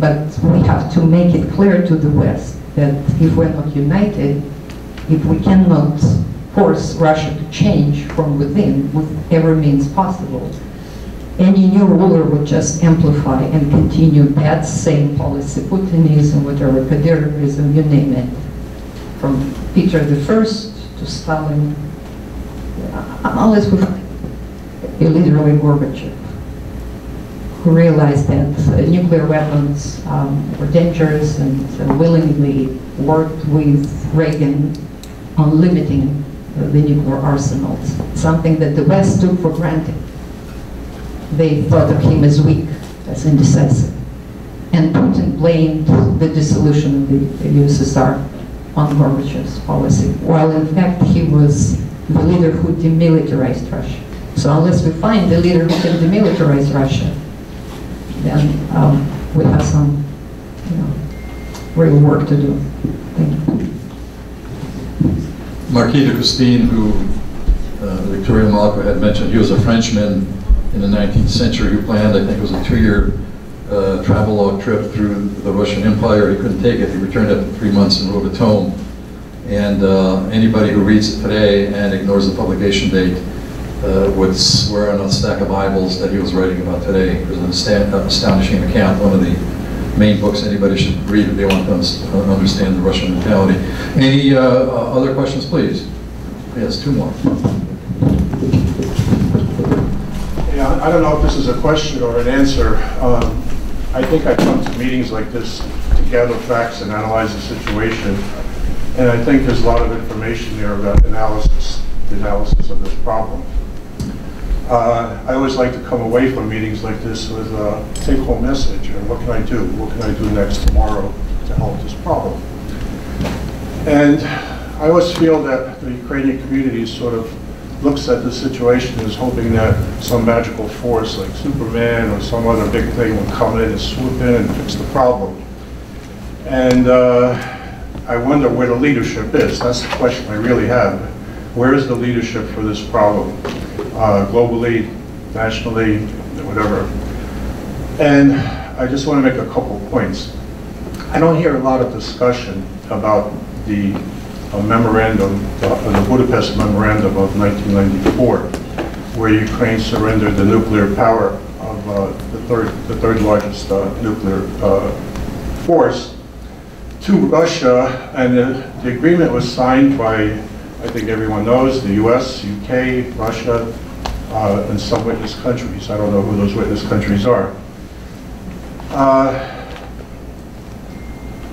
But we have to make it clear to the West that if we're not united, if we cannot force Russia to change from within with every means possible, any new ruler would just amplify and continue that same policy, Putinism, whatever, Kadyrovism, you name it, from Peter the First to Stalin, unless we find illiterally Gorbachev, who realized that uh, nuclear weapons um, were dangerous and uh, willingly worked with Reagan on limiting uh, the nuclear arsenals, something that the West took for granted. They thought of him as weak, as indecisive. And Putin blamed the dissolution of the U S S R on Gorbachev's policy, while in fact he was the leader who demilitarized Russia. So unless we find the leader who can demilitarize Russia, then um, we have some you know, real work to do. Thank you. Marquis de Custine, who uh, Victoria Malko had mentioned, he was a Frenchman in the nineteenth century who planned, I think it was a two-year uh, travelogue trip through the Russian Empire. He couldn't take it. He returned after three months and wrote it home. And uh, anybody who reads it today and ignores the publication date uh, would swear on a stack of Bibles that he was writing about today. It was an astound astonishing account, one of the main books anybody should read if they want to un understand the Russian mentality. Any uh, other questions, please? Yes, two more. I don't know if this is a question or an answer. Um, I think I come to meetings like this to gather facts and analyze the situation. And I think there's a lot of information there about analysis, the analysis of this problem. Uh, I always like to come away from meetings like this with a take-home message. And what can I do? What can I do next tomorrow to help this problem? And I always feel that the Ukrainian community is sort of looks at the situation is hoping that some magical force like Superman or some other big thing will come in and swoop in and fix the problem. And uh, I wonder where the leadership is. That's the question I really have. Where is the leadership for this problem? Uh, globally, nationally, whatever. And I just want to make a couple points. I don't hear a lot of discussion about the a memorandum, uh, the Budapest Memorandum of nineteen ninety-four, where Ukraine surrendered the nuclear power of uh, the third, the third largest uh, nuclear uh, force to Russia, and the, the agreement was signed by, I think everyone knows, the U S, U K, Russia, uh, and some witness countries. I don't know who those witness countries are. Uh,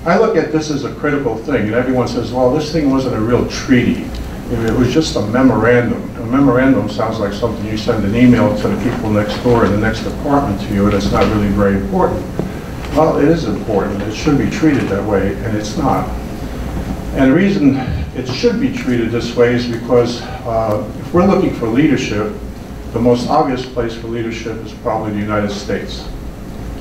I look at this as a critical thing, and everyone says, well, this thing wasn't a real treaty. It was just a memorandum. A memorandum sounds like something you send an email to the people next door in the next apartment to you, and it's not really very important. Well, it is important. It should be treated that way, and it's not. And the reason it should be treated this way is because uh, if we're looking for leadership, the most obvious place for leadership is probably the United States.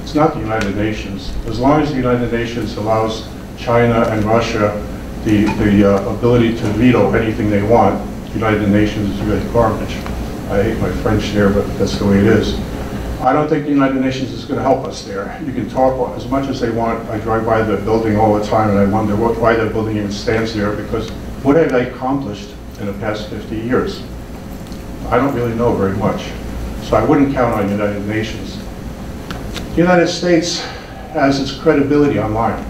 It's not the United Nations. As long as the United Nations allows China and Russia the, the uh, ability to veto anything they want, the United Nations is really garbage. I hate my French there, but that's the way it is. I don't think the United Nations is going to help us there. You can talk as much as they want. I drive by the building all the time, and I wonder what, why that building even stands there, because what have they accomplished in the past fifty years? I don't really know very much. So I wouldn't count on the United Nations. The United States has its credibility online.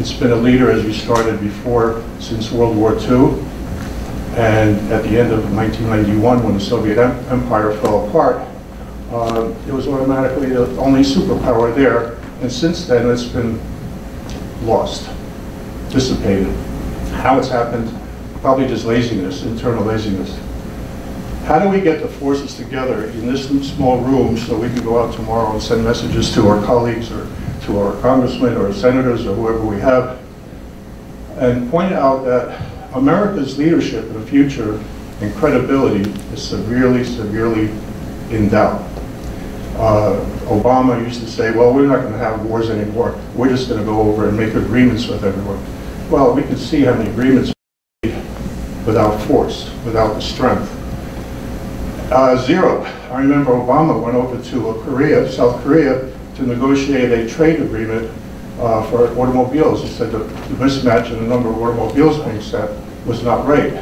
It's been a leader, as we started before, since World War Two. And at the end of nineteen ninety-one, when the Soviet Empire fell apart, uh, it was automatically the only superpower there. And since then, it's been lost, dissipated. How it's happened, probably just laziness, internal laziness. How do we get the forces together in this small room so we can go out tomorrow and send messages to our colleagues or to our congressmen or senators or whoever we have, and point out that America's leadership in the future and credibility is severely, severely in doubt. Uh, Obama used to say, well, we're not going to have wars anymore. We're just going to go over and make agreements with everyone. Well, we can see how many agreements we made without force, without the strength. Uh, zero. I remember Obama went over to uh, Korea, South Korea, to negotiate a trade agreement uh, for automobiles. He said that the mismatch in the number of automobiles being sent was not right.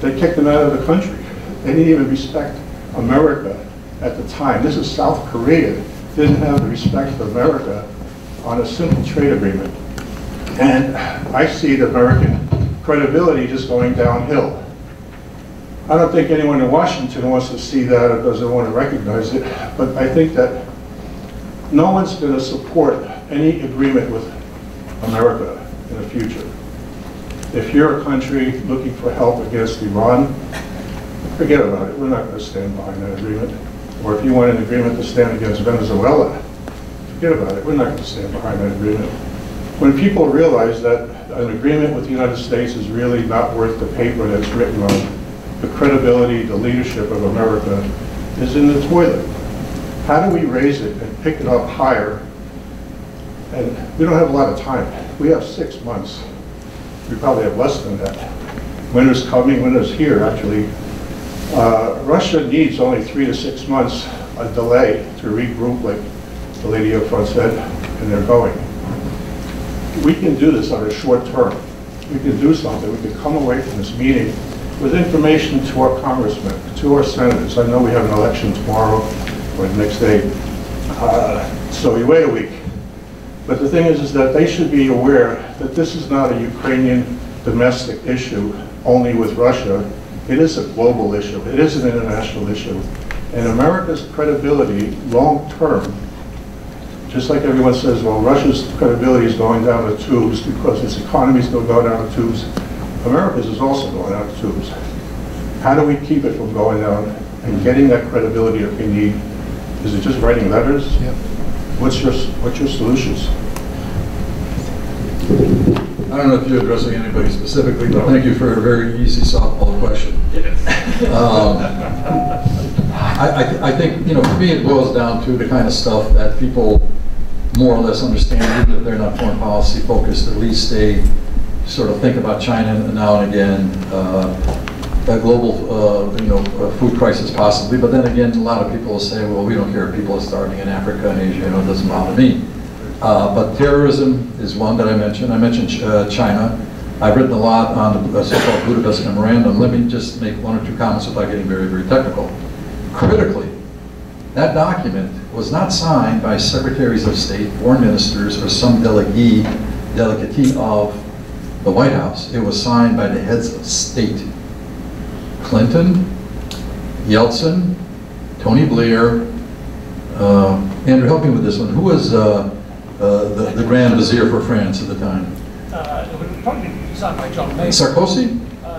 They kicked him out of the country. They didn't even respect America at the time. This is South Korea. Didn't have the respect of America on a simple trade agreement. And I see the American credibility just going downhill. I don't think anyone in Washington wants to see that or doesn't want to recognize it, but I think that no one's going to support any agreement with America in the future. If you're a country looking for help against Iran, forget about it. We're not going to stand behind that agreement. Or if you want an agreement to stand against Venezuela, forget about it. We're not going to stand behind that agreement. When people realize that an agreement with the United States is really not worth the paper that's written on it, the credibility, the leadership of America is in the toilet. How do we raise it and pick it up higher? And we don't have a lot of time. We have six months. We probably have less than that. Winter's coming, winter's here actually. Uh, Russia needs only three to six months a delay to regroup, like the lady up front said, and they're going. We can do this on a short term. We can do something. We can come away from this meeting with information to our congressmen, to our senators. I know we have an election tomorrow or the next day, uh, so we wait a week. But the thing is, is that they should be aware that this is not a Ukrainian domestic issue only with Russia. It is a global issue. It is an international issue. And America's credibility long term, just like everyone says, well, Russia's credibility is going down the tubes because its economy is going down the tubes. America's is also going down the tubes. How do we keep it from going down and getting that credibility that we need? Is it just writing letters? Yeah. What's your, what's your solutions? I don't know if you're addressing anybody specifically, but thank you for a very easy softball question. Yes. um, I, I, th I think, you know, for me it boils down to the kind of stuff that people more or less understand, even if they're not foreign policy focused, at least they sort of think about China now and again, uh, a global uh, you know, a food crisis possibly, but then again, a lot of people will say, well, we don't care if people are starving in Africa and Asia, you know, it doesn't bother me. Uh, but terrorism is one that I mentioned. I mentioned uh, China. I've written a lot on the so-called Budapest Memorandum. Let me just make one or two comments without getting very, very technical. Critically, that document was not signed by secretaries of state, foreign ministers, or some delegee, delegate of the White House. It was signed by the heads of state. Clinton, Yeltsin, Tony Blair, uh, Andrew, help me with this one. Who was uh, uh, the, the Grand Vizier for France at the time? Uh, it would probably be signed by John Major. Sarkozy? Uh,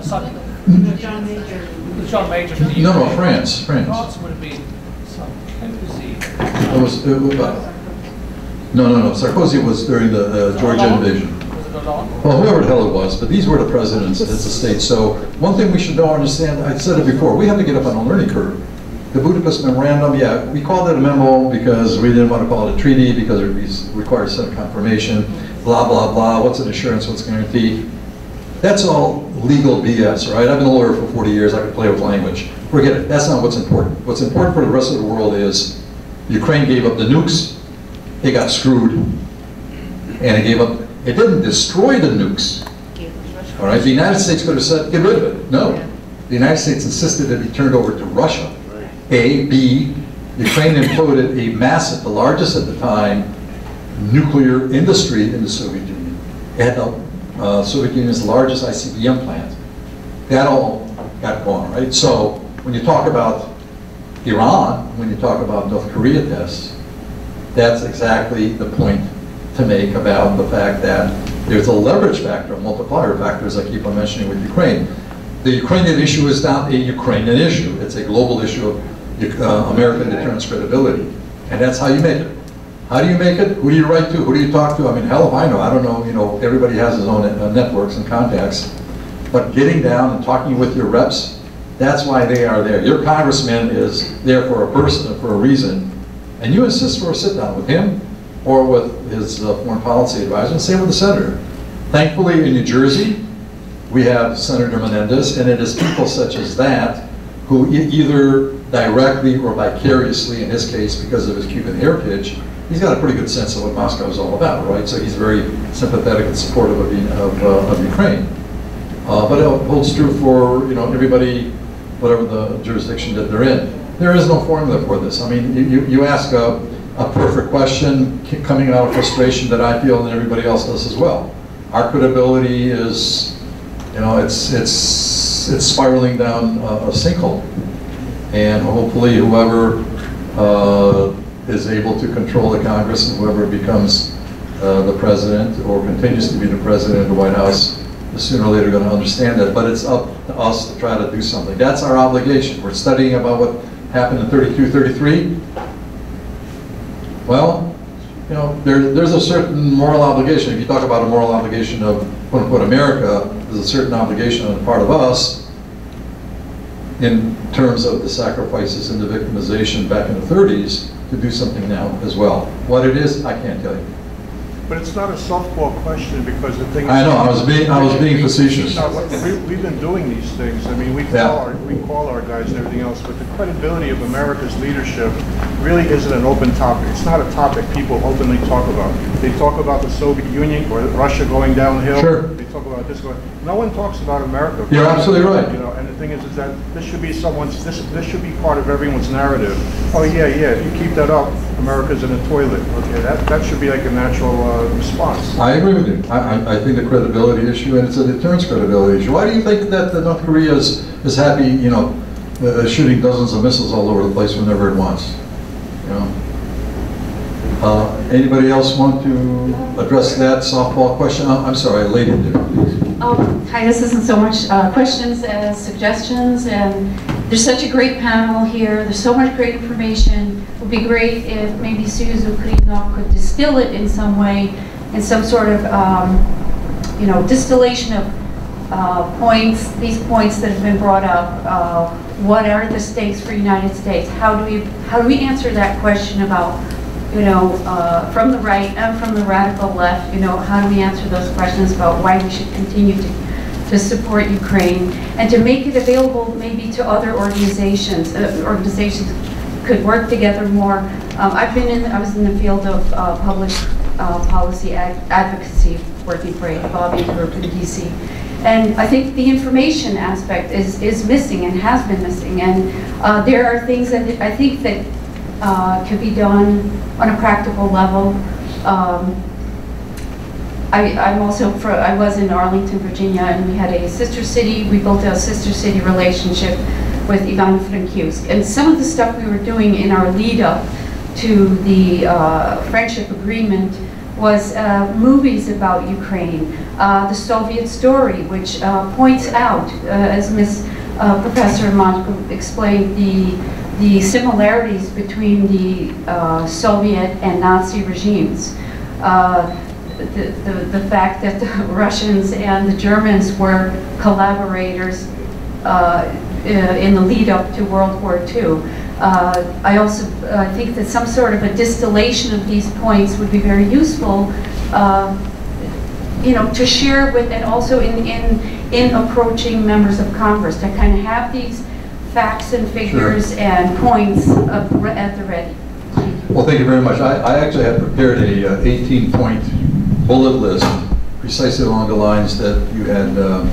no, John Major. John Major from the U K. No, no, France, France. France would have been Sarkozy. It was, it was, uh, no, no, no, Sarkozy was during the uh, Georgian invasion. Well, whoever the hell it was, but these were the presidents at the state. So one thing we should all understand, I said it before, we have to get up on a learning curve. The Budapest Memorandum, yeah, we called it a memo because we didn't want to call it a treaty because it required Senate confirmation, blah, blah, blah, what's an assurance, what's a guarantee. That's all legal B S, right? I've been a lawyer for forty years, I can play with language. Forget it, that's not what's important. What's important for the rest of the world is Ukraine gave up the nukes, they got screwed, and it gave up. It didn't destroy the nukes, all right? The United States could have said, get rid of it. No, the United States insisted that it be turned over to Russia. A, B, Ukraine imploded a massive, the largest at the time, nuclear industry in the Soviet Union. It had the uh, Soviet Union's largest I C B M plant. That all got gone, right? So when you talk about Iran, when you talk about North Korea tests, that's exactly the point to make about the fact that there's a leverage factor, a multiplier factor, as I keep on mentioning with Ukraine. The Ukrainian issue is not a Ukrainian issue. It's a global issue of uh, American deterrence credibility. And that's how you make it. How do you make it? Who do you write to? Who do you talk to? I mean, hell if I know. I don't know, you know, everybody has his own uh, networks and contacts. But getting down and talking with your reps, that's why they are there. Your congressman is there for a person, for a reason. And you insist for a sit down with him, or with his uh, foreign policy advisor, and same with the senator. Thankfully, in New Jersey, we have Senator Menendez, and it is people such as that who e either directly or vicariously, in his case, because of his Cuban heritage, he's got a pretty good sense of what Moscow is all about, right? So he's very sympathetic and supportive of, of, uh, of Ukraine. Uh, but it holds true for, you know, everybody, whatever the jurisdiction that they're in. There is no formula for this. I mean, you, you ask a, a perfect question coming out of frustration that I feel and everybody else does as well. Our credibility is, you know, it's, it's, it's spiraling down a, a sinkhole. And hopefully whoever uh, is able to control the Congress and whoever becomes uh, the president or continues to be the president of the White House is sooner or later going to understand that. But it's up to us to try to do something. That's our obligation. We're studying about what happened in thirty-two, thirty-three. Well, you know, there, there's a certain moral obligation. If you talk about a moral obligation of quote unquote America, there's a certain obligation on the part of us in terms of the sacrifices and the victimization back in the thirties to do something now as well. What it is, I can't tell you. But it's not a softball question because the thing is... I know, I was being, I was being facetious. Not, we, we've been doing these things. I mean, we call, yeah. our, we call our guys and everything else, but the credibility of America's leadership really isn't an open topic. It's not a topic people openly talk about. They talk about the Soviet Union or Russia going downhill. Sure. They talk about this going... No one talks about America. You're absolutely right. You know, and the thing is, is that this should be someone's... This, this should be part of everyone's narrative. Oh, yeah, yeah, if you keep that up, America's in a toilet. Okay, that, that should be like a natural... Uh, response. I agree with you. I, I think the credibility issue, and it's a deterrence credibility issue. Why do you think that the North Korea is, is happy, you know, uh, shooting dozens of missiles all over the place whenever it wants? You know? Uh, anybody else want to address that softball question? I'm, I'm sorry, lady there. Um, hi, this isn't so much uh, questions as suggestions, and there's such a great panel here. There's so much great information. It would be great if maybe Suzu Klinov could distill it in some way, in some sort of, um, you know, distillation of uh, points, these points that have been brought up. Uh, what are the stakes for the United States? How do we, how do we answer that question about, you know, uh, from the right and from the radical left, you know, how do we answer those questions about why we should continue to, to support Ukraine and to make it available maybe to other organizations. Uh, organizations could work together more. Um, I've been in, I was in the field of uh, public uh, policy ad advocacy working for a lobbying group in D C. And I think the information aspect is, is missing and has been missing. And uh, there are things that I think that Uh, could be done on a practical level. Um, I, I'm also, for, I was in Arlington, Virginia, and we had a sister city. We built a sister city relationship with Ivano-Frankivsk. And some of the stuff we were doing in our lead up to the uh, friendship agreement was uh, movies about Ukraine, uh, the Soviet story, which uh, points out, uh, as Miz Uh, Professor Malko explained, the the similarities between the uh, Soviet and Nazi regimes. Uh, the, the, the fact that the Russians and the Germans were collaborators uh, in the lead up to World War two. Uh, I also I think that some sort of a distillation of these points would be very useful, uh, you know, to share with, and also in, in, in approaching members of Congress to kind of have these facts and figures, sure, and points up at the ready. Well, thank you very much. I, I actually had prepared a eighteen-point uh, bullet list, precisely along the lines that you had um,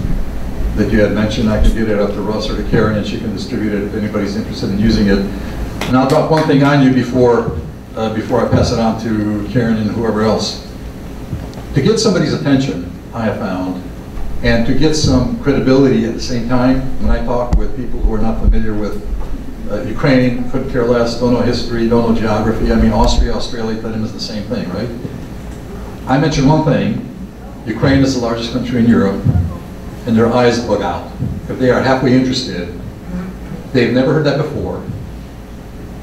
that you had mentioned. I could get it up to Russ or to Karen, and she can distribute it if anybody's interested in using it. And I'll drop one thing on you before uh, before I pass it on to Karen and whoever else. To get somebody's attention, I have found, and to get some credibility at the same time, when I talk with people who are not familiar with uh, Ukraine, couldn't care less, don't know history, don't know geography. I mean, Austria, Australia, to them is the same thing, right? I mentioned one thing. Ukraine is the largest country in Europe, and their eyes bug out. If they are halfway interested, they've never heard that before.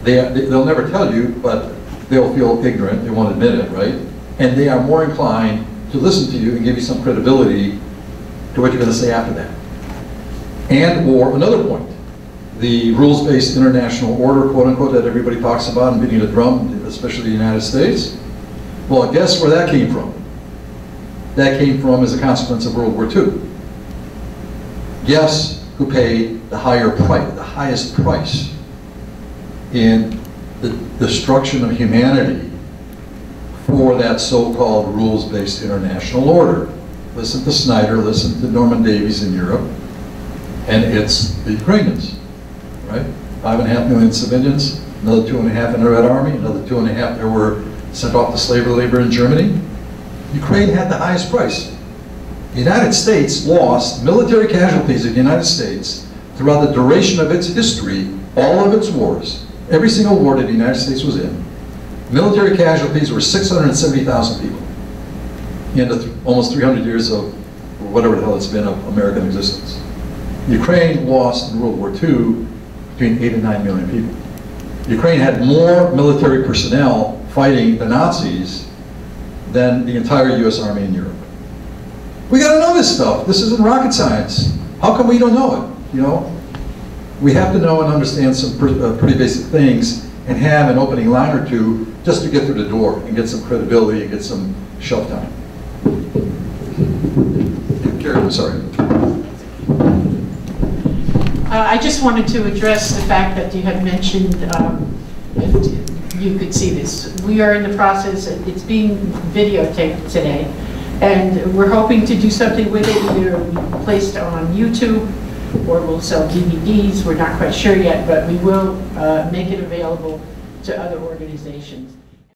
They, they'll never tell you, but they'll feel ignorant. They won't admit it, right? And they are more inclined to listen to you and give you some credibility to what you're going to say after that. And or another point, the rules-based international order, quote-unquote, that everybody talks about and beating the drum, especially the United States. Well, guess where that came from? That came from as a consequence of World War two. Guess who paid the higher price, the highest price in the destruction of humanity for that so-called rules-based international order? Listen to Snyder, listen to Norman Davies in Europe, and it's the Ukrainians, right? five and a half million civilians, another two and a half in the Red Army, another two and a half that were sent off to slavery labor in Germany. Ukraine had the highest price. The United States lost military casualties in the United States throughout the duration of its history, all of its wars, every single war that the United States was in. Military casualties were six hundred seventy thousand people in the th almost three hundred years of, or whatever the hell it's been, of American existence. Ukraine lost in World War Two between eight and nine million people. Ukraine had more military personnel fighting the Nazis than the entire U S Army in Europe. We gotta know this stuff. This isn't rocket science. How come we don't know it, you know? We have to know and understand some pre uh, pretty basic things and have an opening line or two just to get through the door and get some credibility and get some shelf time. Karen, I'm sorry. Uh, I just wanted to address the fact that you had mentioned, um, you could see this. We are in the process, it's being videotaped today, and we're hoping to do something with it, either placed on YouTube or we'll sell D V Ds. We're not quite sure yet, but we will uh, make it available to other organizations.